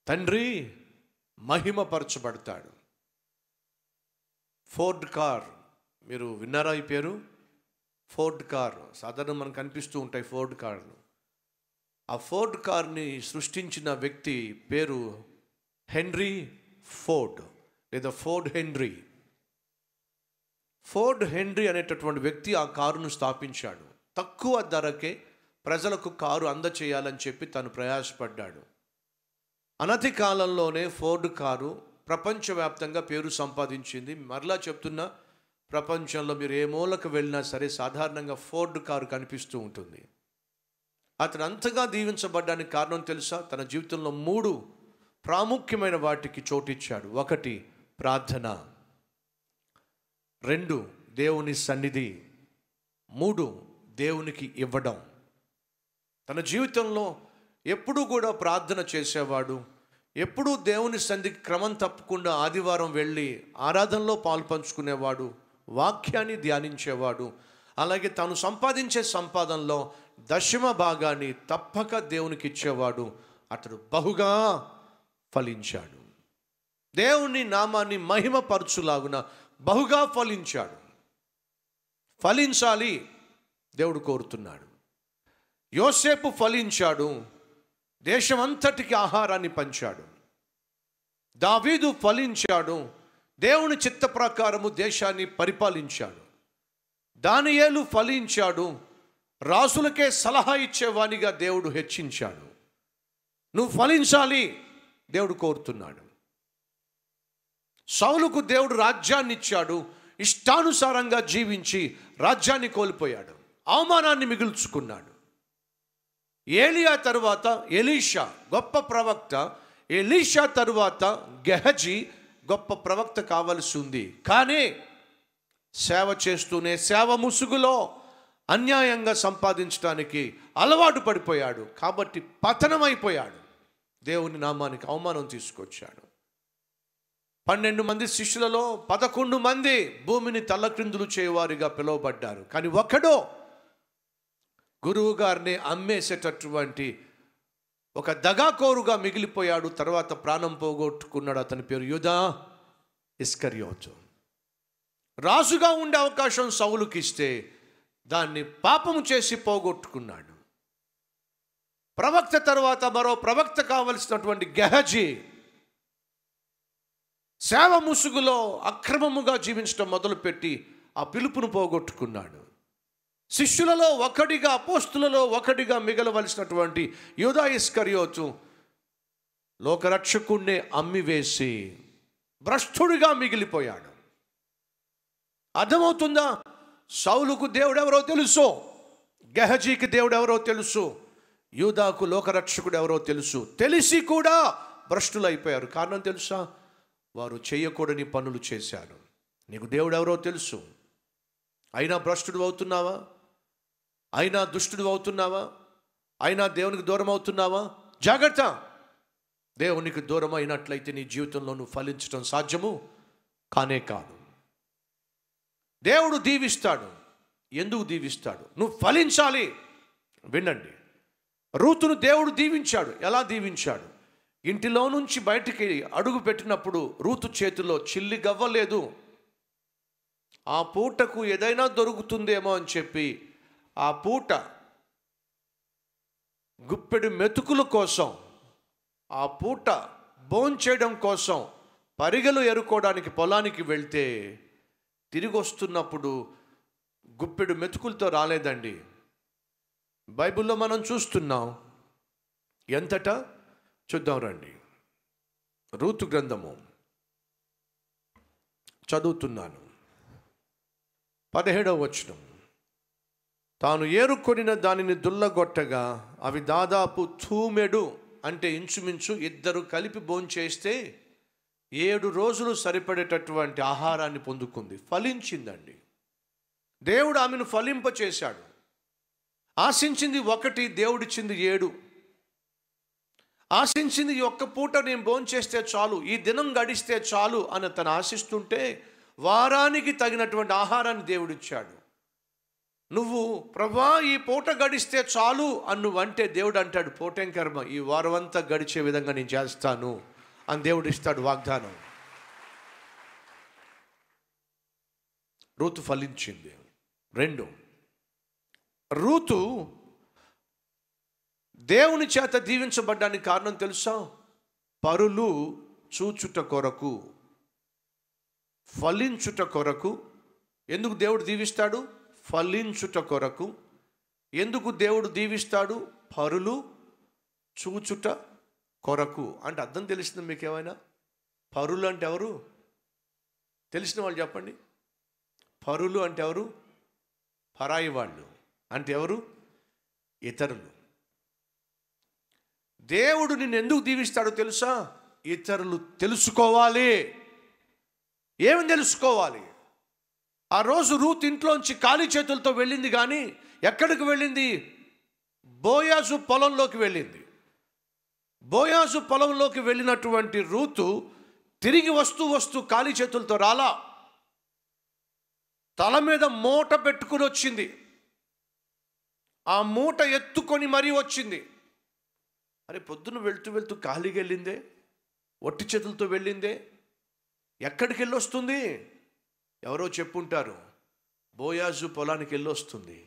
తండ్రి మహిమపరచబడతాడు. ఫోర్డ్ కార్, మీరు విన్నారా ఈ పేరు? ఫోర్డ్ కార్ సాధారణంగా మనకు కనిపిస్తూ ఉంటాయి. ఫోర్డ్ కార్లు, ఆ ఫోర్డ్ కార్ని సృష్టించిన వ్యక్తి పేరు హెన్రీ ఫోర్డ్, లేదా ఫోర్డ్ హెన్రీ. ఫోర్డ్ హెన్రీ అనేటటువంటి వ్యక్తి ఆ కారును స్థాపించాడు. తక్కువ ధరకే ప్రజలకు కారు అందచేయాలని చెప్పి తను ప్రయాసపడ్డాడు. అనతి కాలంలోనే ఫోర్డ్ కారు ప్రపంచవ్యాప్తంగా పేరు సంపాదించింది. మరలా చెప్తున్నా, ప్రపంచంలో మీరు ఏ మూలకు వెళ్ళినా సరే సాధారణంగా ఫోర్డ్ కారు కనిపిస్తూ ఉంటుంది. అతను అంతగా దీవించబడ్డానికి కారణం తెలుసా? తన జీవితంలో మూడు ప్రాముఖ్యమైన వాటికి చోటిచ్చాడు. ఒకటి ప్రార్థన, రెండు దేవుని సన్నిధి, మూడు దేవునికి ఇవ్వడం. తన జీవితంలో ఎప్పుడూ కూడా ప్రార్థన చేసేవాడు, ఎప్పుడూ దేవుని సన్నిధికి క్రమం తప్పకుండా ఆదివారం వెళ్ళి ఆరాధనలో పాల్పంచుకునేవాడు, వాక్యాన్ని ధ్యానించేవాడు. అలాగే తాను సంపాదించే సంపాదనలో దశమ భాగాన్ని తప్పక దేవునికి ఇచ్చేవాడు. అతడు బహుగా ఫలించాడు. దేవుని నామాన్ని మహిమపరచులాగున బహుగా ఫలించాడు. ఫలించాలి దేవుడు కోరుతున్నాడు. యోసేపు ఫలించాడు, దేశమంతటికి ఆహారాన్ని పంచాడు. దావీదు ఫలించాడు, దేవుని చిత్త ప్రకారము దేశాన్ని పరిపాలించాడు. దానియేలు ఫలించాడు, రాసులకే సలహా ఇచ్చేవానిగా దేవుడు హెచ్చించాడు. నువ్వు ఫలించాలి దేవుడు కోరుతున్నాడు. సౌలుకు దేవుడు రాజ్యాన్ని ఇచ్చాడు, ఇష్టానుసారంగా జీవించి రాజ్యాన్ని కోల్పోయాడు, అవమానాన్ని మిగుల్చుకున్నాడు. ఏలియా తరువాత ఎలీషా, గొప్ప ప్రవక్త ఎలీషా తరువాత గెహజీ, గొప్ప ప్రవక్త కావాల్సి ఉంది. కానీ సేవ చేస్తూనే సేవ ముసుగులో అన్యాయంగా సంపాదించడానికి అలవాటు పడిపోయాడు. కాబట్టి పతనమైపోయాడు, దేవుని నామానికి అవమానం తీసుకొచ్చాడు. పన్నెండు మంది శిష్యులలో పదకొండు మంది భూమిని తలక్రిందులు చేయవారిగా పిలువబడ్డారు. కానీ ఒకడో గురువు గారిని అమ్మేసేటటువంటి ఒక దగాకోరుగా మిగిలిపోయాడు, తర్వాత ప్రాణం పోగొట్టుకున్నాడు. అతని పేరు యూదా ఇస్కరియోతు. రాజుగా ఉండే అవకాశం సౌలుకి ఇస్తే దాన్ని పాపం చేసి పోగొట్టుకున్నాడు. ప్రవక్త తర్వాత మరో ప్రవక్త కావలసినటువంటి గెహజీ సేవ ముసుగులో అక్రమముగా జీవించడం మొదలుపెట్టి ఆ పిలుపును పోగొట్టుకున్నాడు. శిష్యులలో ఒకటిగా, అపోస్తులలో ఒకటిగా మిగలవలసినటువంటి యూదా ఇస్కరియోతు లోకరక్షకుణ్ణే అమ్మివేసి భ్రష్టుడిగా మిగిలిపోయాడు. అర్థమవుతుందా? సౌలుకు దేవుడెవరో తెలుసు, గెహజీకి దేవుడెవరో తెలుసు, యూదాకు లోకరక్షకుడు ఎవరో తెలుసు. తెలిసి కూడా భ్రష్టులైపోయారు. కారణం తెలుసా? వారు చేయకూడని పనులు చేశారు. నీకు దేవుడెవరో తెలుసు, అయినా భ్రష్టుడు అవుతున్నావా? అయినా దుష్టుడు అవుతున్నావా? అయినా దేవునికి దూరం అవుతున్నావా? జాగ్రత్త! దేవునికి దూరం అయినట్లయితే నీ జీవితంలో నువ్వు ఫలించడం సాధ్యము కానే కాదు. దేవుడు దీవిస్తాడు. ఎందుకు దీవిస్తాడు? నువ్వు ఫలించాలి. వినండి, రూతును దేవుడు దీవించాడు. ఎలా దీవించాడు? ఇంటిలో నుంచి బయటికి అడుగు పెట్టినప్పుడు రూతు చేతిలో చిల్లి గవ్వలేదు. ఆ పూటకు ఏదైనా దొరుకుతుందేమో అని చెప్పి ఆ పూట గుప్పెడు మెతుకుల కోసం, ఆ పూట భోంచేయడం కోసం పరిగెలు ఎరుకోవడానికి పొలానికి వెళ్తే తిరిగి వస్తున్నప్పుడు గుప్పెడు మెతుకులతో రాలేదండి. బైబిల్లో మనం చూస్తున్నాం. ఎంతట చూద్దాం రండి. రూతు గ్రంథము చదువుతున్నాను, పదిహేడవ వచనం. తాను ఏరుకొనిన దానిని దుల్లగొట్టగా అవి దాదాపు తూమెడు, అంటే ఇంచుమించు ఇద్దరు కలిపి భోంచేస్తే ఏడు రోజులు సరిపడేటటువంటి ఆహారాన్ని పొందుకుంది. ఫలించిందండి. దేవుడు ఆమెను ఫలింపచేశాడు. ఆశించింది ఒకటి, దేవుడిచ్చింది ఏడు. ఆశించింది ఒక్క పూట నేను భోంచేస్తే చాలు, ఈ దినం గడిస్తే చాలు అని తను ఆశిస్తుంటే వారానికి తగినటువంటి ఆహారాన్ని దేవుడిచ్చాడు. నువ్వు ప్రభా ఈ పూట గడిస్తే చాలు అన్ను అంటే దేవుడు అంటాడు, పూటేం కర్మ, ఈ వారం అంతా గడిచే విధంగా నేను చేస్తాను అని దేవుడు ఇస్తాడు వాగ్దానం. రూతు ఫలించింది. రెండు, రూతు దేవుని చేత దీవించబడ్డానికి కారణం తెలుసా? పరులు చూచుట కొరకు, ఫలించుట కొరకు. ఎందుకు దేవుడు దీవిస్తాడు? ఫలించుట కొరకు. ఎందుకు దేవుడు దీవిస్తాడు? పరులు చూచుట కొరకు. అంటే అర్థం తెలిసిందా మీకు ఏమైనా? పరులు అంటే ఎవరు? తెలిసిన వాళ్ళు చెప్పండి. పరులు అంటే ఎవరు? పరాయి వాళ్ళు అంటే ఎవరు? ఇతరులు. దేవుడు నిన్ను ఎందుకు దీవిస్తాడో తెలుసా? ఇతరులు తెలుసుకోవాలి. ఏమి తెలుసుకోవాలి? ఆ రోజు రూత్ ఇంట్లోంచి ఖాళీ చేతులతో వెళ్ళింది. కానీ ఎక్కడికి వెళ్ళింది? బోయాజు పొలంలోకి వెళ్ళింది. బోయాజు పొలంలోకి వెళ్ళినటువంటి రూతు తిరిగి వస్తూ వస్తూ ఖాళీ చేతులతో రాలా. తల మీద మూట పెట్టుకుని వచ్చింది. ఆ మూట ఎత్తుకొని మరీ వచ్చింది. అరే, పొద్దున వెళ్తూ వెళ్తూ ఖాళీకి వెళ్ళిందే, ఒట్టి చేతులతో వెళ్ళిందే, ఎక్కడికి వెళ్ళొస్తుంది? ఎవరో చెప్పుంటారు, బోయాజు పొలానికి వెళ్ళొస్తుంది.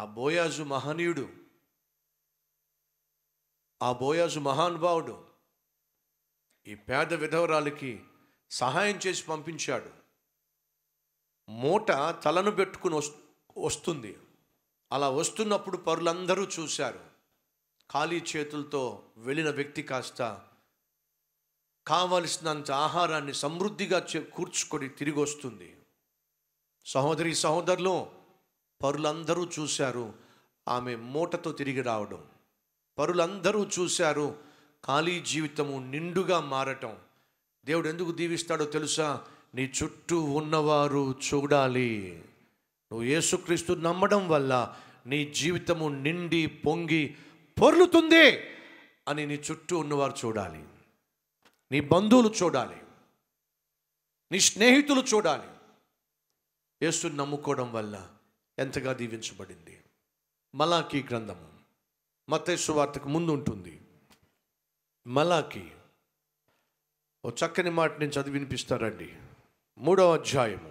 ఆ బోయాజు మహనీయుడు, ఆ బోయాజు మహానుభావుడు ఈ పేద విధవరాలకి సహాయం చేసి పంపించాడు. మూట తలను పెట్టుకుని వస్తుంది. అలా వస్తున్నప్పుడు పరులందరూ చూశారు. ఖాళీ చేతులతో వెళ్ళిన వ్యక్తి కాస్త కావలసినంత ఆహారాన్ని సమృద్ధిగా కూర్చుకొని తిరిగి వస్తుంది. సహోదరి సహోదరులు, పరులందరూ చూశారు ఆమె మూటతో తిరిగి రావడం. పరులందరూ చూశారు ఖాళీ జీవితము నిండుగా మారటం. దేవుడు ఎందుకు దీవిస్తాడో తెలుసా? నీ చుట్టూ ఉన్నవారు చూడాలి. నువ్వు యేసుక్రీస్తు నమ్మడం వల్ల నీ జీవితము నిండి పొంగి పొర్లుతుంది అని నీ చుట్టూ ఉన్నవారు చూడాలి. నీ బంధువులు చూడాలి, నీ స్నేహితులు చూడాలి. యేసుని నమ్ముకోవడం వల్ల ఎంతగా దీవించబడింది. మలాకీ గ్రంథము మత్తయి సువార్తకు ముందు ఉంటుంది. మలాకీ ఓ చక్కని మాట నేను చదివి వినిపిస్తారండి. మూడవ అధ్యాయము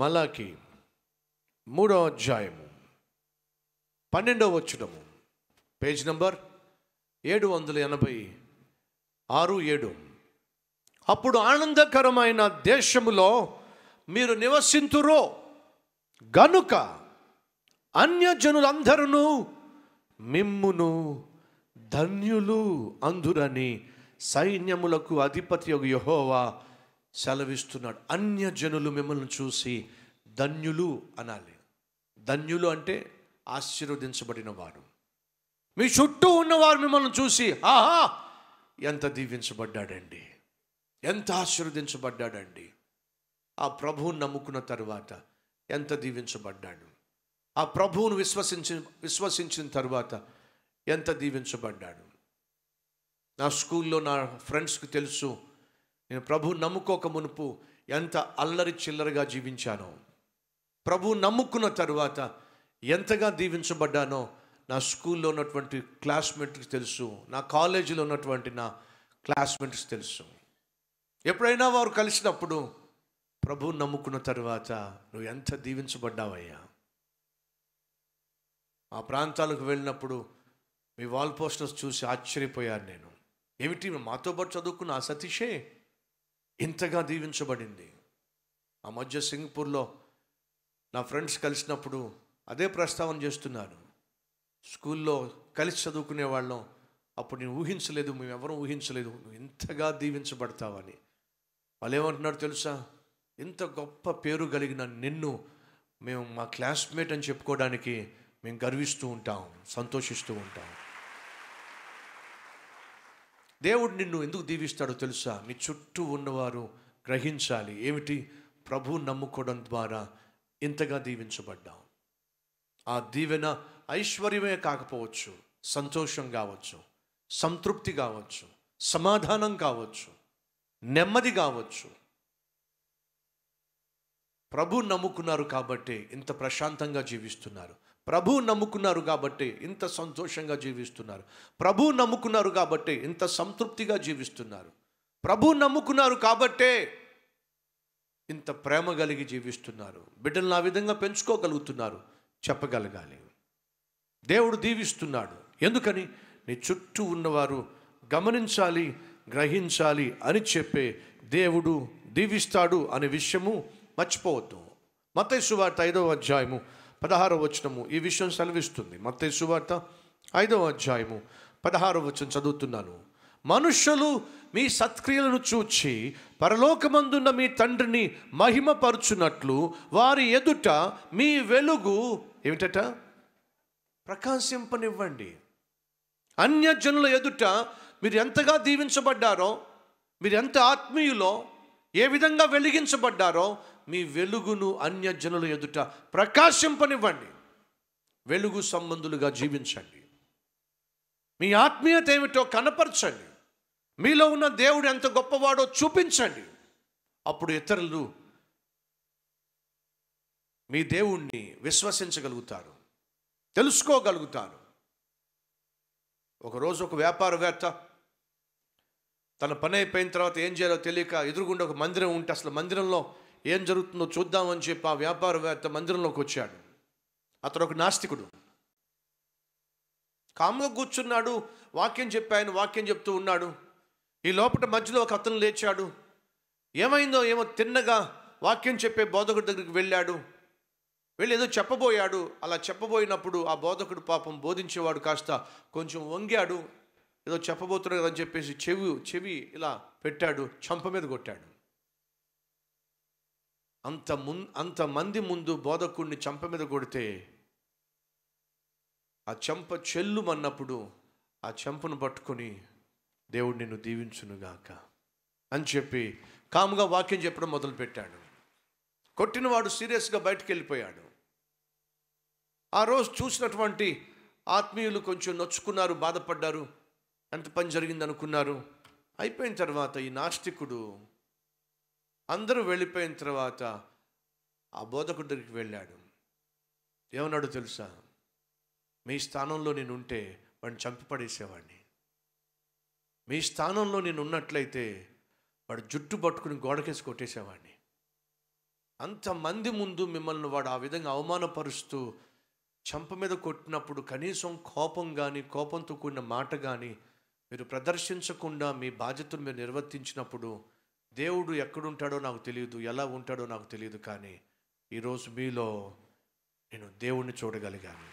మలాకీ మూడవ అధ్యాయము పన్నెండవ వచనము, పేజ్ నంబర్ ఏడు వందల ఎనభై ఆరు ఏడు. అప్పుడు ఆనందకరమైన దేశములో మీరు నివసింతురో గనుక అన్యజనులందరూ మిమ్మును ధన్యులు అందురని సైన్యములకు అధిపతి యొక్క యెహోవా సెలవిస్తున్నాడు. అన్యజనులు మిమ్మల్ని చూసి ధన్యులు అనాలి. ధన్యులు అంటే ఆశీర్వదించబడిన వారు. మీ చుట్టూ ఉన్నవారు మిమ్మల్ని చూసి ఆహా ఎంత దీవించబడ్డాడండి, ఎంత ఆశీర్వదించబడ్డాడండి, ఆ ప్రభువును నమ్ముకున్న తర్వాత ఎంత దీవించబడ్డాడు, ఆ ప్రభువును విశ్వసించి విశ్వసించిన తర్వాత ఎంత దీవించబడ్డాడు. నా స్కూల్లో నా ఫ్రెండ్స్కి తెలుసు, నేను ప్రభు నమ్ముకోక మునుపు ఎంత అల్లరి చిల్లరగా జీవించానో, ప్రభు నమ్ముకున్న తర్వాత ఎంతగా దీవించబడ్డానో నా స్కూల్లో ఉన్నటువంటి క్లాస్మేట్స్కి తెలుసు, నా కాలేజీలో ఉన్నటువంటి నా క్లాస్మేట్స్ తెలుసు. ఎప్పుడైనా వారు కలిసినప్పుడు ప్రభు నమ్ముకున్న తర్వాత నువ్వు ఎంత దీవించబడ్డావయ్యా, ఆ ప్రాంతాలకు వెళ్ళినప్పుడు మీ వాల్ పోస్టర్స్ చూసి ఆశ్చర్యపోయాను నేను. ఏమిటి మాతో పాటు చదువుకున్న ఆ సతీషే ఇంతగా దీవించబడింది. ఆ మధ్య సింగపూర్లో నా ఫ్రెండ్స్ కలిసినప్పుడు అదే ప్రస్తావన చేస్తున్నాను. స్కూల్లో కలిసి చదువుకునే వాళ్ళం, అప్పుడు నేను ఊహించలేదు, మేమెవరూ ఊహించలేదు నువ్వు ఇంతగా దీవించబడతావని. వాళ్ళు ఏమంటున్నాడు తెలుసా? ఇంత గొప్ప పేరు కలిగిన నిన్ను మేము మా క్లాస్మేట్ అని చెప్పుకోవడానికి మేము గర్విస్తూ ఉంటాం, సంతోషిస్తూ ఉంటాం. దేవుడు నిన్ను ఎందుకు దీవిస్తాడో తెలుసా? నీ చుట్టూ ఉన్నవారు గ్రహించాలి. ఏమిటి? ప్రభు నమ్ముకోవడం ద్వారా ఇంతగా దీవించబడ్డాం. ఆ దీవెన ఐశ్వర్యమే కాకపోవచ్చు, సంతోషం కావచ్చు, సంతృప్తి కావచ్చు, సమాధానం కావచ్చు, నెమ్మది కావచ్చు. ప్రభు నమ్ముకున్నారు కాబట్టి ఇంత ప్రశాంతంగా జీవిస్తున్నారు. ప్రభు నమ్ముకున్నారు కాబట్టి ఇంత సంతోషంగా జీవిస్తున్నారు. ప్రభు నమ్ముకున్నారు కాబట్టి ఇంత సంతృప్తిగా జీవిస్తున్నారు. ప్రభు నమ్ముకున్నారు కాబట్టే ఇంత ప్రేమ కలిగి జీవిస్తున్నారు. బిడ్డలను ఆ విధంగా పెంచుకోగలుగుతున్నారు, చెప్పగలగాలి. దేవుడు దీవిస్తున్నాడు ఎందుకని? నీ చుట్టూ ఉన్నవారు గమనించాలి, గ్రహించాలి అని చెప్పే దేవుడు దీవిస్తాడు అనే విషయము మర్చిపోవద్దు. మత్తయి సువార్త ఐదవ అధ్యాయము పదహారవ వచనము ఈ విషయం సెలవిస్తుంది. మత్తయి సువార్త ఐదవ అధ్యాయము పదహారవ వచనం చదువుతున్నాను. మనుష్యులు మీ సత్క్రియలను చూచి పరలోకమందున్న మీ తండ్రిని మహిమపరుచున్నట్లు వారి ఎదుట మీ వెలుగు ఏమిటట ప్రకాశింపనివ్వండి. అన్యజనుల ఎదుట మీరు ఎంతగా దీవించబడ్డారో, మీరు ఎంత ఆత్మీయులో, ఏ విధంగా వెలిగించబడ్డారో మీ వెలుగును అన్యజనుల ఎదుట ప్రకాశింపనివ్వండి. వెలుగు సంబంధులుగా జీవించండి. మీ ఆత్మీయత ఏమిటో కనపరచండి. మీలో ఉన్న దేవుడు ఎంత గొప్పవాడో చూపించండి. అప్పుడు ఇతరులు మీ దేవుణ్ణి విశ్వసించగలుగుతారు, తెలుసుకోగలుగుతారు. ఒకరోజు ఒక వ్యాపారవేత్త తన పని అయిపోయిన తర్వాత ఏం చేయాలో తెలియక ఎదురుగుండా ఒక మందిరం ఉంటే అసలు మందిరంలో ఏం జరుగుతుందో చూద్దామని చెప్పి ఆ వ్యాపారవేత్త మందిరంలోకి వచ్చాడు. అతడు ఒక నాస్తికుడు, కాముగా కూర్చున్నాడు. వాక్యం చెప్పి ఆయన వాక్యం చెప్తూ ఉన్నాడు. ఈ లోపల మధ్యలో ఒక అతను లేచాడు. ఏమైందో ఏమో తిన్నగా వాక్యం చెప్పే బోధకుడి దగ్గరికి వెళ్ళాడు. వెళ్ళి ఏదో చెప్పబోయాడు. అలా చెప్పబోయినప్పుడు ఆ బోధకుడు పాపం బోధించేవాడు కాస్త కొంచెం వంగాడు. ఏదో చెప్పబోతున్నాడు కదా అని చెప్పేసి చెవి చెవి ఇలా పెట్టాడు, చంప మీద కొట్టాడు. అంత ముం అంతమంది ముందు బోధకుడిని చంప మీద కొడితే ఆ చెంప చెల్లుమన్నప్పుడు ఆ చెంపను పట్టుకొని దేవుడు నిన్ను దీవించునుగాక అని చెప్పి కాముగా వాక్యం చెప్పడం మొదలుపెట్టాడు. కొట్టినవాడు సీరియస్గా బయటికి వెళ్ళిపోయాడు. ఆ రోజు చూసినటువంటి ఆత్మీయులు కొంచెం నొచ్చుకున్నారు, బాధపడ్డారు, ఎంత పని జరిగిందనుకున్నారు. అయిపోయిన తర్వాత ఈ నాస్తికుడు అందరూ వెళ్ళిపోయిన తర్వాత ఆ బోధకుడి దగ్గరికి వెళ్ళాడు. ఏమన్నాడు తెలుసా? మీ స్థానంలో నేను ఉంటే వాడిని చంపి పడేసేవాడిని. మీ స్థానంలో నేను ఉన్నట్లయితే వాడు జుట్టు పట్టుకుని గోడకేసి కొట్టేసేవాడిని. అంతమంది ముందు మిమ్మల్ని వాడు ఆ విధంగా అవమానపరుస్తూ చంప మీద కొట్టినప్పుడు కనీసం కోపం కానీ, కోపంతో కూడిన మాట కానీ మీరు ప్రదర్శించకుండా మీ బాధ్యతను మీరు నిర్వర్తించినప్పుడు దేవుడు ఎక్కడుంటాడో నాకు తెలియదు, ఎలా ఉంటాడో నాకు తెలియదు, కానీ ఈరోజు మీలో నేను దేవుణ్ణి చూడగలిగాను.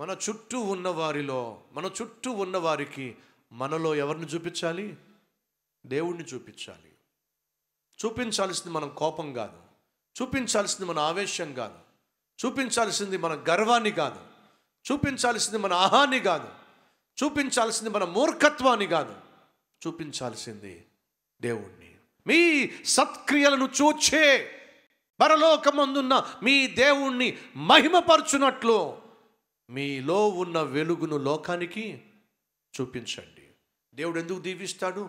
మన చుట్టూ ఉన్న వారిలో, మన చుట్టూ ఉన్న వారికి మనలో ఎవరిని చూపించాలి? దేవుణ్ణి చూపించాలి. చూపించాల్సింది మనం కోపం కాదు, చూపించాల్సింది మన ఆవేశం కాదు, చూపించాల్సింది మన గర్వాన్ని కాదు, చూపించాల్సింది మన అహాన్ని కాదు, చూపించాల్సింది మన మూర్ఖత్వాన్ని కాదు, చూపించాల్సింది దేవుణ్ణి. మీ సత్క్రియలను చూచే పరలోకమందున్న మీ దేవుణ్ణి మహిమపరచునట్లు మీలో ఉన్న వెలుగును లోకానికి చూపించండి. దేవుడు ఎందుకు దీవిస్తాడు?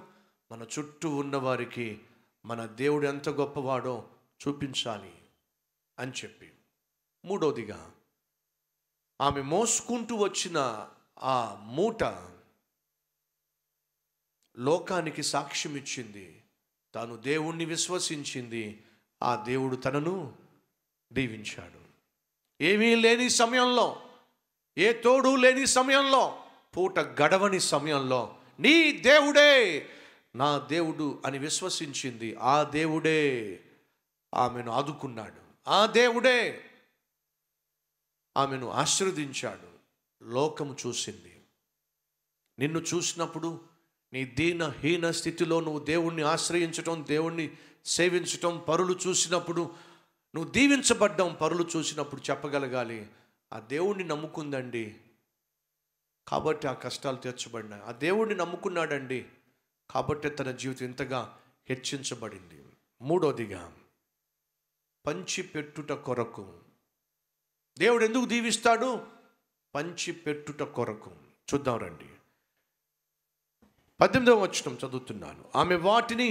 మన చుట్టూ ఉన్నవారికి మన దేవుడు ఎంత గొప్పవాడో చూపించాలి అని చెప్పి. మూడోదిగా, ఆమె మోసుకుంటూ వచ్చిన ఆ మూట లోకానికి సాక్ష్యం ఇచ్చింది. తాను దేవుణ్ణి విశ్వసించింది, ఆ దేవుడు తనను దీవించాడు. ఏమీ లేని సమయంలో, ఏ తోడు లేని సమయంలో, పూట గడవని సమయంలో నీ దేవుడే నా దేవుడు అని విశ్వసించింది. ఆ దేవుడే ఆమెను ఆదుకున్నాడు, ఆ దేవుడే ఆమెను ఆశీర్వదించాడు. లోకము చూసింది. నిన్ను చూసినప్పుడు నీ దీన హీన స్థితిలో నువ్వు దేవుణ్ణి ఆశ్రయించటం, దేవుణ్ణి సేవించటం, పరులు చూసినప్పుడు నువ్వు దీవించబడ్డం, పరులు చూసినప్పుడు చెప్పగలగాలి ఆ దేవుణ్ణి నమ్ముకుందండి కాబట్టి ఆ కష్టాలు తీర్చబడినాయి, ఆ దేవుణ్ణి నమ్ముకున్నాడండి కాబట్టి తన జీవితం ఇంతగా హెచ్చించబడింది. మూడోదిగా, పంచిపెట్టుట కొరకు. దేవుడు ఎందుకు దీవిస్తాడు? పంచిపెట్టుట కొరకు. చూద్దాం రండి, పద్దెనిమిదవ వచనం చదువుతున్నాను. ఆమె వాటిని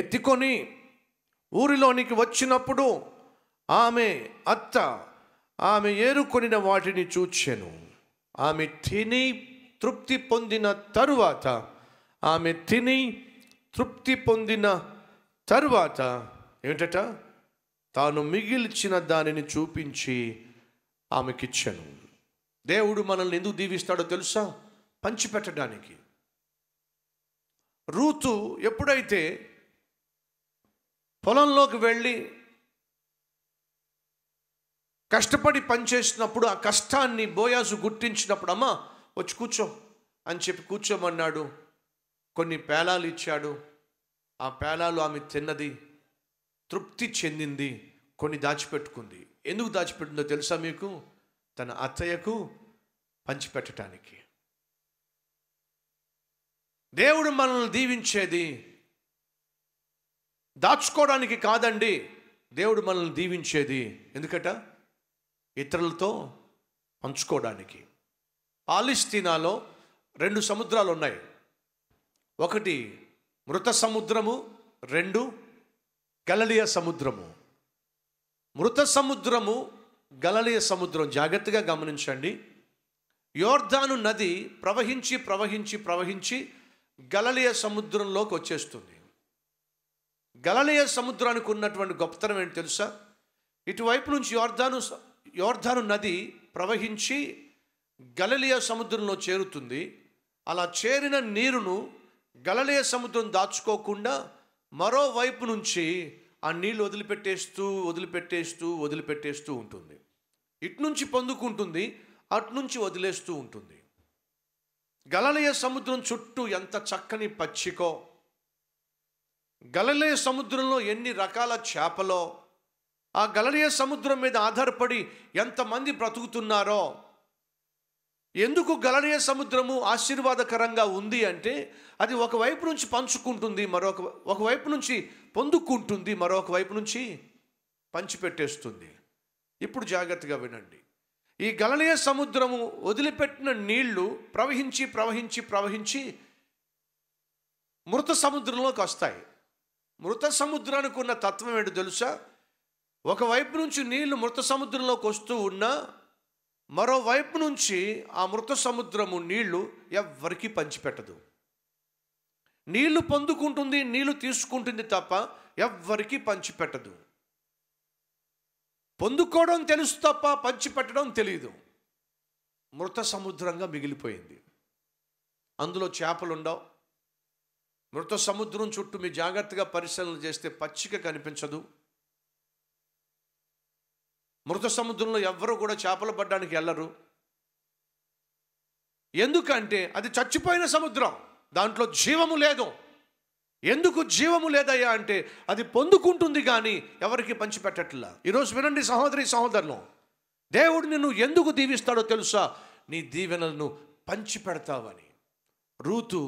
ఎత్తుకొని ఊరిలోనికి వచ్చినప్పుడు ఆమె అత్త ఆమె ఏరుకొనిన వాటిని చూచెను. ఆమె తిని తృప్తి పొందిన తరువాత ఆమె తిని తృప్తి పొందిన తరువాత ఏమిటట, తాను మిగిల్చిన దానిని చూపించి ఆమెకిచ్చెను. దేవుడు మనల్ని ఎందుకు దీవిస్తాడో తెలుసా? పంచిపెట్టడానికి. రూతు ఎప్పుడైతే పొలంలోకి వెళ్ళి కష్టపడి పనిచేసినప్పుడు ఆ కష్టాన్ని బోయాజు గుర్తించినప్పుడు, అమ్మ వచ్చి కూర్చో అని చెప్పి కూర్చోమన్నాడు. కొన్ని పేలాలు ఇచ్చాడు. ఆ పేలాలు ఆమె తిన్నది, తృప్తి చెందింది, కొన్ని దాచిపెట్టుకుంది. ఎందుకు దాచిపెట్టిందో తెలుసా మీకు? తన అత్తయ్యకు పంచిపెట్టడానికి. దేవుడు మనల్ని దీవించేది దాచుకోవడానికి కాదండి. దేవుడు మనల్ని దీవించేది ఎందుకట? ఇతరులతో పంచుకోవడానికి. పాలస్తీనాలో రెండు సముద్రాలు ఉన్నాయి. ఒకటి మృత సముద్రము, రెండు గలిలయ సముద్రము. మృత సముద్రము, గలిలయ సముద్రం. జాగ్రత్తగా గమనించండి. యోర్దాను నది ప్రవహించి ప్రవహించి ప్రవహించి గలిలయ సముద్రంలోకి వచ్చేస్తుంది. గలిలయ సముద్రానికి ఉన్నటువంటి గొప్పతనం ఏంటి తెలుసా? ఇటువైపు నుంచి యోర్దాను యోర్దాను నది ప్రవహించి గలిలయ సముద్రంలో చేరుతుంది. అలా చేరిన నీరును గలిలయ సముద్రం దాచుకోకుండా మరోవైపు నుంచి ఆ నీళ్ళు వదిలిపెట్టేస్తూ వదిలిపెట్టేస్తూ వదిలిపెట్టేస్తూ ఉంటుంది. ఇటు నుంచి పొందుకుంటుంది, అటు నుంచి వదిలేస్తూ ఉంటుంది. గలిలయ సముద్రం చుట్టూ ఎంత చక్కని పచ్చికో, గలిలయ సముద్రంలో ఎన్ని రకాల చేపలో, ఆ గలిలయ సముద్రం మీద ఆధారపడి ఎంతమంది బ్రతుకుతున్నారో, ఎందుకు గలనీయ సముద్రము ఆశీర్వాదకరంగా ఉంది అంటే అది ఒకవైపు నుంచి పంచుకుంటుంది, మరొక ఒకవైపు నుంచి పొందుకుంటుంది, మరొక వైపు నుంచి పంచిపెట్టేస్తుంది. ఇప్పుడు జాగ్రత్తగా వినండి. ఈ గలనీయ సముద్రము వదిలిపెట్టిన నీళ్లు ప్రవహించి ప్రవహించి ప్రవహించి మృత సముద్రంలోకి వస్తాయి. మృత సముద్రానికి ఉన్న తత్వం ఏంటో తెలుసా? ఒకవైపు నుంచి నీళ్లు మృత సముద్రంలోకి వస్తూ ఉన్నా మరోవైపు నుంచి ఆ మృత సముద్రము నీళ్లు ఎవ్వరికీ పంచిపెట్టదు. నీళ్లు పొందుకుంటుంది, నీళ్లు తీసుకుంటుంది తప్ప ఎవ్వరికీ పంచిపెట్టదు. పొందుకోవడం తెలుసు తప్ప పంచిపెట్టడం తెలియదు. మృత సముద్రంగా మిగిలిపోయింది. అందులో చేపలు ఉండవు. మృత సముద్రం చుట్టూ మీ జాగ్రత్తగా పరిశీలన చేస్తే పచ్చిక కనిపించదు. మృత సముద్రంలో ఎవ్వరూ కూడా చేపలు పడ్డానికి వెళ్ళరు. ఎందుకంటే అది చచ్చిపోయిన సముద్రం, దాంట్లో జీవము లేదు. ఎందుకు జీవము లేదయ్యా అంటే అది పొందుకుంటుంది కానీ ఎవరికి పంచిపెట్టట్లా. ఈరోజు వినండి సహోదరి సహోదరులు, దేవుడు నిన్ను ఎందుకు దీవిస్తాడో తెలుసా? నీ దీవెనలను పంచిపెడతావని. రూతు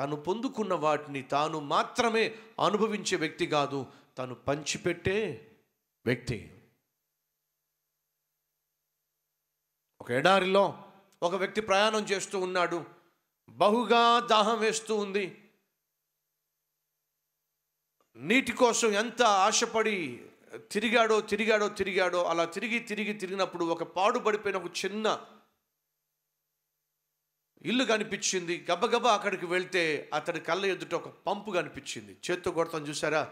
తను పొందుకున్న వాటిని తాను మాత్రమే అనుభవించే వ్యక్తి కాదు, తను పంచిపెట్టే వ్యక్తి. ఒక ఎడారిలో ఒక వ్యక్తి ప్రయాణం చేస్తూ ఉన్నాడు. బహుగా దాహం వేస్తూ ఉంది. నీటి కోసం ఎంత ఆశపడి తిరిగాడో తిరిగాడో తిరిగాడో అలా తిరిగి తిరిగి తిరిగినప్పుడు ఒక పాడుబడిపోయిన ఒక చిన్న ఇల్లు కనిపించింది. గబగబా అక్కడికి వెళ్తే అతడి కళ్ళ ఎదుట ఒక పంపు కనిపించింది. చేత్తో కొడతాను చూసారా,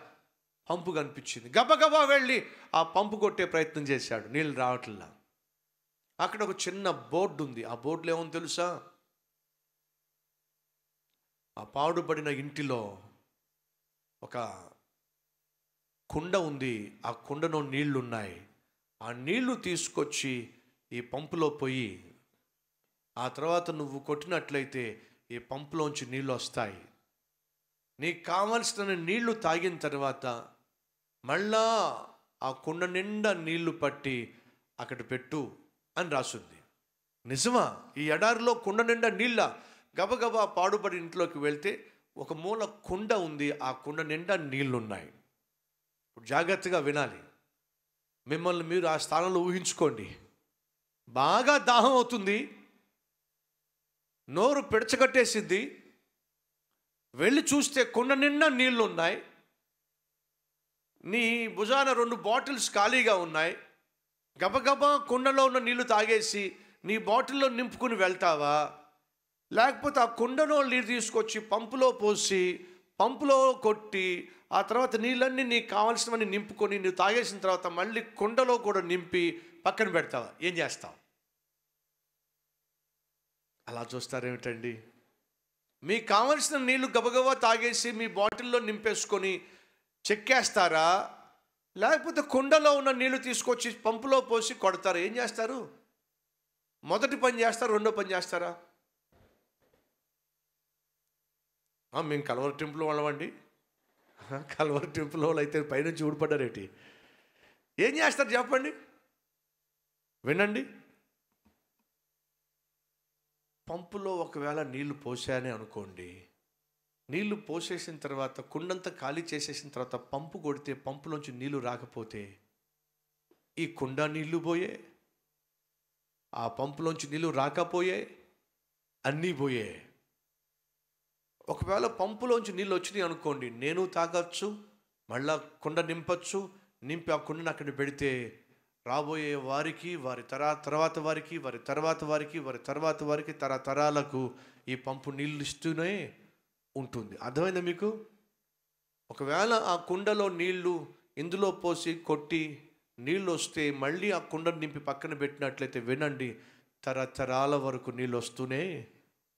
పంపు కనిపించింది. గబగబా వెళ్ళి ఆ పంపు కొట్టే ప్రయత్నం చేశాడు. నీళ్ళు రావట్లా. అక్కడ ఒక చిన్న బోర్డు ఉంది. ఆ బోర్డులో ఏమో తెలుసా? ఆ పాడుబడిన ఇంటిలో ఒక కుండ ఉంది, ఆ కుండలో నీళ్లు ఉన్నాయి. ఆ నీళ్లు తీసుకొచ్చి ఈ పంపులో పోయి, ఆ తర్వాత నువ్వు కొట్టినట్లయితే ఈ పంపులోంచి నీళ్ళు వస్తాయి. నీకు కావాల్సిన నీళ్లు తాగిన తర్వాత మళ్ళా ఆ కుండ నిండా నీళ్లు పట్టి అక్కడ పెట్టు అని రాసింది. నిజమా? ఈ ఎడారిలో కుండ నిండా నీళ్ళ. గబగబా పాడుబడి ఇంట్లోకి వెళ్తే ఒక మూల కుండ ఉంది, ఆ కుండ నిండా నీళ్ళున్నాయి. ఇప్పుడు జాగ్రత్తగా వినాలి. మిమ్మల్ని మీరు ఆ స్థానంలో ఊహించుకోండి. బాగా దాహం అవుతుంది, నోరు పెడచగట్టేసింది. వెళ్ళి చూస్తే కుండ నిండా నీళ్ళున్నాయి. నీ భుజాన రెండు బాటిల్స్ ఖాళీగా ఉన్నాయి. గబగబా కుండలో ఉన్న నీళ్లు తాగేసి నీ బాటిల్లో నింపుకుని వెళ్తావా, లేకపోతే ఆ కుండలో నీరు తీసుకొచ్చి పంపులో పోసి పంపులో కొట్టి ఆ తర్వాత నీళ్ళన్నీ నీకు కావాల్సినవన్నీ నింపుకొని నువ్వు తాగేసిన తర్వాత మళ్ళీ కుండలో కూడా నింపి పక్కన పెడతావా? ఏం చేస్తావు? అలా చూస్తారేమిటండి? మీకు కావాల్సిన నీళ్ళు గబగబా తాగేసి మీ బాటిల్లో నింపేసుకొని చెక్కేస్తారా, లేకపోతే కుండలో ఉన్న నీళ్లు తీసుకొచ్చి పంపులో పోసి కొడతారు? ఏం చేస్తారు? మొదటి పని చేస్తారు, రెండో పని చేస్తారా? మేము కల్వరి టెంపుల్ వాళ్ళమండి. కల్వరి టెంపుల్ వాళ్ళు అయితే పైనుంచి ఊడిపడ్డారేంటి? ఏం చేస్తారు చెప్పండి? వినండి, పంపులో ఒకవేళ నీళ్లు పోసానే అనుకోండి, నీళ్లు పోసేసిన తర్వాత కుండంతా ఖాళీ చేసేసిన తర్వాత పంపు కొడితే పంపులోంచి నీళ్లు రాకపోతే ఈ కుండ నీళ్లు పోయే, ఆ పంపులోంచి నీళ్లు రాకపోయే, అన్నీ పోయే. ఒకవేళ పంపులోంచి నీళ్ళు వచ్చినాయి అనుకోండి, నేను తాగొచ్చు, మళ్ళా కుండ నింపచ్చు, నింపి ఆ కుండను అక్కడ పెడితే రాబోయే వారికి, వారి తరా తర్వాత వారికి, వారి తర్వాత వారికి, వారి తర్వాత వారికి, తరతరాలకు ఈ పంపు నీళ్ళు ఇస్తూనే ఉంటుంది. అర్థమైందా మీకు? ఒకవేళ ఆ కుండలో నీళ్లు ఇందులో పోసి కొట్టి నీళ్ళు వస్తే మళ్ళీ ఆ కుండను నింపి పక్కన పెట్టినట్లయితే వినండి, తరతరాల వరకు నీళ్ళు వస్తూనే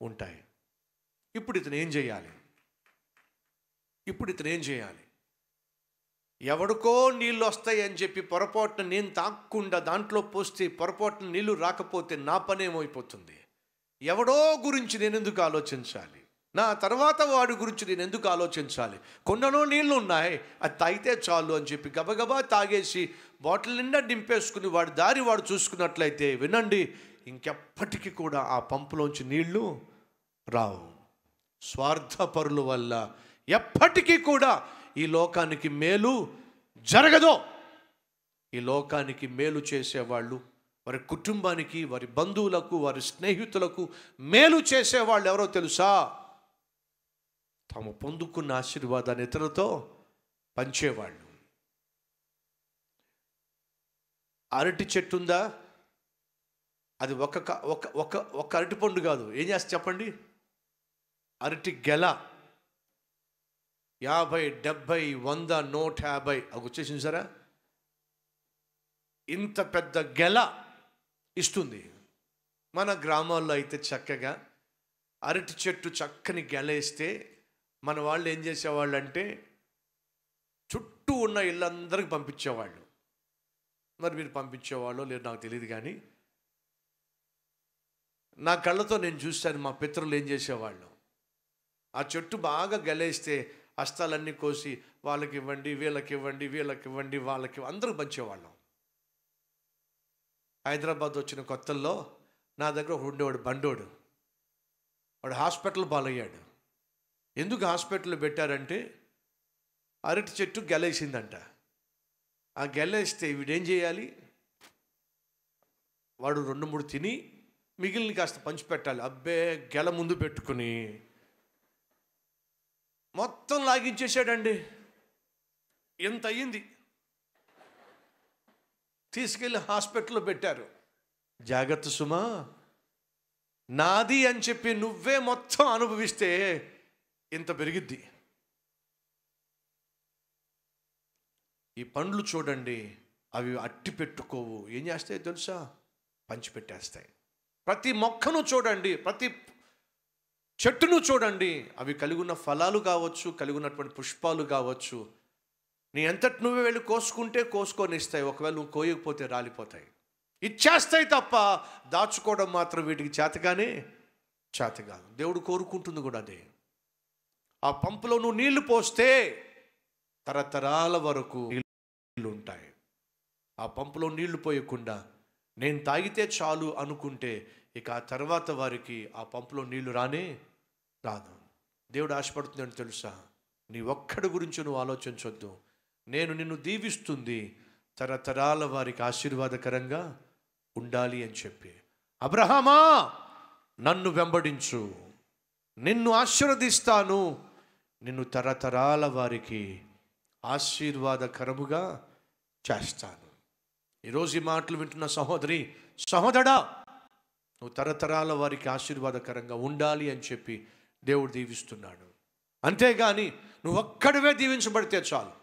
ఉంటాయి. ఇప్పుడు ఇతను ఏం చేయాలి? ఇప్పుడు ఇతను ఏం చేయాలి? ఎవడికో నీళ్ళు వస్తాయి అని చెప్పి పొరపాటున నేను తాక్కుండా దాంట్లో పోస్తే పొరపాటున నీళ్లు రాకపోతే నా పనేమైపోతుంది? ఎవడో గురించి నేను ఎందుకు ఆలోచించాలి? నా తర్వాత వాడి గురించి నేను ఎందుకు ఆలోచించాలి? కుండలో నీళ్ళు ఉన్నాయి, అది తాగితే చాలు అని చెప్పి గబగబా తాగేసి బాటిల్ నిండా నింపేసుకుని వాడి దారి వాడు చూసుకున్నట్లయితే వినండి, ఇంకెప్పటికీ కూడా ఆ పంపులోంచి నీళ్లు రావు. స్వార్థపరుల వల్ల ఎప్పటికీ కూడా ఈ లోకానికి మేలు జరగదు. ఈ లోకానికి మేలు చేసేవాళ్ళు, వారి కుటుంబానికి, వారి బంధువులకు, వారి స్నేహితులకు మేలు చేసేవాళ్ళు ఎవరో తెలుసా? తాము పొందుకున్న ఆశీర్వాదాన్ని ఇతరులతో పంచేవాళ్ళు. అరటి చెట్టు ఉందా? అది ఒక ఒక ఒక అరటి పండు కాదు, ఏం చేస్తా చెప్పండి, అరటి గెల. యాభై, డెబ్బై, వంద, నూట యాభై అవి వచ్చేసింది సరే. ఇంత పెద్ద గెల ఇస్తుంది. మన గ్రామాల్లో అయితే చక్కగా అరటి చెట్టు చక్కని గెలేస్తే మన వాళ్ళు ఏం చేసేవాళ్ళు అంటే చుట్టూ ఉన్న ఇళ్ళందరికీ పంపించేవాళ్ళు. మరి మీరు పంపించేవాళ్ళు లేదు నాకు తెలియదు, కానీ నా కళ్ళతో నేను చూశాను. మా పితరులు ఏం చేసేవాళ్ళు, ఆ చెట్టు బాగా గెలేస్తే హస్తాలన్నీ కోసి వాళ్ళకి ఇవ్వండి, వీళ్ళకి ఇవ్వండి, వీళ్ళకి ఇవ్వండి, వాళ్ళకి అందరూ పంచేవాళ్ళం. హైదరాబాద్ వచ్చిన కొత్తల్లో నా దగ్గర ఉండేవాడు బండోడు. వాడు హాస్పిటల్ పాలయ్యాడు. ఎందుకు హాస్పిటల్ పెట్టారంటే అరటి చెట్టు గెలేసిందంట. ఆ గెలేస్తే వీడేం చేయాలి, వాడు రెండు మూడు తిని మిగిలిన కాస్త పంచిపెట్టాలి. అబ్బే గెల ముందు పెట్టుకుని మొత్తం లాగించేశాడండి. ఎంత అయ్యింది, తీసుకెళ్ళి హాస్పిటల్లో పెట్టారు. జాగ్రత్త సుమా, నాది అని చెప్పి నువ్వే మొత్తం అనుభవిస్తే ఇంత పెరిగిద్ది. ఈ పండ్లు చూడండి, అవి అట్టి పెట్టుకోవు, ఏం చేస్తాయి తెలుసా, పంచిపెట్టేస్తాయి. ప్రతి మొక్కను చూడండి, ప్రతి చెట్టును చూడండి, అవి కలిగి ఉన్న ఫలాలు కావచ్చు, కలిగి ఉన్నటువంటి పుష్పాలు కావచ్చు, నీ అంతటి నువ్వే వెళ్ళి కోసుకుంటే కోసుకొని ఇస్తాయి. ఒకవేళ నువ్వు కోయకపోతే రాలిపోతాయి. ఇచ్చేస్తాయి తప్ప దాచుకోవడం మాత్రం వీటికి చేతగానే చేతగాదు. దేవుడు కోరుకుంటుంది కూడా అదే. ఆ పంపులో నువ్వు నీళ్లు పోస్తే తరతరాల వరకు నీళ్ళు ఉంటాయి. ఆ పంపులో నీళ్లు పోయకుండా నేను తాగితే చాలు అనుకుంటే ఇక ఆ తర్వాత వారికి ఆ పంపులో నీళ్లు రానే రాదు. దేవుడు ఆశపడుతుందని తెలుసా, నీ ఒక్కడి గురించి నువ్వు ఆలోచించొద్దు, నేను నిన్ను దీవిస్తుంది, తరతరాల వారికి ఆశీర్వాదకరంగా ఉండాలి అని చెప్పి, అబ్రహామా నన్ను వెంబడించు, నిన్ను ఆశీర్వదిస్తాను, నిన్ను తరతరాల వారికి ఆశీర్వాదకరముగా చేస్తాను. ఈరోజు ఈ మాటలు వింటున్న సహోదరి సహోదరా, నువ్వు తరతరాల వారికి ఆశీర్వాదకరంగా ఉండాలి అని చెప్పి దేవుడు దీవిస్తున్నాడు. అంతేగాని నువ్వు ఒక్కడివే దీవించబడితే చాలు,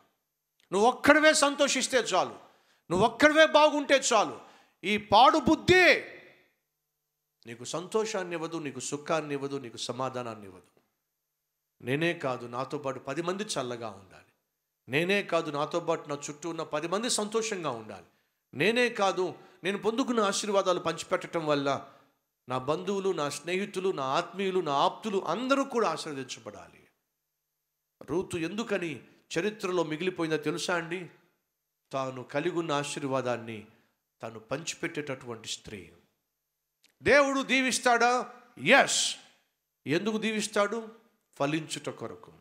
నువ్వు ఒక్కడివే సంతోషిస్తే చాలు, నువ్వు ఒక్కడివే బాగుంటే చాలు, ఈ పాడు బుద్ధి నీకు సంతోషాన్ని ఇవ్వదు, నీకు సుఖాన్ని ఇవ్వదు, నీకు సమాధానాన్ని ఇవ్వదు. నేనే కాదు, నాతో పాటు పది మంది చల్లగా ఉండాలి. నేనే కాదు, నాతో పాటు నా చుట్టూ ఉన్న పది మంది సంతోషంగా ఉండాలి. నేనే కాదు, నేను పొందుకున్న ఆశీర్వాదాలు పంచిపెట్టడం వల్ల నా బంధువులు, నా స్నేహితులు, నా ఆత్మీయులు, నా ఆప్తులు అందరూ కూడా ఆశీర్వదించబడాలి. రూతు ఎందుకని చరిత్రలో మిగిలిపోయిందో తెలుసా అండి? తాను కలిగి ఉన్న ఆశీర్వాదాన్ని తాను పంచిపెట్టేటటువంటి స్త్రీ. దేవుడు దీవిస్తాడా? ఎస్. ఎందుకు దీవిస్తాడు? ఫలించుట కొరకు.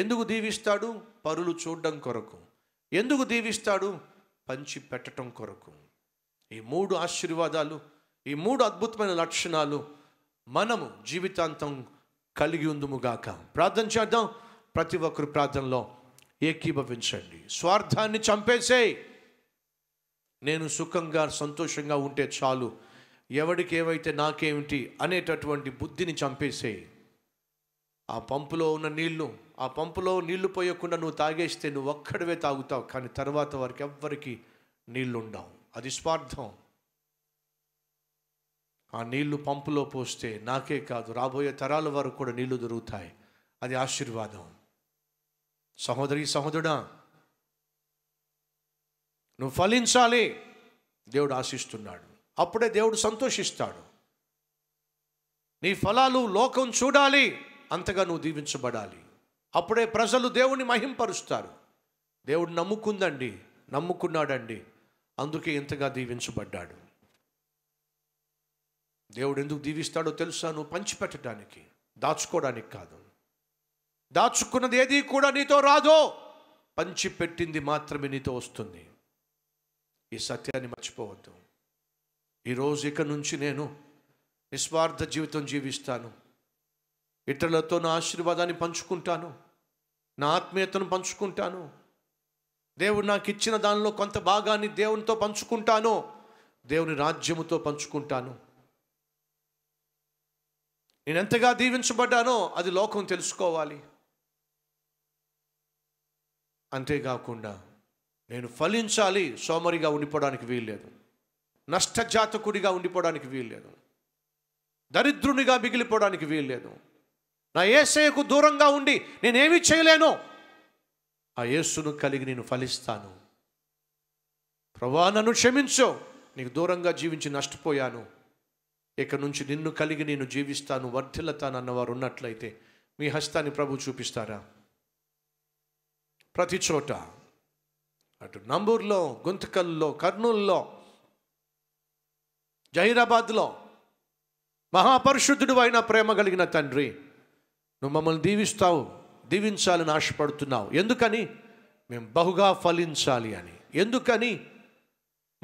ఎందుకు దీవిస్తాడు? పరులు చూడడం కొరకు. ఎందుకు దీవిస్తాడు? పంచి పెట్టడం కొరకు. ఈ మూడు ఆశీర్వాదాలు, ఈ మూడు అద్భుతమైన లక్షణాలు మనము జీవితాంతం కలిగి ఉందుముగాక. ప్రార్థన చేద్దాం. ప్రతి ఒక్కరు ప్రార్థనలో ఏకీభవించండి. స్వార్థాన్ని చంపేసేయి. నేను సుఖంగా సంతోషంగా ఉంటే చాలు, ఎవడికి ఏవైతే నాకేమిటి అనేటటువంటి బుద్ధిని చంపేసేయి. ఆ పంపులో ఉన్న నీళ్లు, ఆ పంపులో నీళ్లు పోయకుండా నువ్వు తాగేస్తే నువ్వు ఒక్కడివే తాగుతావు, కానీ తర్వాత వారికి ఎవ్వరికి నీళ్లు ఉండవు. అది స్వార్థం. ఆ నీళ్లు పంపులో పోస్తే నాకే కాదు, రాబోయే తరాల వరకు కూడా నీళ్లు దొరుకుతాయి. అది ఆశీర్వాదం. సహోదరి సహోదరుడా, నువ్వు ఫలించాలి. దేవుడు ఆశిస్తున్నాడు, అప్పుడే దేవుడు సంతోషిస్తాడు. నీ ఫలాలు లోకం చూడాలి, అంతగా నువ్వు దీవించబడాలి. అప్పుడే ప్రజలు దేవుని మహింపరుస్తారు. దేవుడు నమ్ముకుందండి, నమ్ముకున్నాడండి, అందుకే ఇంతగా దీవించబడ్డాడు. దేవుడు ఎందుకు దీవిస్తాడో తెలుసా? నువ్వు పంచిపెట్టడానికి, దాచుకోవడానికి కాదు. దాచుకున్నది ఏది కూడా నీతో రాదో, పంచిపెట్టింది మాత్రమే నీతో వస్తుంది. ఈ సత్యాన్ని మర్చిపోవద్దు. ఈరోజు ఇక నుంచి నేను నిస్వార్థ జీవితం జీవిస్తాను, ఇతరులతో నా ఆశీర్వాదాన్ని పంచుకుంటాను, నా ఆత్మీయతను పంచుకుంటాను, దేవుడు నాకు ఇచ్చిన దానిలో కొంత భాగాన్ని దేవునితో పంచుకుంటాను, దేవుని రాజ్యముతో పంచుకుంటాను. నేను ఎంతగా దీవించబడ్డానో అది లోకం తెలుసుకోవాలి. అంతేకాకుండా నేను ఫలించాలి, సోమరిగా ఉండిపోవడానికి వీల్లేదు, నష్టజాతకుడిగా ఉండిపోవడానికి వీల్లేదు, దరిద్రునిగా మిగిలిపోవడానికి వీల్లేదు, నా యేసుకు దూరంగా ఉండి నేనేమీ చేయలేను, ఆ యేసును కలిగి నేను ఫలిస్తాను. ప్రభువా నన్ను క్షమించు, నీకు దూరంగా జీవించి నష్టపోయాను, ఇక నుంచి నిన్ను కలిగి నేను జీవిస్తాను, వర్ధిల్లుతాను అన్నవారు ఉన్నట్లయితే మీ హస్తాన్ని ప్రభు చూపిస్తారా? ప్రతి చోట, అటు నంబూర్లో, గుంతకల్లో, కర్నూల్లో, జహీరాబాద్లో, మహాపరిశుద్ధుడు అయిన ప్రేమ కలిగిన తండ్రి, నువ్వు మమ్మల్ని దీవిస్తావు, దీవించాలని ఆశపడుతున్నావు. ఎందుకని? మేము బహుగా ఫలించాలి అని. ఎందుకని?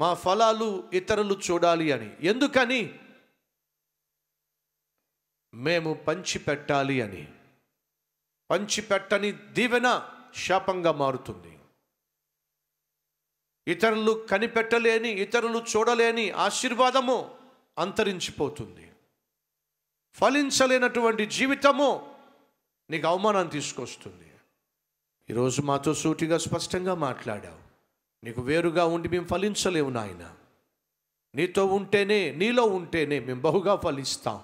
మా ఫలాలు ఇతరులు చూడాలి అని. ఎందుకని? మేము పంచిపెట్టాలి అని. పంచిపెట్టని దీవెన శాపంగా మారుతుంది. ఇతరులు కనిపెట్టలేని, ఇతరులు చూడలేని ఆశీర్వాదము అంతరించిపోతుంది. ఫలించలేనటువంటి జీవితము నీకు అవమానాన్ని తీసుకొస్తుంది. ఈరోజు మాతో సూటిగా స్పష్టంగా మాట్లాడావు. నీకు వేరుగా ఉండి మేము ఫలించలేవు నాయన. నీతో ఉంటేనే, నీలో ఉంటేనే మేము బహుగా ఫలిస్తాం.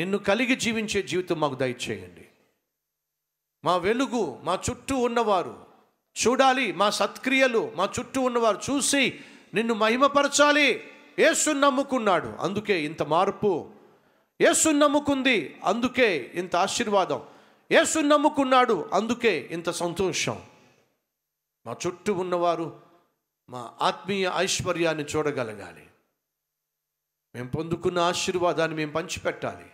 నిన్ను కలిగి జీవించే జీవితం మాకు దయచేయండి. మా వెలుగు మా చుట్టూ ఉన్నవారు చూడాలి, మా సత్క్రియలు మా చుట్టూ ఉన్నవారు చూసి నిన్ను మహిమపరచాలి. యేసును నమ్ముకున్నాడు, అందుకే ఇంత మార్పు. యేసును నమ్ముకుంది, అందుకే ఇంత ఆశీర్వాదం. యేసును నమ్ముకున్నాడు, అందుకే ఇంత సంతోషం. మా చుట్టూ ఉన్నవారు మా ఆత్మీయ ఐశ్వర్యాన్ని చూడగలగాలి. మేము పొందుకున్న ఆశీర్వాదాన్ని మేము పంచిపెట్టాలి.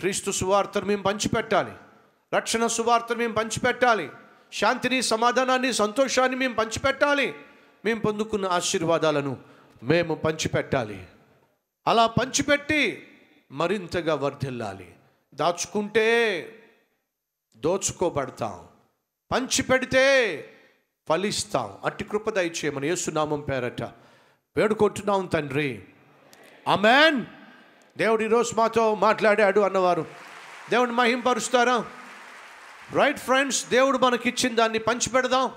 క్రీస్తు సువార్తను మేము పంచిపెట్టాలి, రక్షణ సువార్తను మేము పంచిపెట్టాలి, శాంతిని, సమాధానాన్ని, సంతోషాన్ని మేము పంచిపెట్టాలి. మేము పొందుకున్న ఆశీర్వాదాలను మేము పంచిపెట్టాలి. అలా పంచిపెట్టి మరింతగా వర్ధిల్లాలి. దాచుకుంటే దోచుకోబడతాం, పంచిపెడితే ఫలిస్తాం. అట్టి కృప దయచేయమని యేసునామం పేరట వేడుకుంటున్నాం తండ్రి, ఆమెన్. దేవుడు ఈరోజు మాతో మాట్లాడాడు అన్నవారు దేవుడిని మహింపరుస్తారా? రైట్ ఫ్రెండ్స్, దేవుడు మనకిచ్చిన దాన్ని పంచిపెడదాం.